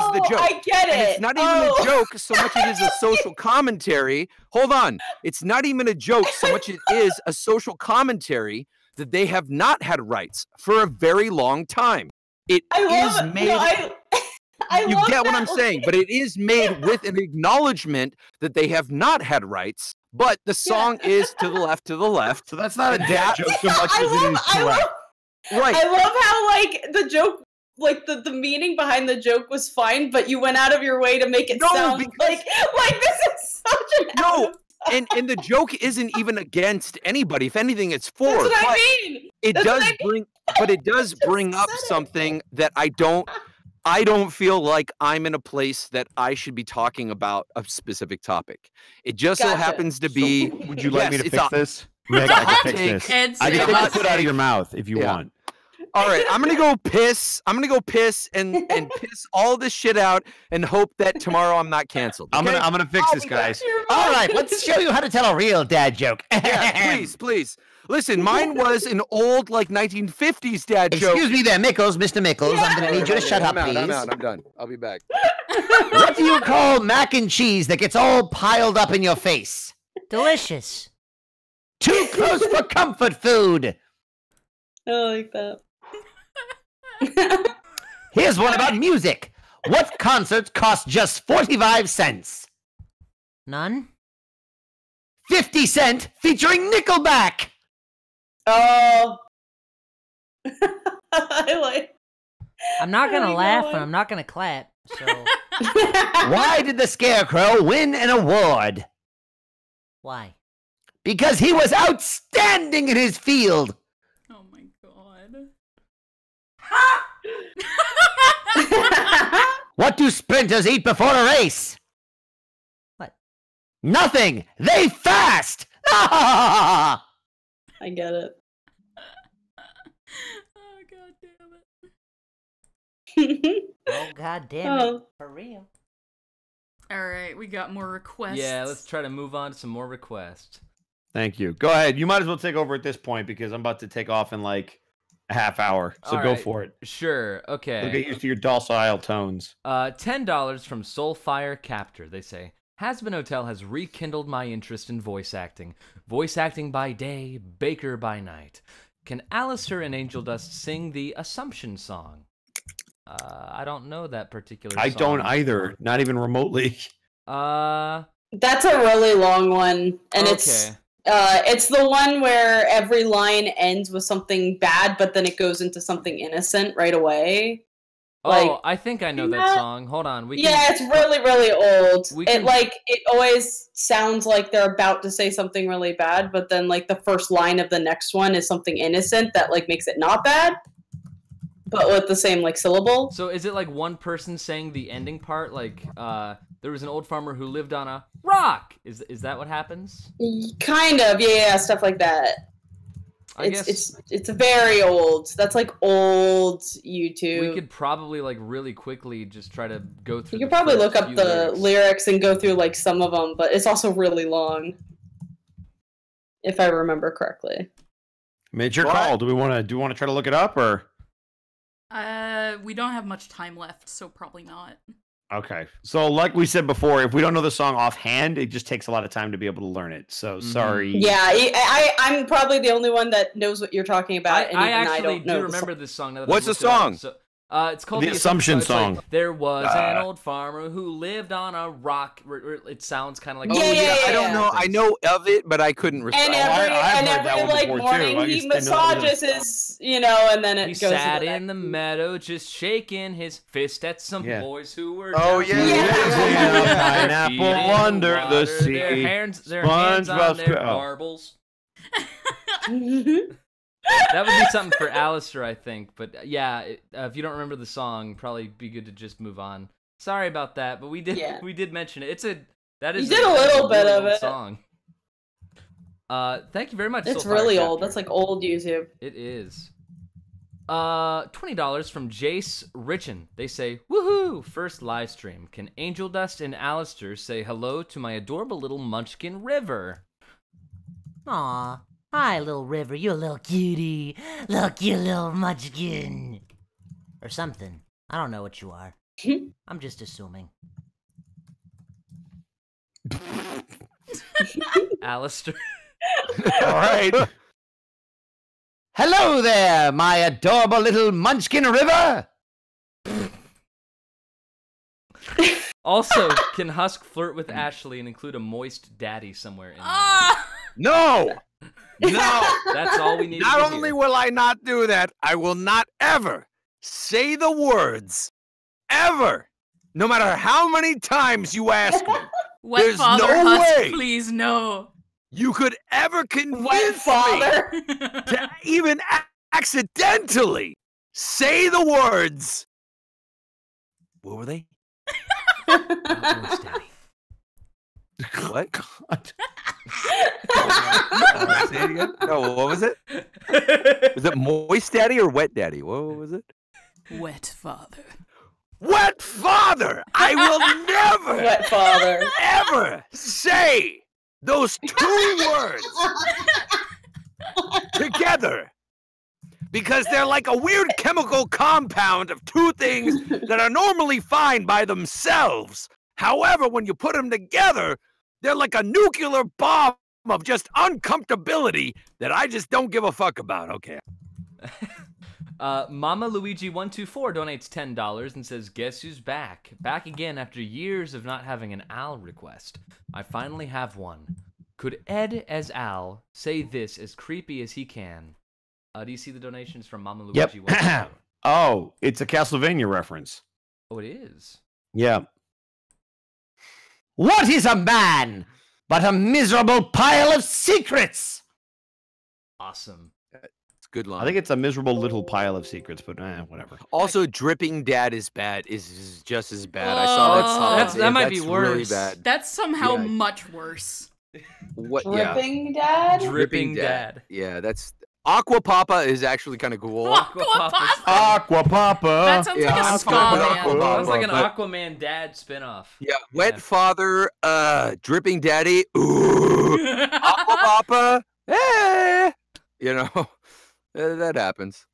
oh, is the joke. I get it. And it's not even oh. a joke so much it is a social commentary. Hold on. It's not even a joke so much it is a social commentary that they have not had rights for a very long time. It I love, is made... No, I... I you get what I'm saying, but it is made with an acknowledgement that they have not had rights, but the song yeah. is To the Left, To the Left. So that's not a dad joke so much I as love, it is I love, right. I love how, like, the joke, like, the, the meaning behind the joke was fine, but you went out of your way to make it no, sound because, like, like, this is such an No, and, and the joke isn't even against anybody. If anything, it's for. That's what I mean. It that's does I mean. bring, but it does bring up something it. that I don't... I don't feel like I'm in a place that I should be talking about a specific topic. It just gotcha. so happens to be. So, would you like yes, me to fix a, this? Meg, I can fix this. It's I can take it out of your mouth if you yeah. want. All right, I'm gonna go piss. I'm gonna go piss and and piss all this shit out and hope that tomorrow I'm not canceled. Okay? I'm gonna I'm gonna fix oh, this, guys. All right, let's show you how to tell a real dad joke. Yeah, please, please. Listen, mine was an old, like, nineteen fifties dad joke. Excuse me there, Mickles, Mister Mickles. I'm going to need you to shut I'm up, out, please. I'm out, I'm done. I'll be back. What do you call mac and cheese that gets all piled up in your face? Delicious. Too close for comfort food. I like that. Here's one about music. What concerts cost just forty-five cents? None. fifty cent featuring Nickelback. Oh, I like. I'm not gonna laugh, and I'm not gonna clap. So, why did the Scarecrow win an award? Why? Because he was outstanding in his field. Oh my god! What do sprinters eat before a race? What? Nothing. They fast. I get it. Oh, god damn it. Oh, god damn oh. it. For real. Alright, we got more requests. Yeah, let's try to move on to some more requests. Thank you. Go ahead. You might as well take over at this point because I'm about to take off in like a half hour. So All go right. for it. Sure. Okay. We'll get used to your docile tones. Uh, ten dollars from Soulfire Captor, they say. Hazbin Hotel has rekindled my interest in voice acting. Voice acting by day, Baker by night. Can Alastor and Angel Dust sing the Assumption song? Uh, I don't know that particular song. I don't either. Not even remotely. Uh, That's a really long one. And okay. it's, uh, it's the one where every line ends with something bad, but then it goes into something innocent right away. Oh, like, I think I know yeah. that song. Hold on. We can, yeah, it's really, really old. We can, it like it always sounds like they're about to say something really bad, but then like the first line of the next one is something innocent that like makes it not bad, but with the same like syllable. So is it like one person saying the ending part? Like uh, there was an old farmer who lived on a rock. Is is that what happens? Kind of, yeah, yeah stuff like that. I it's, guess it's it's very old. That's like old YouTube. We could probably like really quickly just try to go through. You could probably look up the lyrics. lyrics and go through like some of them, but it's also really long, if I remember correctly. Made your call. Do we want to do? You want to try to look it up or? Uh, we don't have much time left, so probably not. Okay, so like we said before, if we don't know the song offhand, it just takes a lot of time to be able to learn it. So mm-hmm. sorry. Yeah, I, I, I'm probably the only one that knows what you're talking about. I, and I actually I don't know do remember this song. Now that What's the song? So, Uh, it's called The, the Assumption, Assumption Song. Like, there was uh, an old farmer who lived on a rock. It sounds kind of like. Yeah, oh, yeah, yeah, I don't yeah. know. I know of it, but I couldn't. Recite. And every, oh, I, and every like morning, too. he massages his, you know, and then it he goes. He sat in the meadow, just shaking his fist at some yeah. boys who were. Oh yeah, yeah. yeah. yeah. Pineapple under water, the sea. Their hands, their hands on their marbles. That would be something for Alastor, I think. But yeah, it, uh, if you don't remember the song, probably be good to just move on. Sorry about that, but we did yeah. we did mention it. It's a that is you did a, a little bit of it. Song. Uh, thank you very much. It's Soulfire really Chapter. Old. That's like old YouTube. It is. Uh, twenty dollars from Jace Richin. They say, "Woohoo! First live stream. Can Angel Dust and Alastor say hello to my adorable little munchkin River?" Aww. Hi, little River, you a little cutie. Look, you little munchkin. Or something. I don't know what you are. I'm just assuming. Alastor. All right. Hello there, my adorable little munchkin River. Also, can Husk flirt with Ashley and include a moist daddy somewhere in there? No! No, that's all we need. Not to only hear. Will I not do that, I will not ever say the words ever, no matter how many times you ask me. What there's father no Husk, way, please no. You could ever convince what father? Me to even accidentally say the words. What were they? What? God. Oh, say it again? No, what was it? Was it moist daddy or wet daddy? What was it? Wet father. Wet father! I will never, wet father, ever say those two words together because they're like a weird chemical compound of two things that are normally fine by themselves. However, when you put them together, they're like a nuclear bomb of just uncomfortability that I just don't give a fuck about. Okay. uh, Mama Luigi one two four donates ten dollars and says, "Guess who's back? Back again after years of not having an Al request. I finally have one. Could Ed as Al say this as creepy as he can?" Uh, do you see the donations from Mama Luigi? Yep. one two four? Oh, it's a Castlevania reference. Oh, it is. Yeah. What is a man but a miserable pile of secrets? Awesome. It's good line. I think it's a miserable little pile of secrets, but eh, whatever. Also, dripping dad is bad is just as bad. Oh, I saw that song. That's, that might that's be worse. Really bad. That's somehow yeah. much worse. What? Dripping yeah. dad? Dripping dad. dad. Yeah, that's... Aquapapa is actually kind of cool. Aquapapa. Aquapapa. That sounds yeah. like a ska band. Sounds like an Aquaman Dad spinoff. Yeah. Wet yeah. father, uh, dripping daddy. Ooh. Aquapapa. Hey. You know, that happens.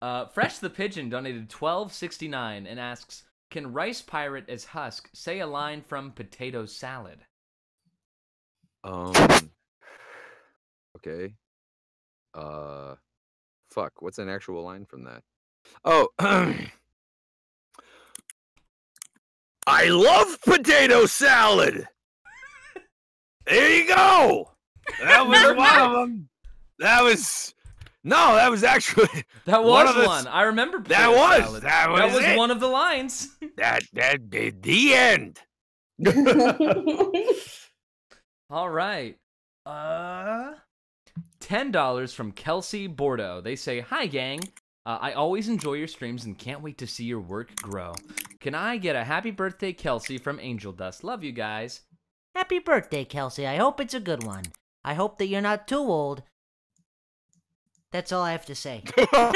Uh, Fresh the Pigeon donated twelve sixty-nine and asks, "Can Rice Pirate as Husk say a line from Potato Salad?" Um. Okay. Uh, fuck. What's an actual line from that? Oh, I love potato salad. There you go. That was one of them. That was no. That was actually that was one. Of the, one. I remember. That was salad. that was that was it. One of the lines. That that did the end. All right. Uh. ten dollars from Kelsey Bordeaux. They say, "Hi, gang. Uh, I always enjoy your streams and can't wait to see your work grow. Can I get a happy birthday, Kelsey, from Angel Dust? Love you guys." Happy birthday, Kelsey. I hope it's a good one. I hope that you're not too old. That's all I have to say. Wow.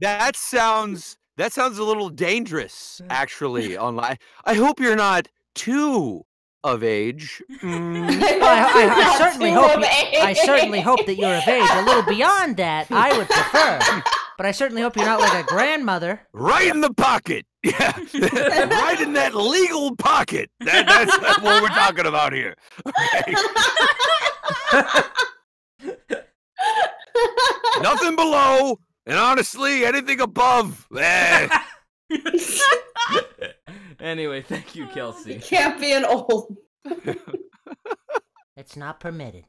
That sounds that sounds a little dangerous, actually. Online. I hope you're not too of age. Mm. I, I, I certainly hope you, I certainly hope that you're of age. A little beyond that, I would prefer. But I certainly hope you're not like a grandmother. Right in the pocket. Yeah. Right in that legal pocket. That, that's, that's what we're talking about here. Okay. Nothing below. And honestly, anything above. Eh. Anyway, thank you, Kelsey. You can't be an old. It's not permitted.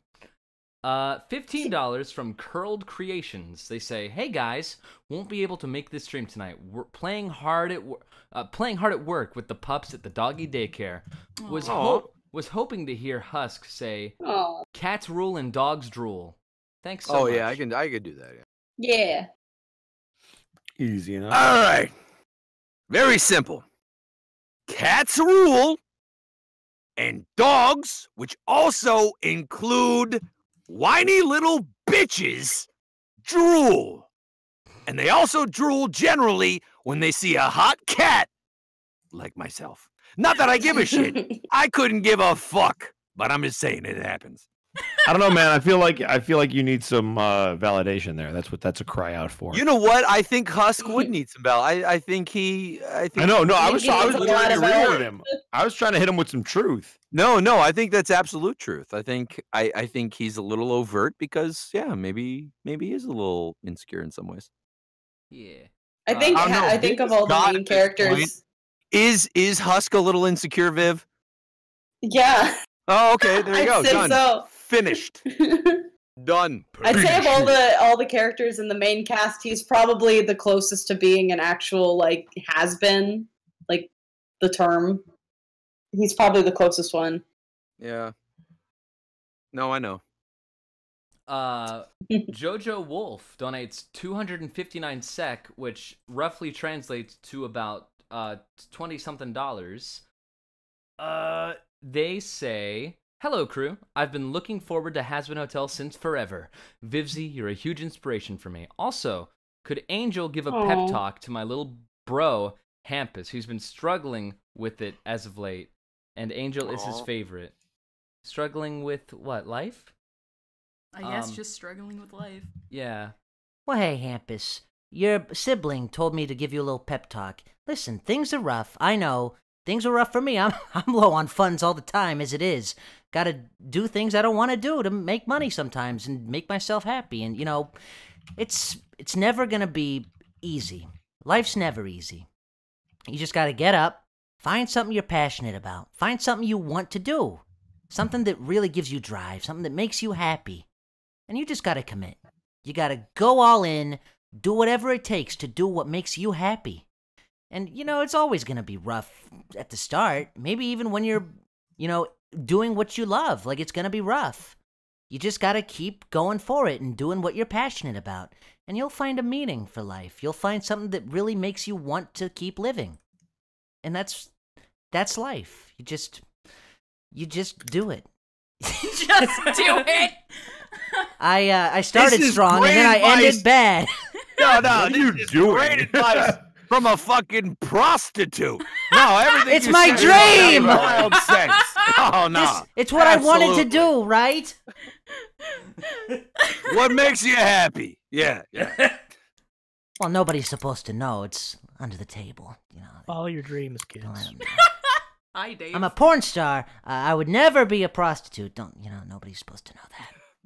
Uh, fifteen dollars from Curled Creations. They say, "Hey guys, won't be able to make this stream tonight. We're playing hard at wor uh, playing hard at work with the pups at the doggy daycare. Was ho was hoping to hear Husk say, Aww. Cats rule and dogs drool. Thanks so oh, much." Oh yeah, I can I can do that. Yeah. yeah. Easy enough. All right. Very simple. Cats rule and dogs, which also include whiny little bitches, drool. And they also drool generally when they see a hot cat like myself. Not that I give a shit. I couldn't give a fuck, but I'm just saying it happens. I don't know, man. I feel like I feel like you need some uh, validation there. That's what that's a cry out for. You know what? I think Husk would need some val. I, I think he. I think. I know. No, I was. I was trying to get real with him. I was trying to hit him with some truth. No, no. I think that's absolute truth. I think. I, I think he's a little overt because, yeah, maybe maybe he is a little insecure in some ways. Yeah. I think. Uh, I, I, I think of all the main characters. Is is Husk a little insecure, Viv? Yeah. Oh, okay. There you go. Done. So. Finished. Done. I'd say of all the all the characters in the main cast, he's probably the closest to being an actual like has been, like the term. He's probably the closest one. Yeah. No, I know. Uh, Jojo Wolf donates two hundred fifty-nine sec, which roughly translates to about uh twenty something dollars. Uh, they say, "Hello, crew. I've been looking forward to Hazbin Hotel since forever. Vivzie, you're a huge inspiration for me. Also, could Angel give a Aww. pep talk to my little bro, Hampus, who's been struggling with it as of late, and Angel Aww. is his favorite." Struggling with what, life? I guess um, just struggling with life. Yeah. "Well, hey, Hampus. Your sibling told me to give you a little pep talk. Listen, things are rough. I know. Things are rough for me. I'm, I'm low on funds all the time, as it is. Gotta do things I don't want to do to make money sometimes and make myself happy. And, you know, it's it's never gonna be easy. Life's never easy. You just gotta get up, find something you're passionate about, find something you want to do, something that really gives you drive, something that makes you happy. And you just gotta commit. You gotta go all in, do whatever it takes to do what makes you happy. And, you know, it's always going to be rough at the start. Maybe even when you're, you know, doing what you love. Like, it's going to be rough. You just got to keep going for it and doing what you're passionate about. And you'll find a meaning for life. You'll find something that really makes you want to keep living. And that's, that's life. You just, you just do it." Just do it! I, uh, I started strong and then I advice. ended bad. No, no, you do great advice. From a fucking prostitute. No, everything. It's my dream. Wild sex. Oh no. This, it's what Absolutely. I wanted to do, right? What makes you happy? Yeah, yeah. Well, nobody's supposed to know. It's under the table, you know. Follow your dreams, kids. Hi, Dave. I'm a porn star. Uh, I would never be a prostitute. Don't you know? Nobody's supposed to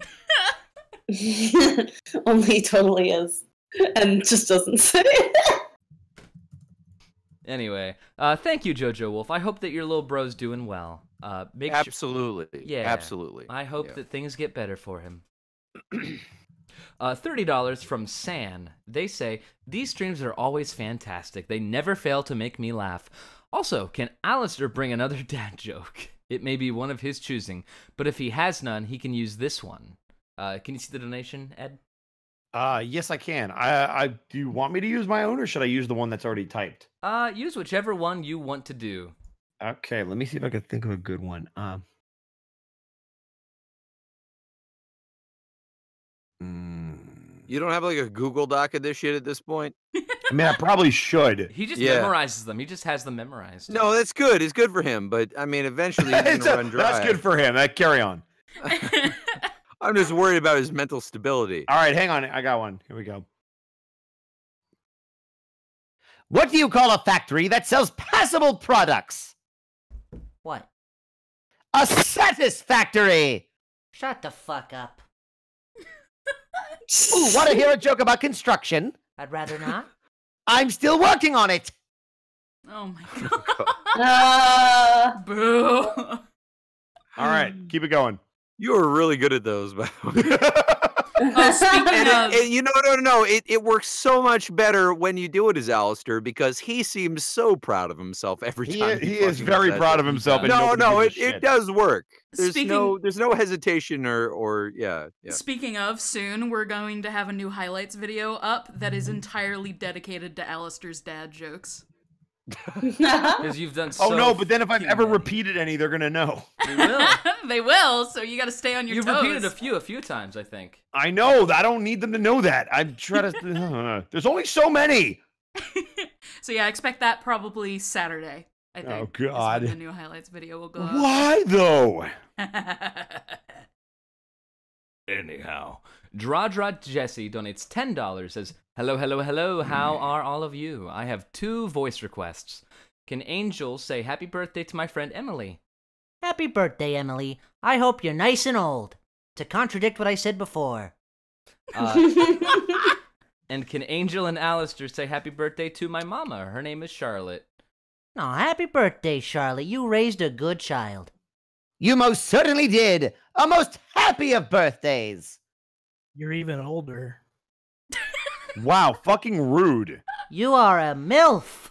know that. Only he totally is, and just doesn't say it. Anyway, uh, thank you, Jojo Wolf. I hope that your little bro's doing well. Uh, make absolutely. Sure... Yeah, absolutely. I hope yeah. that things get better for him. uh, thirty dollars from San. They say, "These streams are always fantastic. They never fail to make me laugh. Also, can Alastor bring another dad joke? It may be one of his choosing, but if he has none, he can use this one." Uh, can you see the donation, Ed? Uh, yes, I can. I, I, do you want me to use my own, or should I use the one that's already typed? Uh, use whichever one you want to do. Okay, let me see if I can think of a good one. Um, you don't have like a Google Doc of this shit at this point? I mean, I probably should. He just yeah. memorizes them. He just has them memorized. No, that's good. It's good for him. But I mean, eventually he's gonna a, run dry. That's good for him. I carry on. I'm just worried about his mental stability. All right, hang on. I got one. Here we go. What do you call a factory that sells passable products? What? A satisfactory. Shut the fuck up. Ooh, want to hear a joke about construction? I'd rather not. I'm still working on it. Oh my god. uh, Boo. All right, keep it going. You were really good at those, by the way. Oh, speaking and of... It, it, you know, no, no, no. It, it works so much better when you do it as Alastor because he seems so proud of himself every time. He, he, he is very proud that. of himself. And no, no, it, it does work. There's speaking... no there's no hesitation or, or yeah, yeah. Speaking of, soon we're going to have a new highlights video up that is entirely dedicated to Alastor's dad jokes. Because you've done so oh no, but then if I've ever many. repeated any, they're gonna know. They will. They will. So you got to stay on your You've toes. You've repeated a few, a few times, I think. I know. I don't need them to know that. I'm trying to. Uh, there's only so many. So yeah, I expect that probably Saturday. I think. Oh god. The new highlights video will go. Why up. though? Anyhow, Dra Dra Jesse donates ten dollars. Says. Hello, hello, hello. How are all of you? I have two voice requests. Can Angel say happy birthday to my friend Emily? Happy birthday, Emily. I hope you're nice and old. To contradict what I said before. Uh, and can Angel and Alastor say happy birthday to my mama? Her name is Charlotte. Aw, happy birthday, Charlotte. You raised a good child. You most certainly did. A most happy of birthdays. You're even older. Wow, fucking rude. You are a MILF.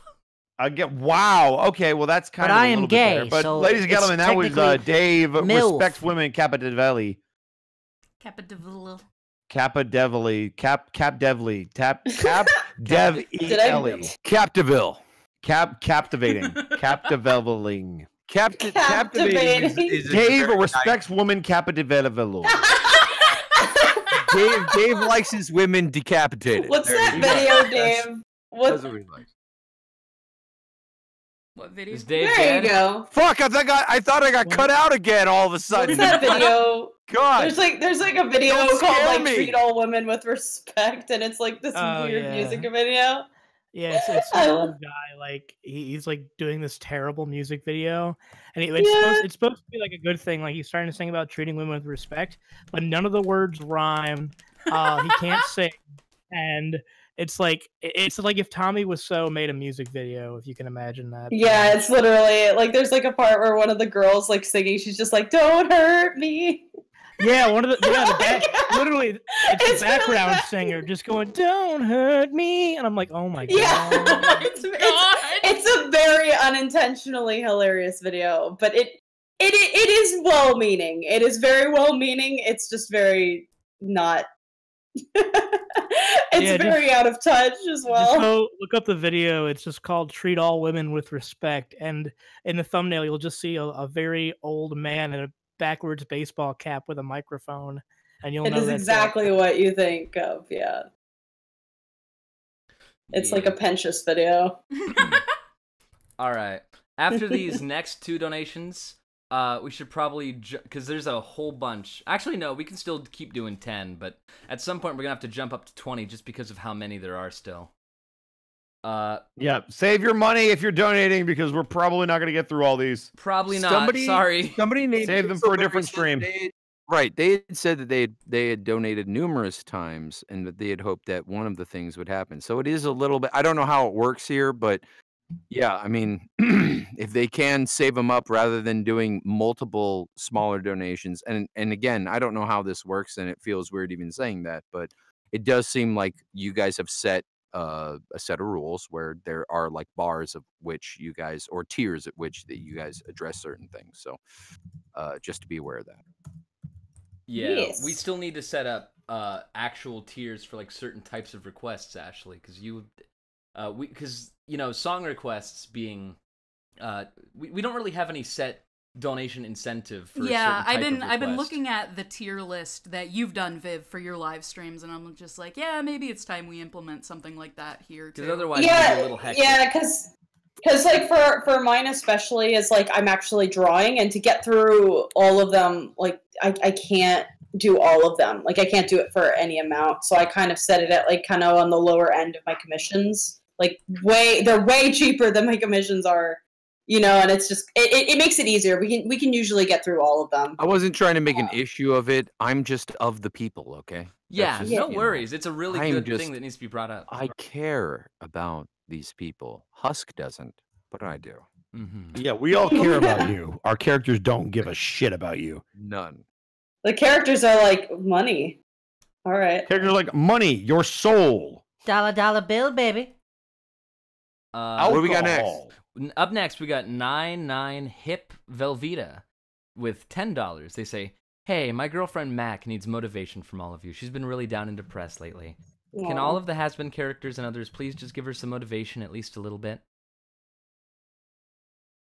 I get wow. Okay, well that's kind but of. But I am gay. Better. But so ladies and gentlemen, that was uh, Dave. MILF. Respect women. Cappadeveli. Cappadeveli. Cappadeveli. Cap Capdeveli. Tap Cap Dev Eli. Captiville. Cap captivating. Captiveling. Cap captivating. Dave respects women. Cappadeveli. Dave, Dave likes his women decapitated. What's there, that video, Dave? That's, what? That's what we like. What video? Is Dave there dead? You go. Fuck! I think I, I thought I got what? cut out again. All of a sudden. What's that video? God. There's like there's like a video Don't called like me. Treat all women with respect, and it's like this oh, weird yeah. music video. Yeah, it's, it's an old guy. Like he, he's like doing this terrible music video, and he, it's, yeah. supposed, it's supposed to be like a good thing. Like he's starting to sing about treating women with respect, but none of the words rhyme. Uh, he can't sing, and it's like it's like if Tommy Wiseau made a music video, if you can imagine that. Yeah, it's literally like there's like a part where one of the girls like singing. She's just like, "Don't hurt me." Yeah, one of the, yeah, the back, oh literally, it's, it's the background really singer just going, "Don't hurt me," and I'm like, "Oh my god!" Yeah, it's, it's, it's a very unintentionally hilarious video, but it it it is well-meaning. It is very well-meaning. It's just very not. It's yeah, very just, out of touch as well. Just go look up the video. It's just called "Treat All Women with Respect," and in the thumbnail, you'll just see a, a very old man in a backwards baseball cap with a microphone, and you'll it know is exactly what you think of. Yeah, it's yeah. like a Penchus video. All right, after these next two donations, uh, we should probably because there's a whole bunch. Actually, no, we can still keep doing ten, but at some point we're gonna have to jump up to twenty just because of how many there are still. Uh, yeah, save your money if you're donating because we're probably not going to get through all these. Probably not. Somebody, Sorry. Somebody named save them for a different stream. They had, right. They had said that they had, they had donated numerous times and that they had hoped that one of the things would happen. So it is a little bit. I don't know how it works here, but yeah, I mean, if they can save them up rather than doing multiple smaller donations. And and again, I don't know how this works, and it feels weird even saying that, but it does seem like you guys have set Uh, a set of rules where there are like bars of which you guys or tiers at which that you guys address certain things. So uh, just to be aware of that. Yeah, yes. We still need to set up uh, actual tiers for like certain types of requests, Ashley, because you, uh, we, because you know, song requests being, uh, we we don't really have any set donation incentive. For yeah, I've been I've been looking at the tier list that you've done, Viv, for your live streams, and I'm just like, yeah, maybe it's time we implement something like that here too. Because otherwise, yeah, it's a little hectic. Yeah, because because like for for mine especially is like I'm actually drawing, and to get through all of them, like I I can't do all of them. Like I can't do it for any amount, so I kind of set it at like kind of on the lower end of my commissions. Like way they're way cheaper than my commissions are. You know, and it's just it, it, it makes it easier. We can we can usually get through all of them. I wasn't trying to make an issue of it. I'm just of the people, okay? Yeah, just, no worries. Know, it's a really I'm good just, thing that needs to be brought up. I care about these people. Husk doesn't, but I do. Mm-hmm. Yeah, we all care about you. Our characters don't give a shit about you. None. The characters are like money. All right. Characters are like money, your soul. Dollar, dollar bill, baby. Uh, what do we got next? Up next, we got nine nine hip Velveeta with ten dollars. They say, "Hey, my girlfriend Mac needs motivation from all of you. She's been really down and depressed lately. Yeah. Can all of the Hazbin characters and others please just give her some motivation, at least a little bit?"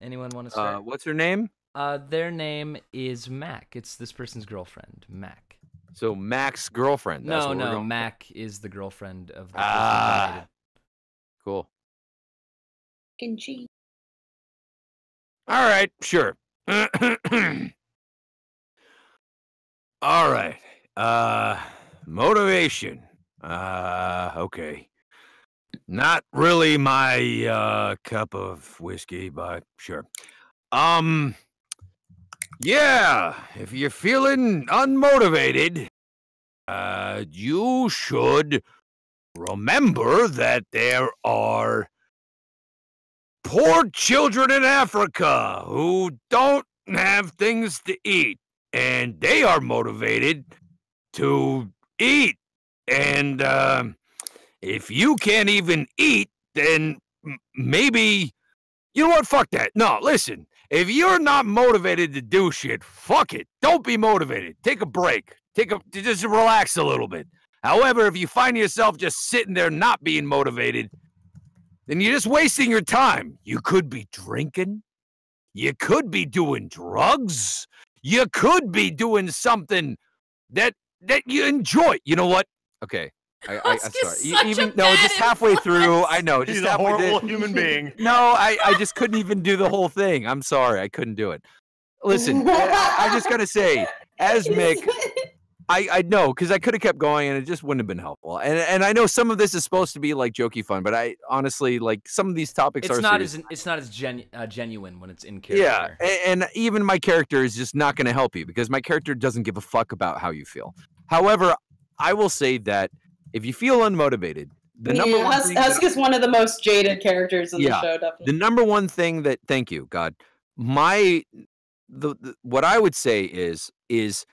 Anyone want to start? Uh, what's her name? Uh, their name is Mac. It's this person's girlfriend, Mac. So Mac's girlfriend. That's no, no, Mac for. is the girlfriend of. The ah, cool. And she. All right, sure. All right. Uh, motivation. Uh, okay. Not really my uh, cup of whiskey, but sure. Um, yeah, if you're feeling unmotivated, uh, you should remember that there are poor children in Africa who don't have things to eat, and they are motivated to eat, and uh, if you can't even eat, then maybe, you know what, fuck that. No, listen, if you're not motivated to do shit, fuck it. Don't be motivated. Take a break. Take a, just relax a little bit. However, if you find yourself just sitting there not being motivated, then you're just wasting your time. You could be drinking. You could be doing drugs. You could be doing something that that you enjoy. You know what? Okay. I, I, I'm sorry. Even no, just halfway through. I know. Just He's a horrible did. human being. No, I, I just couldn't even do the whole thing. I'm sorry. I couldn't do it. Listen, I, I'm just gonna say, as Mick, I I know because I could have kept going and it just wouldn't have been helpful. And and I know some of this is supposed to be like jokey fun, but I honestly like some of these topics it's are. It's not serious. as it's not as genu uh, genuine when it's in character. Yeah, and, and even my character is just not gonna help you because my character doesn't give a fuck about how you feel. However, I will say that. If you feel unmotivated, the yeah, number one Husk, thing Husk that, is one of the most jaded characters in yeah, the show. Definitely. The number one thing that thank you God, my the, the what I would say is is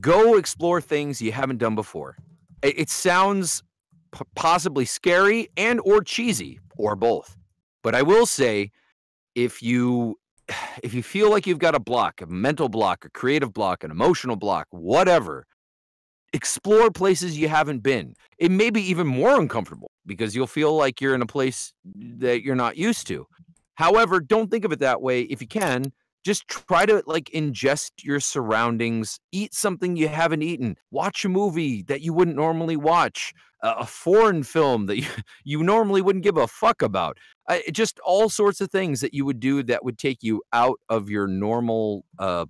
go explore things you haven't done before. It, it sounds p possibly scary and or cheesy or both, but I will say if you if you feel like you've got a block, a mental block, a creative block, an emotional block, whatever. Explore places you haven't been. It may be even more uncomfortable because you'll feel like you're in a place that you're not used to. However, don't think of it that way. If you can, just try to like ingest your surroundings, eat something you haven't eaten, watch a movie that you wouldn't normally watch, uh, a foreign film that you, you normally wouldn't give a fuck about. Uh, just all sorts of things that you would do that would take you out of your normal uh,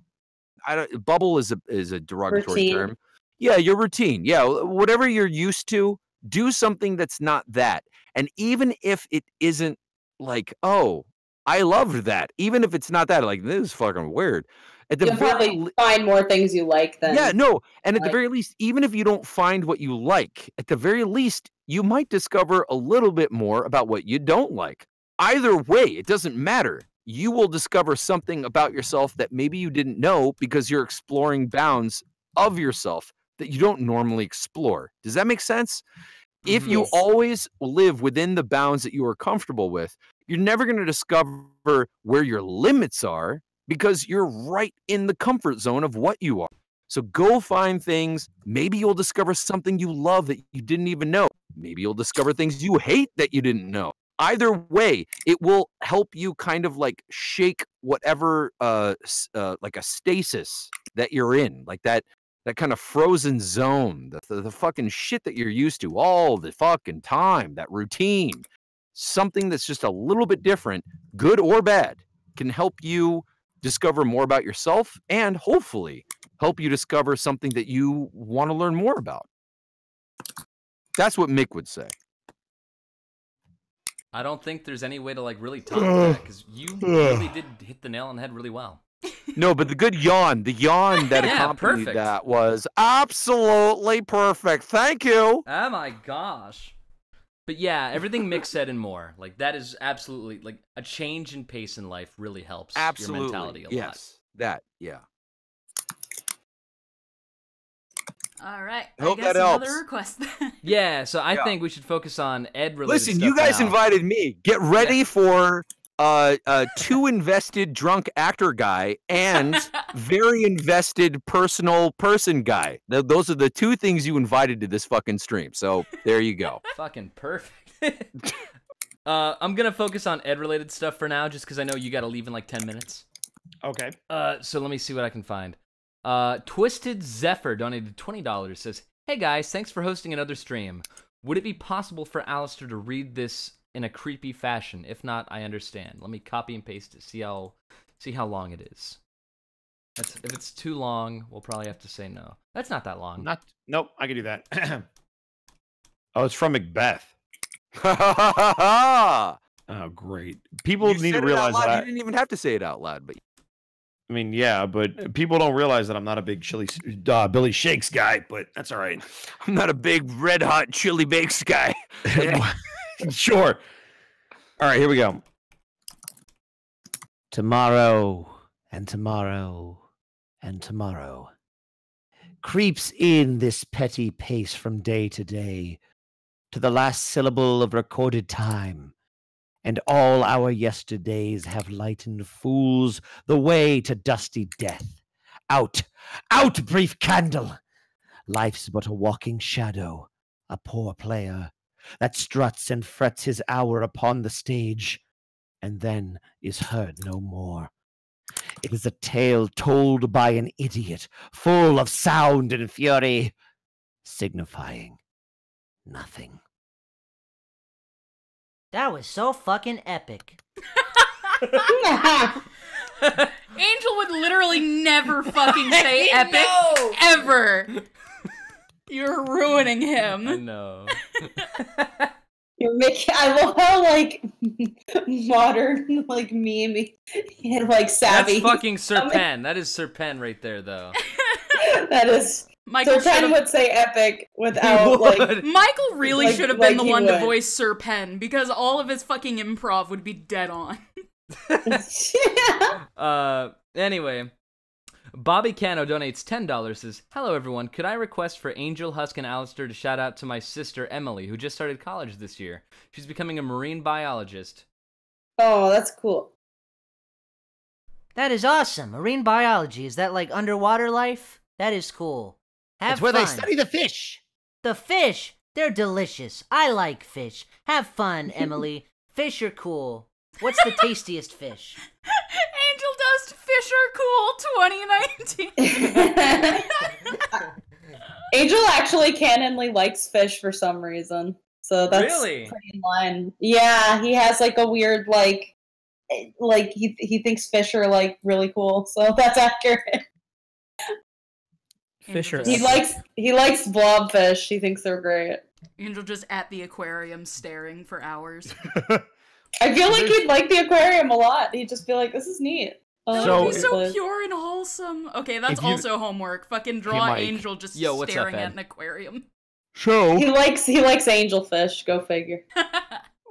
I don't, bubble is a, is a derogatory routine. term. Yeah, your routine. Yeah, whatever you're used to, do something that's not that. And even if it isn't like, oh, I loved that. Even if it's not that, like, this is fucking weird. At the You'll probably find more things you like then. Yeah, no. And at like. the very least, even if you don't find what you like, at the very least, you might discover a little bit more about what you don't like. Either way, it doesn't matter. You will discover something about yourself that maybe you didn't know because you're exploring bounds of yourself that you don't normally explore. Does that make sense? Mm-hmm. If you always live within the bounds that you are comfortable with, you're never going to discover where your limits are because you're right in the comfort zone of what you are. So go find things. Maybe you'll discover something you love that you didn't even know. Maybe you'll discover things you hate that you didn't know. Either way, it will help you kind of like shake whatever uh, uh, like a stasis that you're in, like that That kind of frozen zone, the, the, the fucking shit that you're used to all the fucking time, that routine, something that's just a little bit different, good or bad, can help you discover more about yourself and hopefully help you discover something that you want to learn more about. That's what Mick would say. I don't think there's any way to like really top that because you really did hit the nail on the head really well. No, but the good yawn, the yawn that yeah, accompanied perfect. that was absolutely perfect. Thank you. Oh my gosh. But yeah, everything Mick said and more. Like, that is absolutely, like, a change in pace in life really helps absolutely. your mentality a yes. lot. Yes, that, yeah. All right. I hope that helps. Another request. yeah, so I yeah. think we should focus on Ed-related Listen, stuff you guys now. invited me. Get ready yeah. for... Uh, a too invested drunk actor guy and very invested personal person guy. Th those are the two things you invited to this fucking stream. So there you go. Fucking perfect. uh, I'm going to focus on Ed-related stuff for now, just because I know you got to leave in like ten minutes. Okay. Uh, so let me see what I can find. Uh, Twisted Zephyr donated twenty dollars. Says, hey guys, thanks for hosting another stream. Would it be possible for Alastor to read this in a creepy fashion? If not, I understand. Let me copy and paste it. See how, see how long it is. That's, if it's too long, we'll probably have to say no. That's not that long. Not. Nope, I can do that. Oh, it's from Macbeth. Oh, great. People you need to realize that. I, you didn't even have to say it out loud, but. I mean, yeah, but people don't realize that I'm not a big chili, uh, Billy Shakes guy, but that's all right. I'm not a big red hot chili bakes guy. Sure. All right, here we go. Tomorrow and tomorrow and tomorrow creeps in this petty pace from day to day to the last syllable of recorded time, and all our yesterdays have lightened fools the way to dusty death. Out, out, brief candle! Life's but a walking shadow, a poor player that struts and frets his hour upon the stage, and then is heard no more. It is a tale told by an idiot, full of sound and fury, signifying nothing. That was so fucking epic. Angel would literally never fucking say epic, no. ever. You're ruining him. I know. You're making. I love how like modern, like meme and like savvy. That's fucking Sir Pen. That is Sir Pen right there, though. That is. Michael Sir Pen would say epic without like. Michael really like, should have been like the one would. to voice Sir Pen, because all of his fucking improv would be dead on. Yeah. Uh. Anyway. Bobby Cano donates ten dollars, says, hello everyone, could I request for Angel, Husk, and Alastor to shout out to my sister, Emily, who just started college this year. She's becoming a marine biologist. Oh, that's cool. That is awesome. Marine biology, is that like underwater life? That is cool. Have fun. That's where they study the fish. The fish? They're delicious. I like fish. Have fun, Emily. Fish are cool. What's the tastiest fish? Angel Dust, fish are cool twenty nineteen. Angel actually canonly likes fish for some reason. So that's really? pretty in line. Yeah, he has like a weird like like he he thinks fish are like really cool. So that's accurate. Fish are He likes he likes blobfish. He thinks they're great. Angel just at the aquarium staring for hours. I feel like he'd like the aquarium a lot. He'd just be like, this is neat. That so, would be so pure and wholesome. Okay, that's you, also homework. Fucking draw hey, Angel just Yo, staring up, at an aquarium. So He likes he likes angelfish, go figure.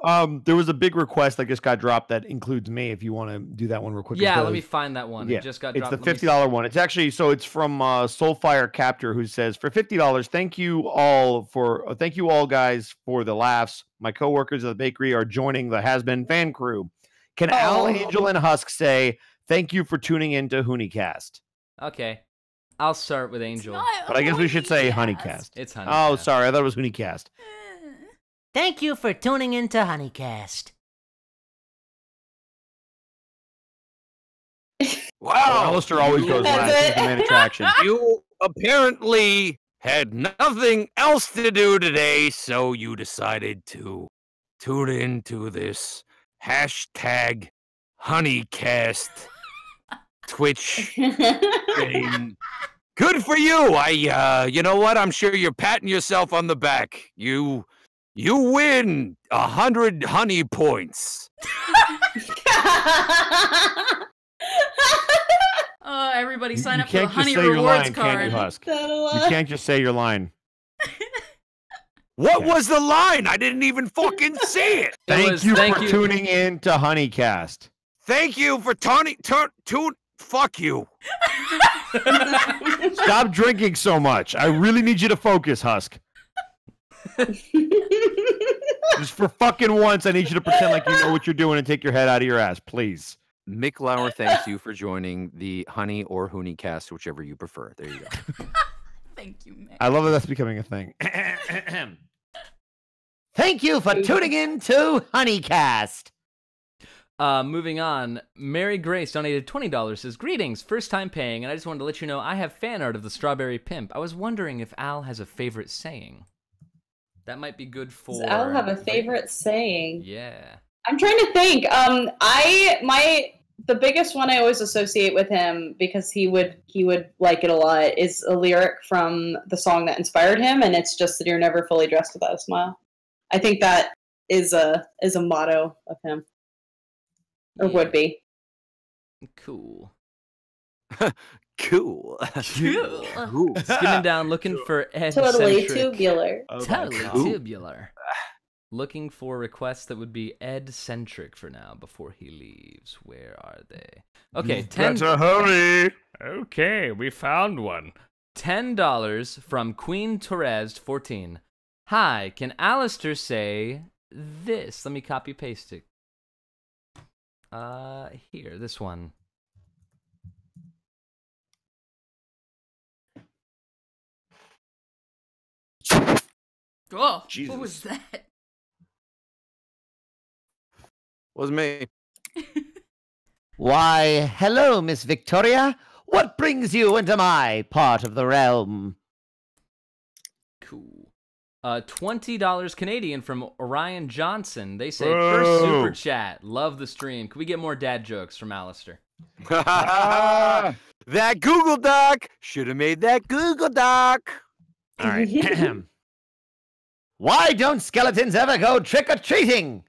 um there was a big request that just got dropped that includes me, if you want to do that one real quick. Yeah, let me find that one. Yeah. It just got dropped. It's the fifty dollar one. It's actually so it's from uh Soulfire Captor, who says, for fifty dollars, thank you all for uh, thank you all guys for the laughs. My coworkers at the bakery are joining the Hazbin fan crew. Can oh. Al, Angel, and Husk say thank you for tuning in to HuniCast? Okay, I'll start with Angel. But I guess we should say HuniCast. It's HuniCast. Oh, sorry, I thought it was HuniCast. Thank you for tuning in to HuniCast. Wow, Alastor always goes last. He's the main attraction. You apparently had nothing else to do today, so you decided to tune into this hashtag HuniCast Twitch thing. Good for you. I, uh, you know what? I'm sure you're patting yourself on the back. You, you win a hundred honey points. Uh, everybody sign you, you up for the Honey Rewards line, card. You, Husk? You can't just say your line. What yeah. was the line? I didn't even fucking see it. Thank it was, you thank for you. tuning in to HuniCast. Thank you for Tony. Turn to fuck you. Stop drinking so much. I really need you to focus, Husk. Just for fucking once, I need you to pretend like you know what you're doing and take your head out of your ass, please. Mick Lauer thanks you for joining the Honey or HuniCast, whichever you prefer. There you go. Thank you, Mick. I love that that's becoming a thing. Thank you for tuning in to HuniCast. Uh, moving on, Mary Grace donated twenty dollars, says, greetings, first time paying, and I just wanted to let you know I have fan art of the Strawberry Pimp. I was wondering if Al has a favorite saying. That might be good for... Does Al have a favorite saying? Yeah. I'm trying to think. Um, I, my... The biggest one I always associate with him, because he would he would like it a lot, is a lyric from the song that inspired him, and it's just that you're never fully dressed without a smile. I think that is a is a motto of him, or yeah. would be. Cool. Cool. Cool. Cool. Skimming down, looking cool. for eccentric. Totally tubular. Oh, totally cool. tubular. Looking for requests that would be Ed-centric for now before he leaves. Where are they? Okay, ten. Better hurry. Okay, we found one. Ten dollars from Queen Torres fourteen. Hi, can Alastor say this? Let me copy paste it. Uh, here, this one. Oh, Jesus. What was that? Was me. Why, hello, Miss Victoria. What brings you into my part of the realm? Cool. Uh, twenty dollars Canadian from Orion Johnson. They say, whoa. First super chat. Love the stream. Can we get more dad jokes from Alastor? That Google Doc. Should have made that Google Doc. All right. Why don't skeletons ever go trick-or-treating?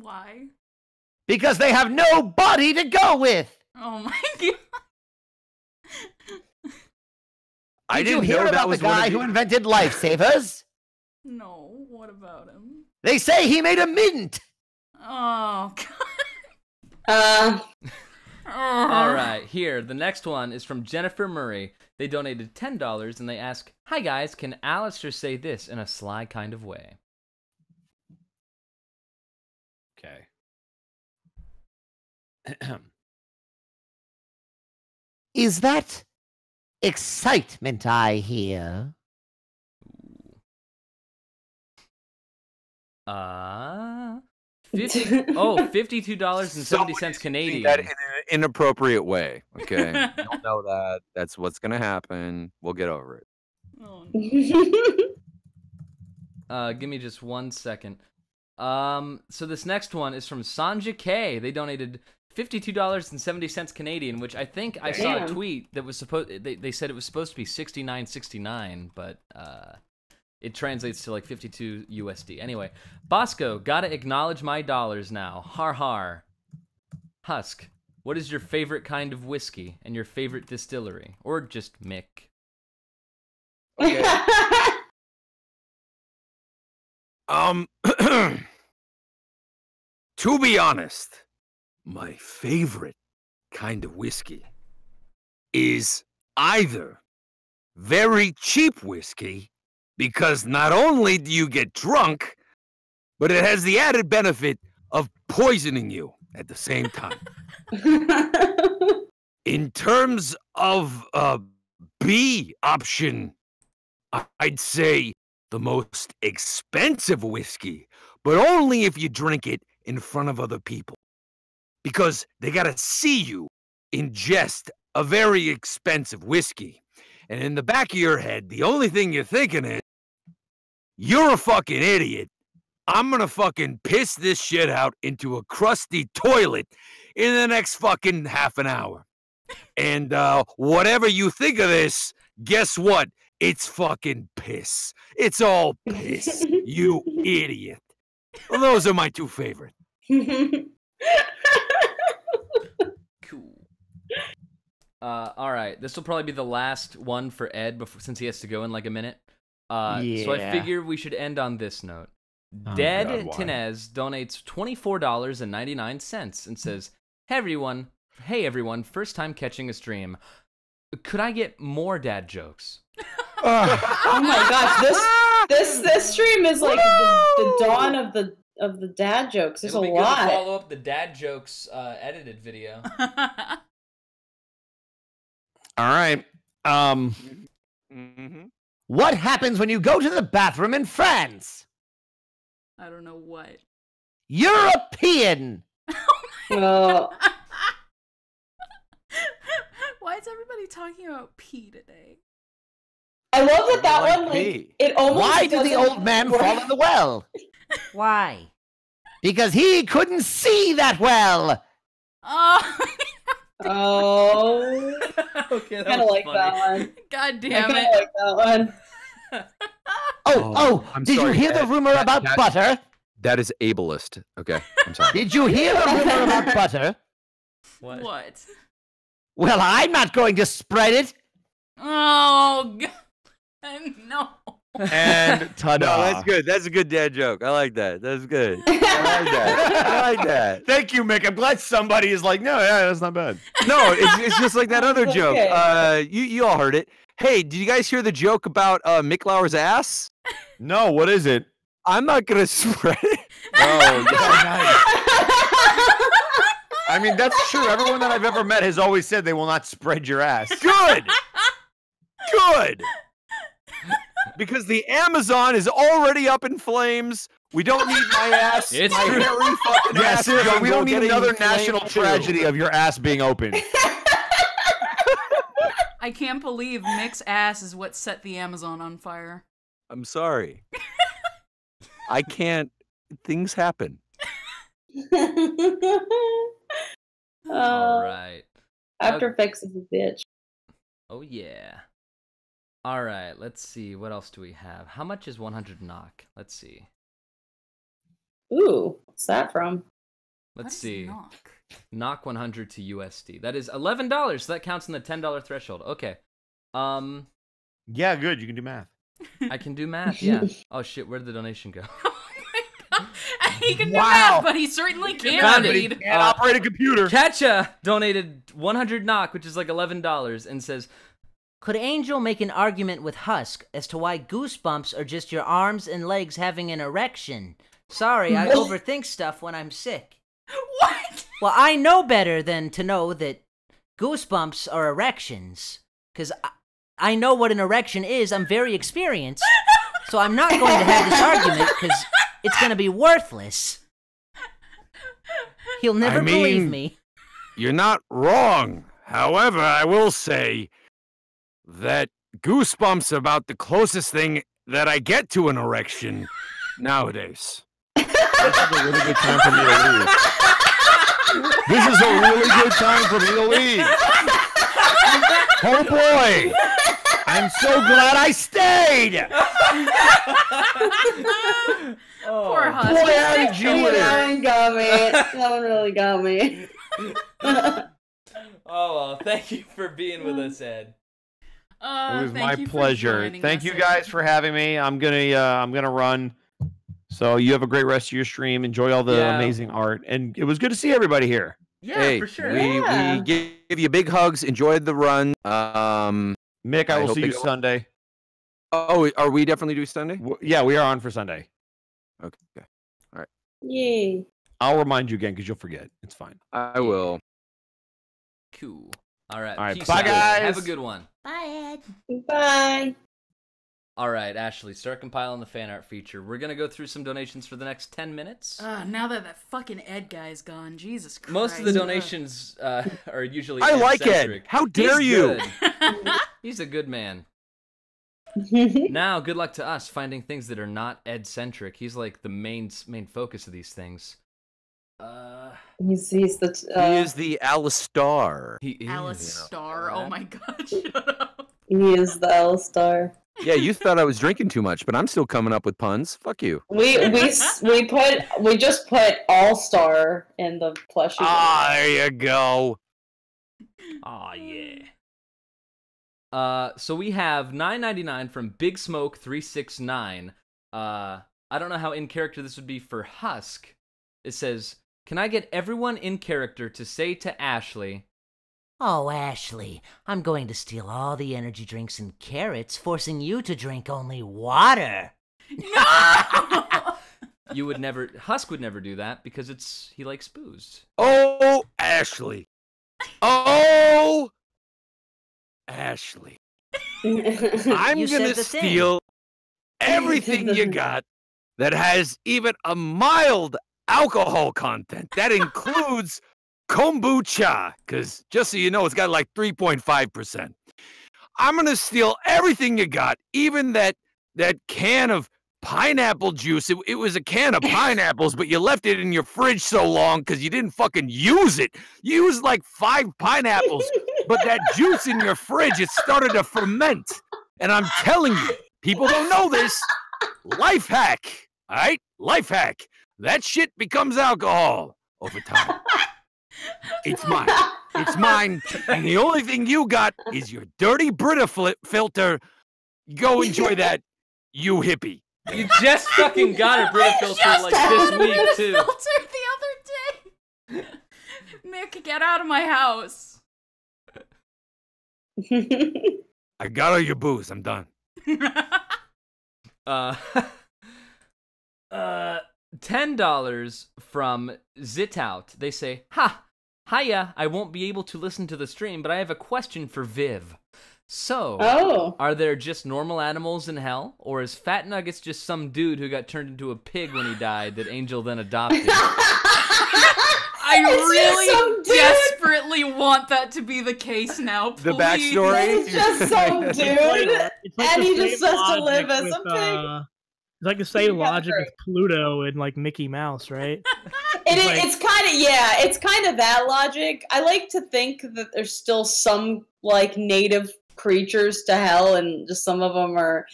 Why? Because they have no body to go with. Oh my god! I didn't hear about the guy who invented lifesavers. No, what about him? They say he made a mint. Oh god. Uh. All right, here the next one is from Jennifer Murray. They donated ten dollars and they ask, "Hi guys, can Alastor say this in a sly kind of way?" Okay. Is that excitement I hear? Uh, fifty oh, fifty-two dollars and seventy cents Canadian. That in an inappropriate way. Okay, don't know that. That's what's gonna happen. We'll get over it. Oh, no. uh, give me just one second. Um, so this next one is from Sanja K. They donated fifty-two dollars and seventy cents Canadian, which I think I saw a tweet that was supposed, they, they said it was supposed to be sixty-nine sixty-nine, but, uh, it translates to like fifty-two U S D. Anyway, Bosco, gotta acknowledge my dollars now. Har har. Husk, what is your favorite kind of whiskey and your favorite distillery? Or just Mick? Okay. Um, to be honest, my favorite kind of whiskey is either very cheap whiskey, because not only do you get drunk, but it has the added benefit of poisoning you at the same time. In terms of uh, B option, I'd say the most expensive whiskey, but only if you drink it in front of other people. Because they gotta see you ingest a very expensive whiskey. And in the back of your head, the only thing you're thinking is, you're a fucking idiot. I'm gonna fucking piss this shit out into a crusty toilet in the next fucking half an hour. And uh, whatever you think of this, guess what? It's fucking piss. It's all piss, you idiot. Well, those are my two favorite. Cool. Uh, all right, this will probably be the last one for Ed before, since he has to go in like a minute. Uh, yeah. So I figure we should end on this note. Oh, Dead God, Tinez donates twenty-four dollars and ninety-nine cents and says, hey everyone, hey everyone, first time catching a stream. Could I get more dad jokes? Oh my gosh, this this this stream is like the, the dawn of the of the dad jokes. There's It'll a be lot. Good to follow up the dad jokes uh, edited video. All right. Um, mm-hmm. What happens when you go to the bathroom in France? I don't know what. European. Oh. Uh, why is everybody talking about pee today? I love that that like one. Like, it almost. Why did the old man work. fall in the well? Why? Because he couldn't see that well. Oh. Oh. Okay, kind of like funny. that one. God damn I it! Like that one. Oh, oh! I'm did sorry, you hear Ed, the rumor that, about that, butter? That is ableist. Okay, I'm sorry. Did you hear the rumor about butter? What? What? Well, I'm not going to spread it. Oh God, no! And ta-da! No, that's good. That's a good dad joke. I like that. That's good. I like that. I like that. Thank you, Mick. I'm glad somebody is like, no, yeah, that's not bad. No, it's it's just like that other okay. joke. Uh, you you all heard it. Hey, did you guys hear the joke about uh, Mick Lauer's ass? No, what is it? I'm not gonna spread it. Oh, nice. I mean, that's true. Everyone that I've ever met has always said they will not spread your ass. Good. Good. Because the Amazon is already up in flames. We don't need my ass. It's my true. Hairy fucking yes, ass. Yes, we don't need another national tragedy too. Of your ass being open. I can't believe Mick's ass is what set the Amazon on fire. I'm sorry. I can't. Things happen. All right. After Effects is a bitch. Oh, yeah. All right. Let's see. What else do we have? How much is one hundred knock? Let's see. Ooh. What's that from? Let's see. Knock? Knock one hundred to U S D. That is eleven dollars. So that counts in the ten dollar threshold. Okay. Um. Yeah, good. You can do math. I can do math, yeah. Oh, shit. Where did the donation go? Oh, my God. He can wow. do math, but he certainly can't God, read. He can't uh, operate a computer. Katja donated one hundred knock, which is like eleven dollars, and says, could Angel make an argument with Husk as to why goosebumps are just your arms and legs having an erection? Sorry, I overthink stuff when I'm sick. What? Well, I know better than to know that goosebumps are erections, because I, I know what an erection is. I'm very experienced, so I'm not going to have this argument because it's going to be worthless. He'll never I mean, believe me. You're not wrong. However, I will say that goosebumps are about the closest thing that I get to an erection nowadays. This is a really good time for me to leave. This is a really good time for me to leave. Oh boy! I'm so glad I stayed! Oh, poor husband. Boy, I'm Judas. Got me. That one really got me. Oh, well, thank you for being with us, Ed. Uh, it was my pleasure. Thank you guys for having me. I'm gonna, uh, I'm gonna run. So you have a great rest of your stream. Enjoy all the yeah. amazing art. And it was good to see everybody here. Yeah, hey, for sure. We, yeah. we give you big hugs. Enjoy the run. Um, Mick, I will I see you go. Sunday. Oh, are we definitely doing Sunday? W yeah, we are on for Sunday. Okay. okay. All right. Yay. I'll remind you again because you'll forget. It's fine. I will. Cool. All right. All right. Peace bye, out. guys. Have a good one. Bye, Ed. Bye. All right, Ashley, start compiling the fan art feature. We're going to go through some donations for the next ten minutes. Uh, now that that fucking Ed guy's gone, Jesus Christ. Most of the donations uh, are usually I like Ed. How dare He's you? Good. He's a good man. Now, good luck to us finding things that are not Ed-centric. He's like the main main focus of these things. Uh, he's, he's the uh, he is the Alastor. He is. Alastor, oh my God, shut up. He is the Alastor. Yeah, you thought I was drinking too much, but I'm still coming up with puns. Fuck you. We we we put we just put All Star in the plushie. Ah, there you go. Aw, yeah. Uh, so we have nine ninety-nine from Big Smoke three six nine. Uh, I don't know how in character this would be for Husk. It says, can I get everyone in character to say to Ashley, "Oh, Ashley, I'm going to steal all the energy drinks and carrots, forcing you to drink only water." No! You would never, Husk would never do that because it's, he likes booze. Oh, Ashley. Oh, Ashley. I'm going to steal everything you got that has even a mild alcohol content. That includes kombucha, because just so you know, it's got like three point five percent. I'm going to steal everything you got, even that that can of pineapple juice. It, it was a can of pineapples, but you left it in your fridge so long because you didn't fucking use it. You used like five pineapples, but that juice in your fridge, it started to ferment. And I'm telling you, people don't know this. Life hack, all right? Life hack. That shit becomes alcohol over time. It's mine. It's mine. And the only thing you got is your dirty Brita fl filter. Go enjoy that, you hippie. You just fucking got a Brita filter like this week, Brita too. I just got a filter the other day. Mick, get out of my house. I got all your booze. I'm done. uh, uh, ten dollars from Zitout. They say, ha, hiya, I won't be able to listen to the stream, but I have a question for Viv. So, oh. Are there just normal animals in hell, or is Fat Nuggets just some dude who got turned into a pig when he died that Angel then adopted? I really desperately want that to be the case now, please. The backstory? It's just some dude, like, like and he just has to live as a pig. Uh, it's like the same logic with Pluto and, like, Mickey Mouse, right? It, like, it's kind of, yeah, it's kind of that logic. I like to think that there's still some, like, native creatures to hell, and just some of them are.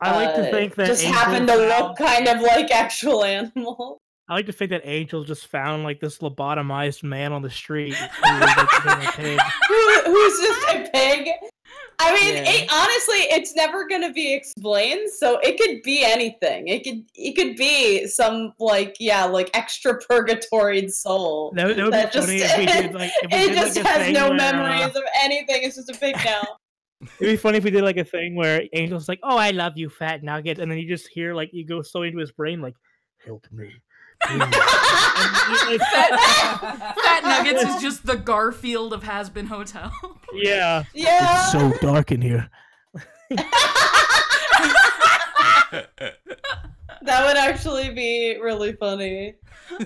I like uh, to think that just happen to look kind of like actual animals. I like to think that Angel just found like this lobotomized man on the street who was, like, pig. Who, who's just a pig. I mean, yeah. It, honestly, it's never gonna be explained, so it could be anything. It could it could be some like yeah, like extra purgatoried soul that, that, would that be just funny if we did, like, if we it did, just like, has no where, memories uh... of anything. It's just a pig now. It'd be funny if we did like a thing where Angel's like, "Oh, I love you, Fat Nugget," and then you just hear like you go so into his brain like, "Help me." And, like, Fat, Fat Nuggets is just the Garfield of Hazbin Hotel. Yeah. Yeah. It's so dark in here. That would actually be really funny.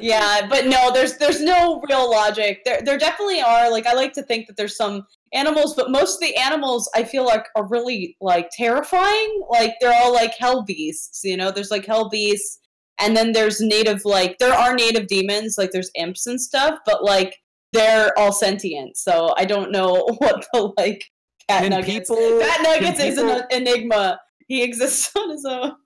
Yeah, but no, there's there's no real logic. There there definitely are. Like I like to think that there's some animals, but most of the animals I feel like are really like terrifying. Like they're all like hell beasts, you know? There's like hell beasts. And then there's native, like, there are native demons, like, there's imps and stuff, but, like, they're all sentient, so I don't know what the, like, Fat can Nuggets. People, Fat Nuggets is people, an enigma. He exists on his own.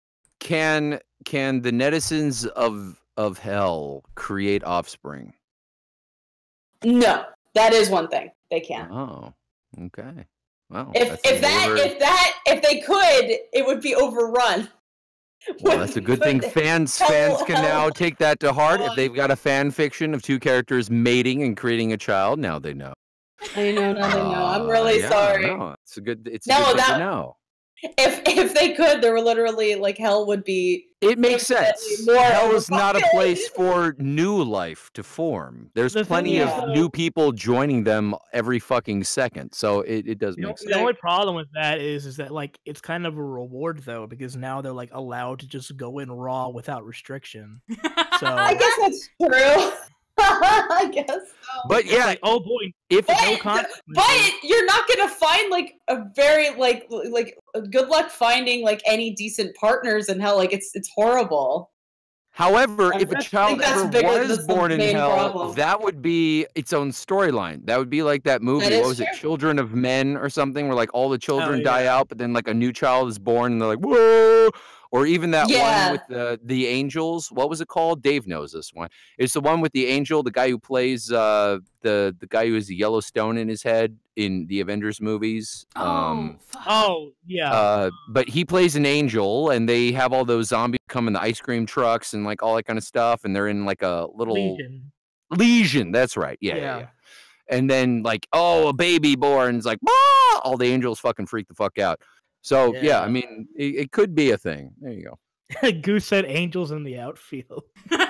Can, can the netizens of, of hell create offspring? No. That is one thing. They can. Oh, okay. Wow. If, if that, over... if that, if they could, it would be overrun. Well, that's a good thing. Fans fans can now take that to heart. If they've got a fan fiction of two characters mating and creating a child, now they know. I know, now they know. I'm really uh, yeah, sorry. No, it's a good. It's no, a good that, thing to know. If if they could, there were literally like hell would be. It makes sense. Hell is not a place for new life to form. There's the plenty thing, yeah. of new people joining them every fucking second, so it, it does the make only, sense. The only problem with that is, is that like it's kind of a reward though, because now they're like allowed to just go in raw without restriction. So I guess that's true. I guess so. But yeah, like, oh boy, if but, no consequences. But you're not gonna find like a very like like good luck finding like any decent partners in hell. Like it's it's horrible. However, I'm if a child ever was born in hell, problem. that would be its own storyline. That would be like that movie. That what was true. it, Children of Men or something, where like all the children oh, yeah. die out, but then like a new child is born, and they're like, whoa. Or even that yeah. one with the, the angels. What was it called? Dave knows this one. It's the one with the angel, the guy who plays uh, the the guy who has the yellow stone in his head in the Avengers movies. Oh, um, oh yeah. Uh, but he plays an angel, and they have all those zombies come in the ice cream trucks and like all that kind of stuff, and they're in like a little legion. legion that's right. Yeah, yeah. yeah, yeah. And then, like, oh, a baby born is like, ah! All the angels fucking freak the fuck out. So, yeah, yeah I mean, it, it could be a thing. There you go. Goose said angels in the outfield. I,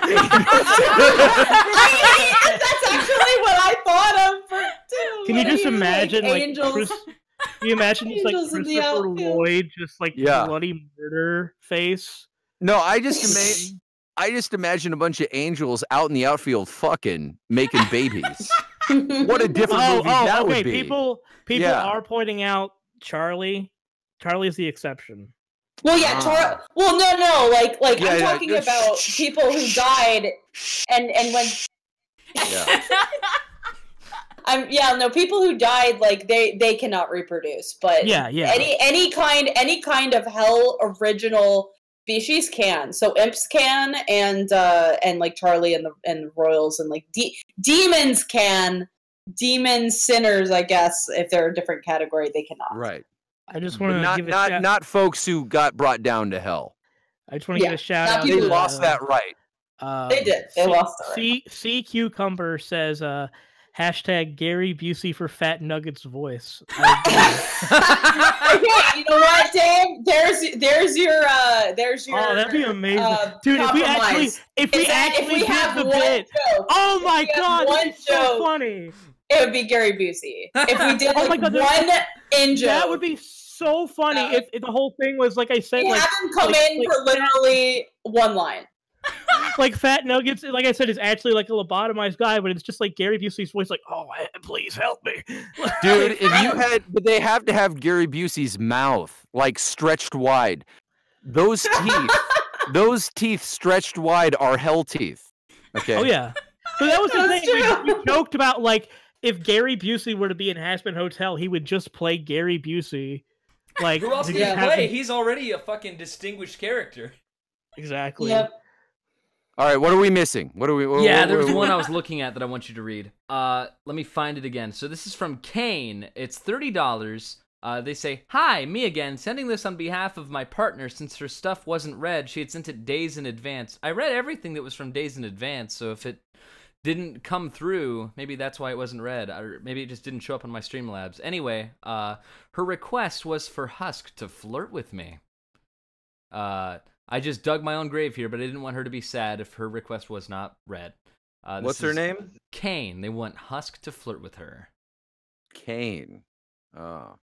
I, that's actually what I thought of. For, too. Can what you just imagine, like, like angels? Chris, can you imagine just, like, Christopher Lloyd just, like, yeah. bloody murder face? No, I just imagine I just imagine a bunch of angels out in the outfield fucking making babies. What a different oh, movie oh, that okay. would be. People, people yeah. are pointing out Charlie. Charlie's the exception. Well, yeah. Char well, no, no. Like, like yeah, I'm yeah, talking yeah. about people who died, and and when. Yeah. I'm yeah no people who died like they they cannot reproduce, but yeah yeah any any kind any kind of hell original species can. So imps can, and uh, and like Charlie and the and the royals and like de demons can. Demon sinners, I guess, if they're a different category, they cannot. Right. I just want to not give a not shout not folks who got brought down to hell. I just want to yeah, give a shout out. They lost uh, that right. Uh, they did. They C lost that right. C Cucumber says, uh, hashtag Gary Busey for Fat Nuggets voice. Okay, you know what, Dave? There's there's your uh, there's your. Oh, that'd be amazing, uh, dude. If we actually if we actually if we have the bit, joke, oh my god, that's so funny. It would be Gary Busey. If we did oh like my God, one angel. That would be so funny uh, if, if the whole thing was, like I said. We like, have him come like, in like, for literally one line. Like Fat Nuggets, like I said, is actually like a lobotomized guy, but it's just like Gary Busey's voice, like, oh, please help me. Dude, if you had, but they have to have Gary Busey's mouth, like, stretched wide. Those teeth, those teeth stretched wide are hell teeth. Okay. Oh, yeah. So that was the That's thing. We, we joked about, like, if Gary Busey were to be in Hazbin Hotel, he would just play Gary Busey. Like, who else can he play? He's already a fucking distinguished character. Exactly. Yep. All right, what are we missing? What are we? What, yeah, what, what, there was what, one I was looking at that I want you to read. Uh, let me find it again. So this is from Kane. It's thirty dollars. Uh, they say, "Hi, me again. Sending this on behalf of my partner. Since her stuff wasn't read, she had sent it days in advance. I read everything that was from days in advance. So if it didn't come through, maybe that's why it wasn't read, or maybe it just didn't show up on my Streamlabs. Anyway, uh, her request was for Husk to flirt with me. Uh, I just dug my own grave here, but I didn't want her to be sad if her request was not read. Uh, What's her name? Kane. They want Husk to flirt with her. Kane. Oh.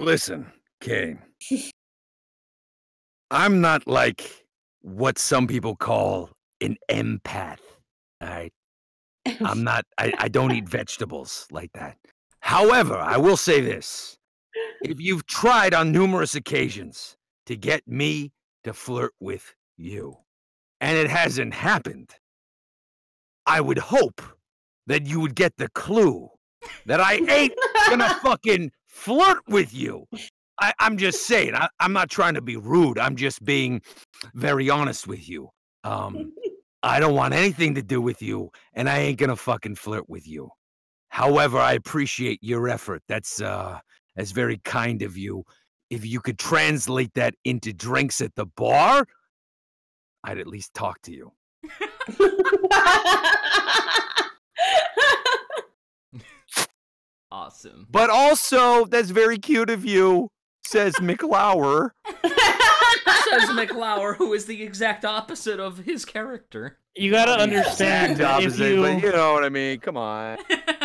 Listen, Kane. I'm not like what some people call an empath. All right. I'm not, I, I don't eat vegetables like that. However, I will say this. If you've tried on numerous occasions to get me to flirt with you, and it hasn't happened, I would hope that you would get the clue that I ain't gonna fucking flirt with you. I, I'm just saying, I, I'm not trying to be rude. I'm just being very honest with you. Um, I don't want anything to do with you, and I ain't gonna fucking flirt with you. However, I appreciate your effort. That's, uh, that's very kind of you. If you could translate that into drinks at the bar, I'd at least talk to you. Awesome. But also, that's very cute of you, says McLauer. Says McLauer, who is the exact opposite of his character. You gotta understand. Yeah, that opposite, if you, but you know what I mean. Come on.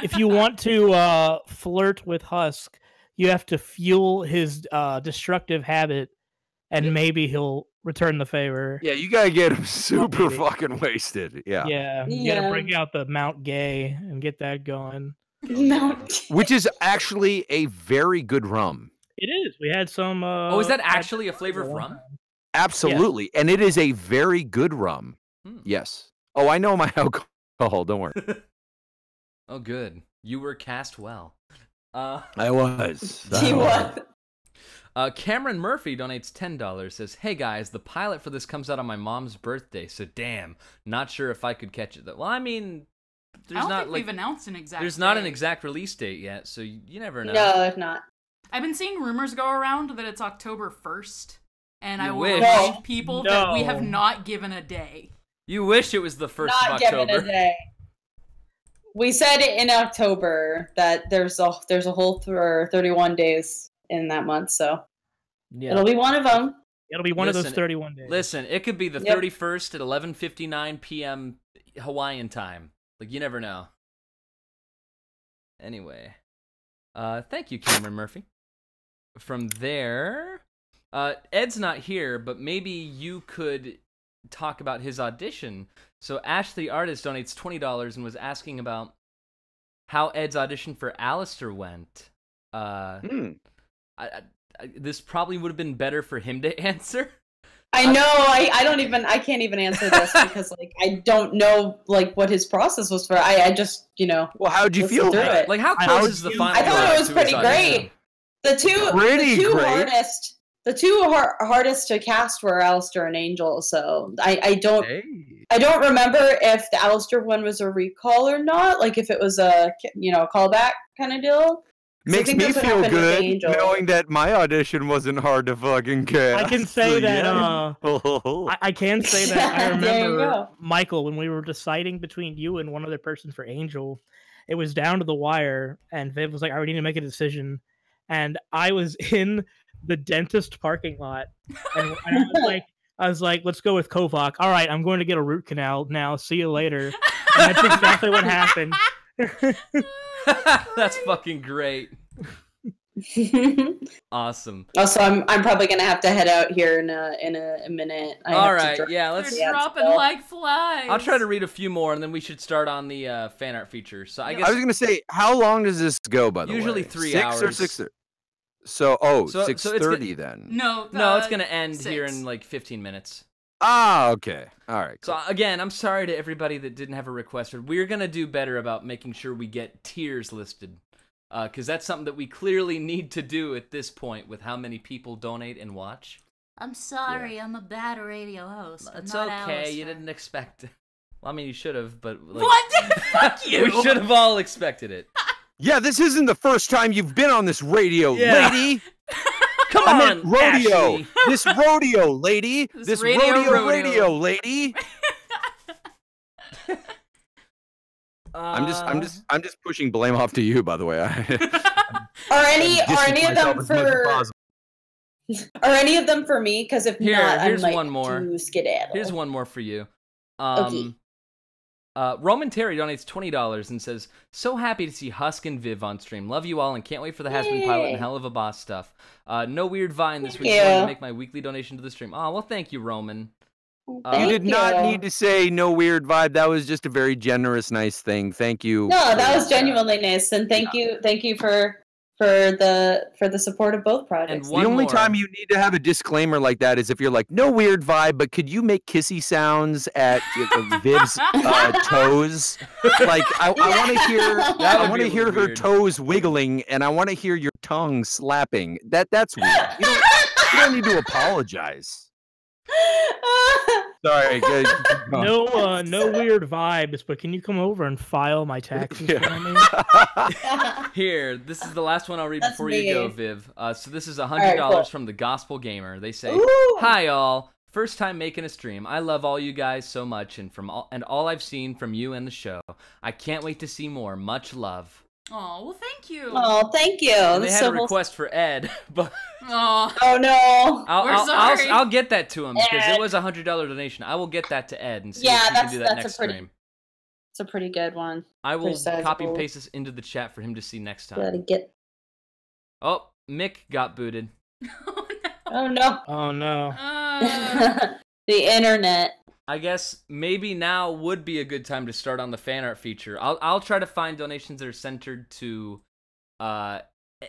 If you want to uh, flirt with Husk, you have to fuel his uh, destructive habit, and yeah. maybe he'll return the favor. Yeah, you gotta get him super oh, fucking wasted. Yeah. Yeah. You yeah. gotta bring out the Mount Gay and get that going. Mount. Which is actually a very good rum. It is. We had some. Uh, oh, is that actually a flavor of rum? Absolutely. Yeah. And it is a very good rum. Hmm. Yes. Oh, I know my alcohol. Don't worry. Oh, good. You were cast well. Uh, I was. He was. Uh, Cameron Murphy donates ten dollars, says, "Hey guys, the pilot for this comes out on my mom's birthday, so damn, not sure if I could catch it." Well, I mean, there's I don't not think like, we've announced an exact There's date. Not an exact release date yet, so you, you never know. No, it's not. I've been seeing rumors go around that it's October first, and you I wish. will remind people no. that we have not given a day. You wish it was the first not of October. Given a day. We said in October that there's a there's a whole th thirty-one days in that month, so yeah. it'll be one of them. It'll be one listen, of those thirty-one days. Listen, it could be the yep. thirty-first at eleven fifty-nine p m Hawaiian time. Like, you never know. Anyway, uh, thank you, Cameron Murphy. From there, uh, Ed's not here, but maybe you could talk about his audition. So Ashley Artist donates twenty dollars and was asking about how Ed's audition for Alastor went. Uh, mm. I, I, I, this probably would have been better for him to answer. I know. I, I don't even, I can't even answer this because like, I don't know like what his process was for. I, I just, you know. Well, how'd you feel? It. Like how close is the final? I thought it was pretty great. The two, pretty the two great. hardest, the two har hardest to cast were Alastor and Angel. So I, I don't, hey. I don't remember if the Alastor one was a recall or not. Like if it was a, you know, a callback kind of deal. Makes me feel good knowing that my audition wasn't hard to fucking cast. I can say so, that. Yeah. Uh, I, I can say that. I remember Michael when we were deciding between you and one other person for Angel. It was down to the wire, and Viv was like, "I need to make a decision," and I was in the dentist parking lot, and I was like, "I was like, let's go with Kovac." All right, I'm going to get a root canal now. See you later. And that's exactly what happened. That's fucking great. Awesome. Also, I'm I'm probably gonna have to head out here in a in a, a minute. I All right, yeah, let's yeah, dropping so. like flies. I'll try to read a few more, and then we should start on the uh, fan art feature. So I yeah. guess I was gonna say, how long does this go? By the usually way, usually three six hours. Or six or so oh so, six so thirty then. No, the, no, it's gonna end six. here in like fifteen minutes. Ah, okay. All right. Cool. So again, I'm sorry to everybody that didn't have a request. We're gonna do better about making sure we get tiers listed, uh, because that's something that we clearly need to do at this point with how many people donate and watch. I'm sorry, yeah. I'm a bad radio host. It's not okay. Alistair. You didn't expect it. Well, I mean, you should have, but like, what? Fuck you. We should have all expected it. Yeah, this isn't the first time you've been on this radio, yeah. lady. Come I on, meant rodeo. Ashley. This rodeo lady. This, this radio, rodeo, rodeo radio lady. uh, I'm just, I'm just, I'm just pushing blame off to you. By the way, I, are any, are any of them for? Are any of them for me? Because if Here, not, here's I might one more. do skedaddle. Here's one more for you. Um, okay. Uh, Roman Terry donates twenty dollars and says, "So happy to see Husk and Viv on stream. Love you all and can't wait for the Hazbin pilot and Hell of a Boss stuff. Uh, no weird Vine this thank week. I wanted to make my weekly donation to the stream." Oh, well, thank you, Roman. Uh, you did not need to say no weird vibe. That was just a very generous, nice thing. Thank you. No, that was genuinely nice. And thank yeah. you. Thank you for... For the for the support of both projects. The only more. time you need to have a disclaimer like that is if you're like, no weird vibe, but could you make kissy sounds at uh, Viv's uh, toes? Like I, I want to hear I want to hear her weird. toes wiggling, and I want to hear your tongue slapping. That that's weird. You don't, you don't need to apologize. Sorry. No, uh, no weird vibes, but can you come over and file my taxes yeah. for me? Here, this is the last one I'll read That's before me. you go, Viv. Uh, so this is one hundred dollars right, cool. from the Gospel Gamer. They say, Ooh. "Hi, all. First time making a stream. I love all you guys so much, and from all, and all I've seen from you and the show. I can't wait to see more. Much love." Oh, well, thank you. Oh, thank you. And they had so a request for Ed, but oh, oh no, I'll, We're I'll, sorry. I'll, I'll get that to him because it was a hundred dollar donation. I will get that to Ed and see yeah, if he can do that next pretty, stream. It's a pretty good one. I will copy and paste this into the chat for him to see next time. Gotta get. Oh, Mick got booted. Oh no! Oh no! Oh, no. Uh... The internet. I guess maybe now would be a good time to start on the fan art feature. I'll I'll try to find donations that are centered to uh,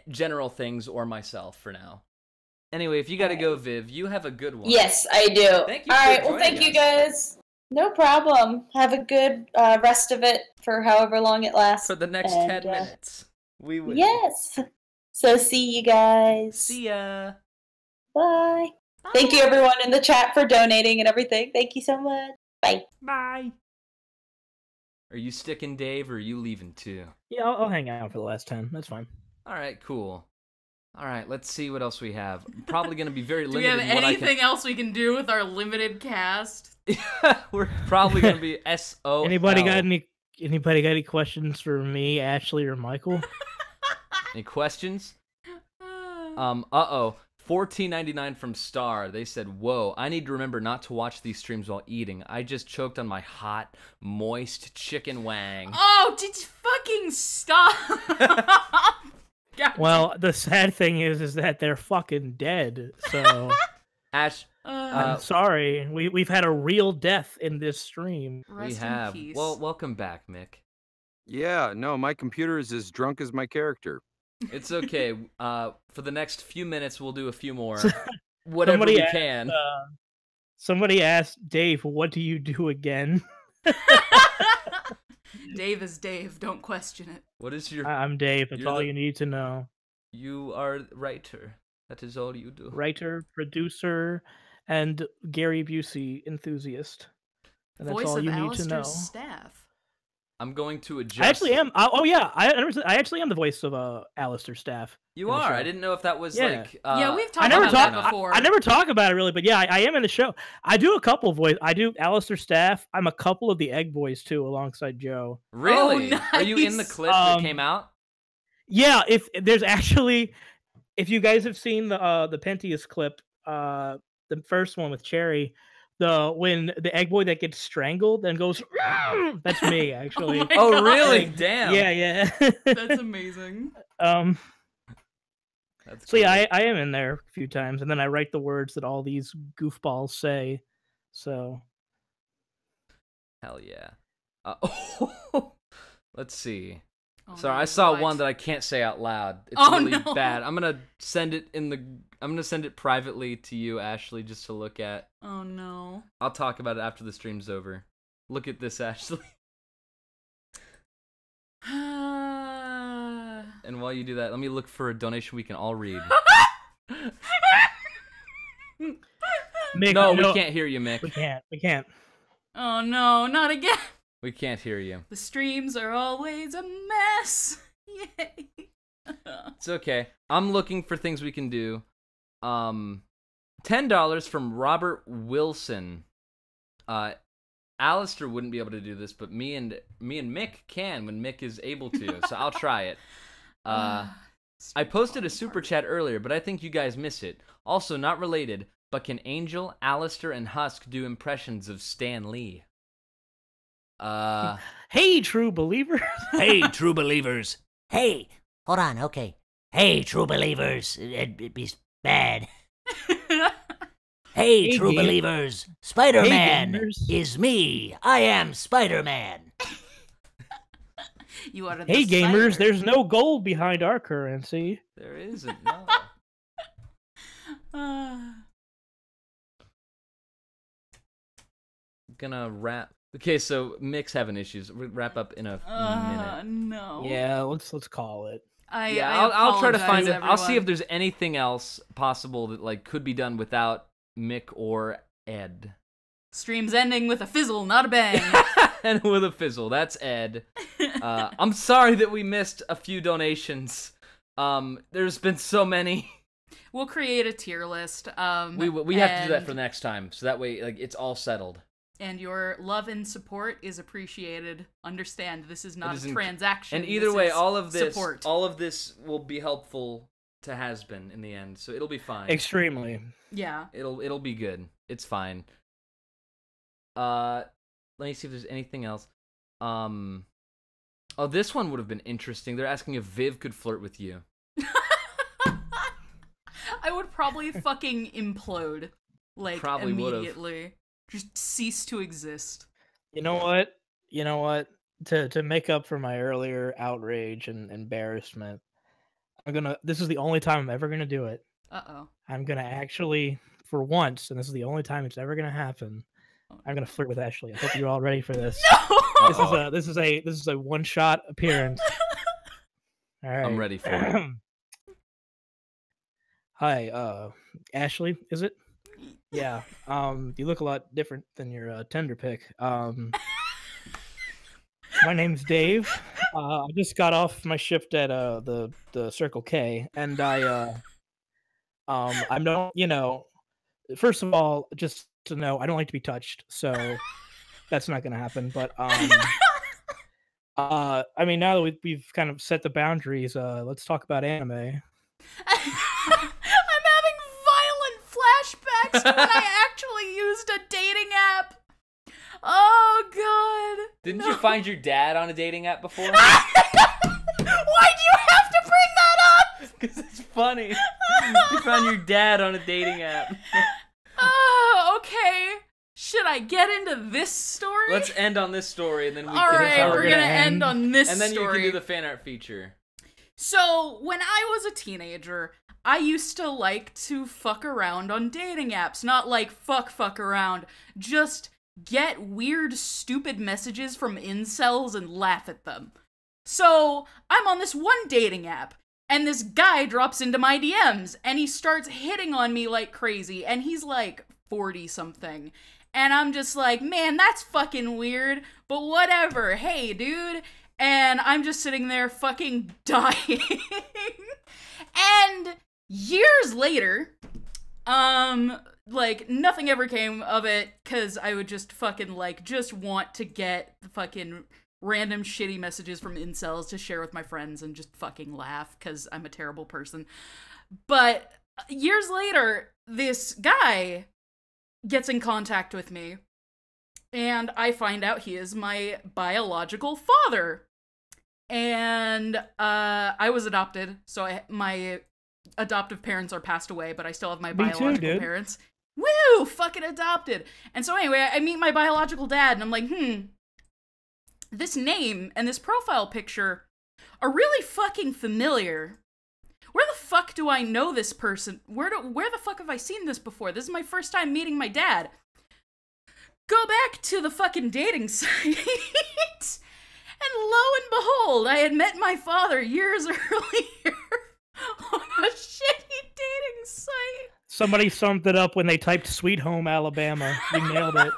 general things or myself for now. Anyway, if you got to go, Viv, you have a good one. Yes, I do. Thank you. All right. Well, thank you guys. No problem. Have a good uh, rest of it for however long it lasts. For the next and, ten uh, minutes, we will. Yes. So see you guys. See ya. Bye. Bye. Thank you, everyone in the chat, for donating and everything. Thank you so much. Bye. Bye. Are you sticking, Dave, or are you leaving too? Yeah, I'll, I'll hang out for the last ten. That's fine. All right, cool. All right, let's see what else we have. I'm probably going to be very limited. Do we have anything can... else we can do with our limited cast? We're probably going to be S O L. Anybody got any? Anybody got any questions for me, Ashley, or Michael? Any questions? Um. Uh oh. fourteen ninety-nine from Star. They said, whoa, I need to remember not to watch these streams while eating. I just choked on my hot, moist chicken wang. Oh, did you fucking stop? Gotcha. Well, the sad thing is, is that they're fucking dead. So, Ash, uh, I'm sorry. We we've had a real death in this stream. Rest we have. In peace. Well, welcome back, Mick. Yeah. No, my computer is as drunk as my character. It's okay. Uh, for the next few minutes, we'll do a few more. Whatever somebody we asked, can. Uh, somebody asked Dave, "What do you do again?" Dave is Dave. Don't question it. What is your? I'm Dave. That's all the, you need to know. You are writer. That is all you do. Writer, producer, and Gary Busey enthusiast. And that's all you need to know. Voice of Alastor's staff. I'm going to adjust. I actually am. I, oh yeah, I I actually am the voice of uh, Alastor's staff. You are. I didn't know if that was yeah. like. Uh, yeah, we've talked about talk, that before. I, I never talk about it really, but yeah, I, I am in the show. I do a couple of voice. I do Alastor's staff. I'm a couple of the Egg Boys too, alongside Joe. Really? Oh, nice. Are you in the clip um, that came out? Yeah. If there's actually, if you guys have seen the uh, the Pentius clip, uh, the first one with Cherry. The when the egg boy that gets strangled and goes, that's me actually. Oh, oh really? Damn. Yeah, yeah. That's amazing. Um. That's so cool. yeah, I I am in there a few times, and then I write the words that all these goofballs say. So. Hell yeah. Uh, oh, let's see. Oh, sorry, I saw God. one that I can't say out loud. It's oh, really no. bad. I'm gonna send it in the. I'm gonna send it privately to you, Ashley, just to look at. Oh no. I'll talk about it after the stream's over. Look at this, Ashley. And while you do that, let me look for a donation we can all read. Mick, no, no, we can't hear you, Mick. We can't. We can't. Oh no, not again. We can't hear you. The streams are always a mess. Yay. It's okay. I'm looking for things we can do. Um, ten dollars from Robert Wilson. Uh, Alastor wouldn't be able to do this, but me and me and Mick can when Mick is able to. So I'll try it. Uh, I posted a super chat earlier, but I think you guys miss it. Also, not related, but can Angel, Alastor, and Husk do impressions of Stan Lee? Uh, hey, true believers. Hey, true believers. Hey, hold on. Okay. Hey, true believers. It'd, it'd be bad. hey, hey, true dude. believers. Spider Man hey, is me. I am Spider Man. You are the hey, spider. gamers. There's no gold behind our currency. There isn't. No. uh... Gonna wrap. Okay, so Mick's having issues. We'll wrap up in a uh, minute. No. Yeah, let's let's call it. I yeah, I I'll, I'll try to find it. Everyone. I'll see if there's anything else possible that like could be done without Mick or Ed. Streams ending with a fizzle, not a bang. And with a fizzle, that's Ed. Uh, I'm sorry that we missed a few donations. Um, there's been so many. We'll create a tier list. Um, we we and... have to do that for next time, so that way like it's all settled. And your love and support is appreciated. Understand, this is not a transaction. And either way, all of this, support. all of this will be helpful to Hazbin in the end. So it'll be fine. Extremely. Yeah. It'll it'll be good. It's fine. Uh, let me see if there's anything else. Um, oh, this one would have been interesting. They're asking if Viv could flirt with you. I would probably fucking implode, like probably immediately. Would've. Just cease to exist. You know what? You know what? To to make up for my earlier outrage and embarrassment, I'm gonna. This is the only time I'm ever gonna do it. Uh oh. I'm gonna actually, for once, and this is the only time it's ever gonna happen. I'm gonna flirt with Ashley. I hope you're all ready for this. No! This is a this is a this is a one shot appearance. All right. I'm ready for it. Hi, uh, Ashley, is it? Yeah. Um, you look a lot different than your uh, Tinder pic. Um, my name's Dave. Uh, I just got off my shift at uh the the Circle K, and I uh, um, I'm not, you know, first of all, just to know, I don't like to be touched, so that's not gonna happen. But um, uh, I mean, now that we've, we've kind of set the boundaries, uh, let's talk about anime. When I actually used a dating app. Oh god. Didn't no. you find your dad on a dating app before? Why'd you have to bring that up? Because it's funny. You found your dad on a dating app. Oh, okay. Should I get into this story? Let's end on this story and then we All can Alright, we're, we're gonna, gonna end. end on this story. And then story. you can do the fan art feature. So when I was a teenager, I used to like to fuck around on dating apps. Not like fuck fuck around. Just get weird, stupid messages from incels and laugh at them. So I'm on this one dating app, and this guy drops into my D Ms, and he starts hitting on me like crazy, and he's like forty something. And I'm just like, man, that's fucking weird, but whatever. Hey, dude. And I'm just sitting there fucking dying. And years later, um, like, nothing ever came of it, because I would just fucking, like, just want to get the fucking random shitty messages from incels to share with my friends and just fucking laugh, because I'm a terrible person. But years later, this guy gets in contact with me, and I find out he is my biological father. And, uh, I was adopted, so I, my adoptive parents are passed away, but I still have my Me biological too, parents. Woo! Fucking adopted! And so anyway, I meet my biological dad, and I'm like, hmm, this name and this profile picture are really fucking familiar. Where the fuck do I know this person? Where do, where the fuck have I seen this before? This is my first time meeting my dad. Go back to the fucking dating site. And lo and behold, I had met my father years earlier on a shitty dating site. Somebody summed it up when they typed Sweet Home Alabama. You nailed it.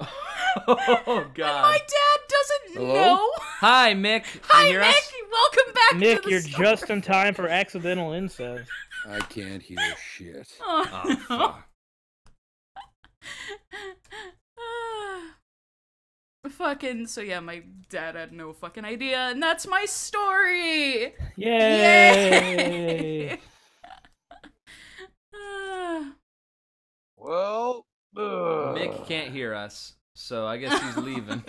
Oh, God. And my dad doesn't Hello? know. Hi, Mick. Hi, Mick. Us? Welcome back Mick, to the you're store. Just in time for accidental incest. I can't hear shit. Oh, oh no. fuck. Fucking, so yeah, my dad had no fucking idea, and that's my story! Yay! Yay. uh. Well, uh. Mick can't hear us, so I guess he's leaving.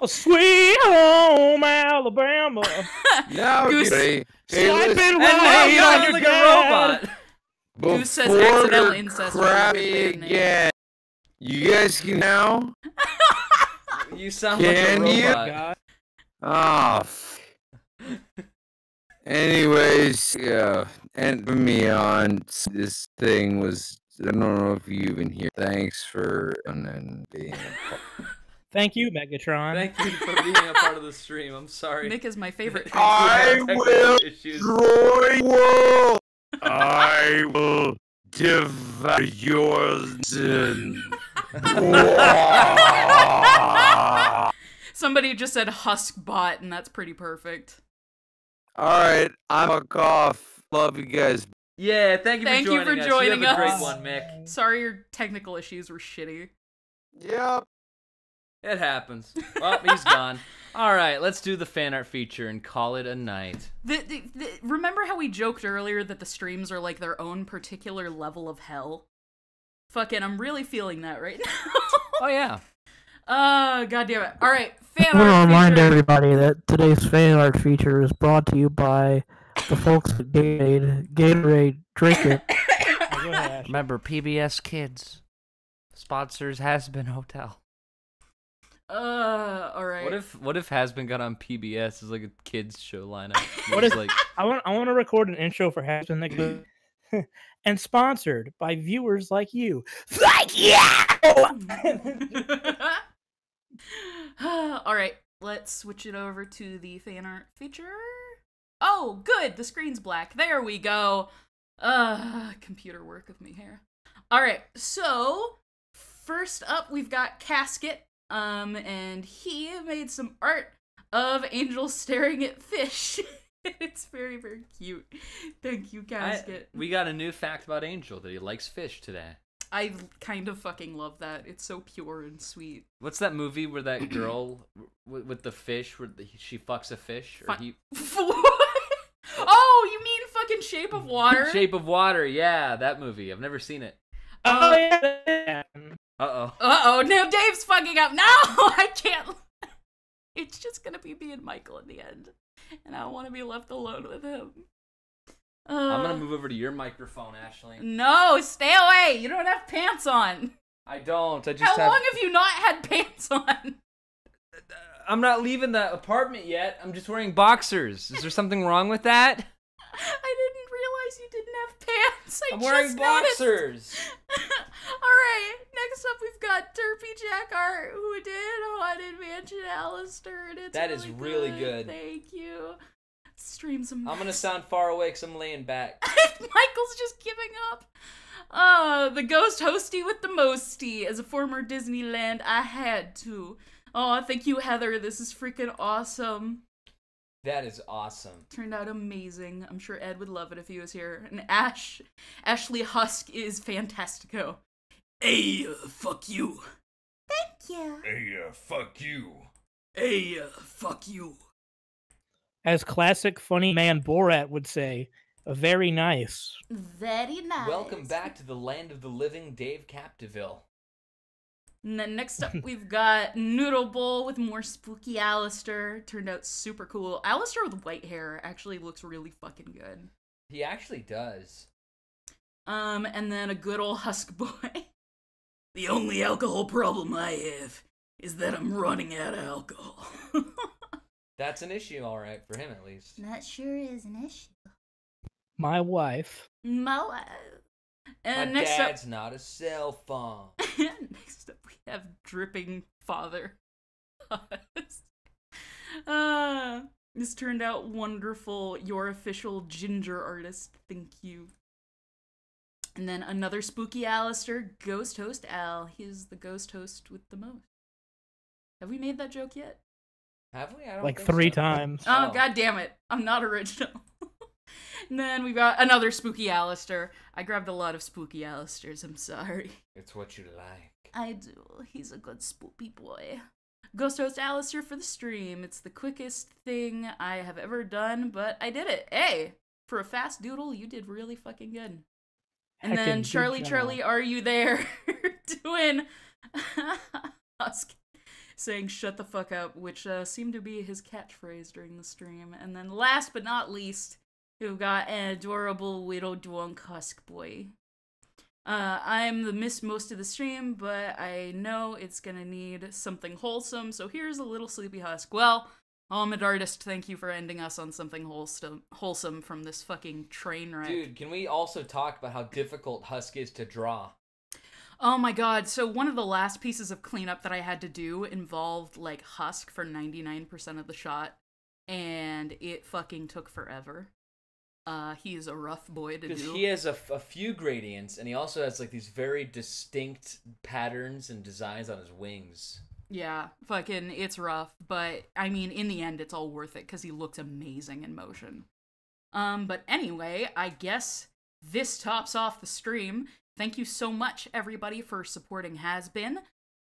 Oh, sweet home Alabama! Now, Goose, hey, swiping right on your like dad. A robot! Goose says accidental incest. Again. You guys can now? You sound Can like a robot. Ah. Oh, anyways, yeah, and me on this thing was. I don't know if you even hear. Thanks for and being. Thank you, Megatron. Thank you for being a part of the stream. I'm sorry. Nick is my favorite. I will destroy the world. I will devour yours. Somebody just said Husk bot, and that's pretty perfect. Alright, I'm a cough. Love you guys. Yeah, thank you thank for joining us. Thank you for joining us. You have us. A great one, Mick. Sorry your technical issues were shitty. Yep. It happens. Well, he's gone. Alright, let's do the fan art feature and call it a night. The, the, the, remember how we joked earlier that the streams are like their own particular level of hell? Fucking, I'm really feeling that right now. Oh, yeah. Uh, God damn it. All right, fan art feature. I want to remind everybody that today's fan art feature is brought to you by the folks at Gatorade. Gatorade, drink it. Remember, P B S Kids sponsors Hazbin Hotel. Uh, all right. What if what if Hazbin got on P B S as like a kids show lineup? What if, like... I want I want to record an intro for Hazbin that goes. And sponsored by viewers like you. Like you! Alright, let's switch it over to the fan art feature. Oh, good! The screen's black. There we go! Uh, computer work of me here. Alright, so first up we've got Casket, um, and he made some art of angels staring at fish. It's very, very cute. Thank you, Casket. I, we got a new fact about Angel, that he likes fish today. I kind of fucking love that. It's so pure and sweet. What's that movie where that girl w with the fish, where the, she fucks a fish? Or Fu he... Oh, you mean fucking Shape of Water? Shape of Water, yeah, that movie. I've never seen it. Oh, yeah. Uh-oh. Uh-oh, now Dave's fucking up. No, I can't. It's just gonna be me and Michael in the end. And I want to be left alone with him. Uh, I'm going to move over to your microphone, Ashley. No, stay away. You don't have pants on. I don't. I just How have... long have you not had pants on? I'm not leaving the apartment yet. I'm just wearing boxers. Is there something wrong with that? I didn't realize you didn't have pants. I I'm wearing just boxers. All right. Next up, we've got Derpy Jack Art, who did Haunted Mansion Alastor, and it's that really is really good. good. Thanhank you. Stream some. I'm gonna sound far away because I'm laying back. Michael's just giving up. Uh, the ghost hostie with the mostie. As a former Disneyland, I had to. Oh, thank you, Heather. This is freaking awesome. That is awesome. Turned out amazing. I'm sure Ed would love it if he was here. And Ash, Ashley Husk is fantastico. Hey, uh, fuck you. Thank you. Hey, uh, fuck you. Hey, uh, fuck you. As classic funny man Borat would say, very nice. Very nice. Welcome back to the land of the living, Dave Capdeville. And then next up, we've got Noodle Bowl with more spooky Alastor. Turned out super cool. Alastor with white hair actually looks really fucking good. He actually does. Um, and then a good old Husk boy. The only alcohol problem I have is that I'm running out of alcohol. That's an issue, all right, for him at least. That sure is an issue. My wife. My wife. And My next dad's up... not a cell phone. Next up, we have Dripping Father. uh, this turned out wonderful. Your official ginger artist. Thank you. And then another spooky Alastor, Ghost Host Al. He's the ghost host with the most. Have we made that joke yet? Have we? I don't like think three so. times. Oh, oh, god damn it. I'm not original. And then we got another spooky Alastor. I grabbed a lot of spooky Alastors, I'm sorry. It's what you like. I do. He's a good spooky boy. Ghost Host Alastor for the stream. It's the quickest thing I have ever done, but I did it. Hey, for a fast doodle, you did really fucking good. And Heckin then Charlie, Charlie, are you there? Doing Husk saying shut the fuck up, which uh, seemed to be his catchphrase during the stream. And then last but not least, we've got an adorable widow drunk Husk boy. Uh, I'm the missed most of the stream, but I know it's gonna need something wholesome, so here's a little sleepy Husk. Well, Almond Artist, thank you for ending us on something wholesome, wholesome from this fucking train wreck. Dude, can we also talk about how difficult Husk is to draw? Oh my god, so one of the last pieces of cleanup that I had to do involved, like, Husk for ninety-nine percent of the shot, and it fucking took forever. Uh, he is a rough boy to do. Because he has a, a few gradients, and he also has, like, these very distinct patterns and designs on his wings. Yeah, fucking, it's rough, but, I mean, in the end, it's all worth it, because he looks amazing in motion. Um, but anyway, I guess this tops off the stream. Thank you so much, everybody, for supporting Hazbin,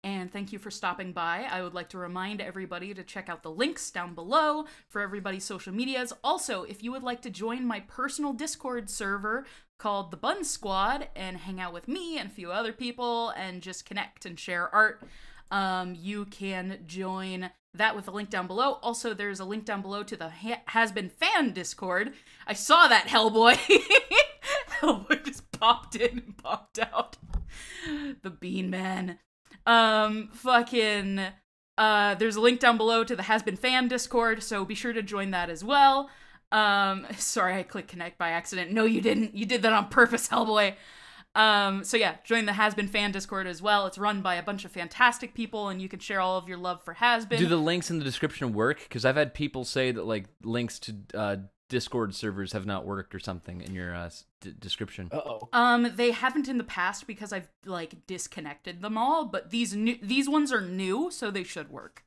and thank you for stopping by. I would like to remind everybody to check out the links down below for everybody's social medias. Also, if you would like to join my personal Discord server called The Bun Squad and hang out with me and a few other people and just connect and share art, Um, you can join that with a link down below. Also, there's a link down below to the ha Hazbin fan Discord. I saw that, Hellboy. Hellboy just popped in and popped out. The Bean Man. Um, fucking, uh, there's a link down below to the Hazbin fan Discord, so be sure to join that as well. Um, sorry, I clicked connect by accident. No, you didn't. You did that on purpose, Hellboy. Um, so yeah, join the Hazbin fan Discord as well. It's run by a bunch of fantastic people, and you can share all of your love for Hazbin. Do the links in the description work? Because I've had people say that, like, links to uh, Discord servers have not worked or something in your uh, d description. Uh-oh. Um, they haven't in the past because I've like disconnected them all, but these new these ones are new, so they should work.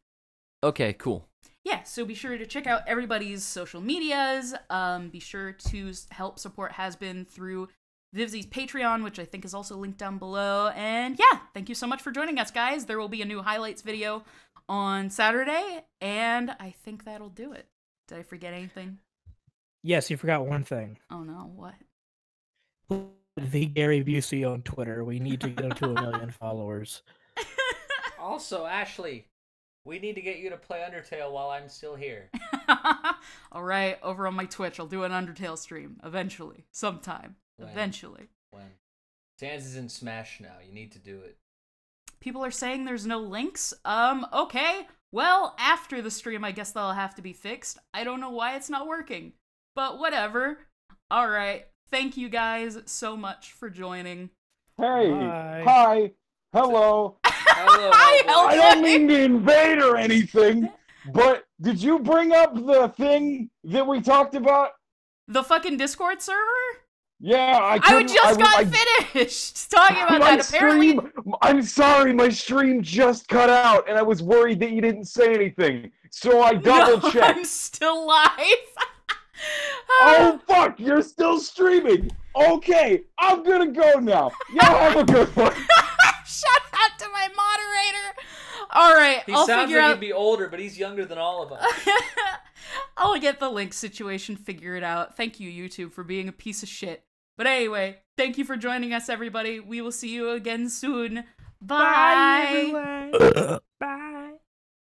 Okay, cool. Yeah, so be sure to check out everybody's social medias. Um, be sure to help support Hazbin through Vivzie's Patreon, which I think is also linked down below. And yeah, thank you so much for joining us, guys. There will be a new highlights video on Saturday, and I think that'll do it. Did I forget anything? Yes, you forgot one thing. Oh no, what? The Gary Busey on Twitter. We need to go to a million followers. Also, Ashley, we need to get you to play Undertale while I'm still here. All right, over on my Twitch, I'll do an Undertale stream eventually, sometime, when? eventually. When? Sans is in Smash now. You need to do it. People are saying there's no links. Um, okay. Well, after the stream, I guess that'll have to be fixed. I don't know why it's not working, but whatever. All right. Thank you guys so much for joining. Hey. Hi. Hi. Hello. Hello. Hi, I don't mean to invade or anything, but did you bring up the thing that we talked about? The fucking Discord server? Yeah, I, I just I, got I, finished I, talking about that, apparently. Stream, I'm sorry, my stream just cut out, and I was worried that you didn't say anything, so I double-checked. No, I'm still live. Oh, fuck, you're still streaming. Okay, I'm gonna go now. Y'all have a good one. Shout out to my moderator. All right, he I'll sounds figure like out... he'd be older, but he's younger than all of us. I'll get the link situation figured out. Thank you, YouTube, for being a piece of shit. But anyway, thank you for joining us, everybody. We will see you again soon. Bye. Bye, everyone. Bye.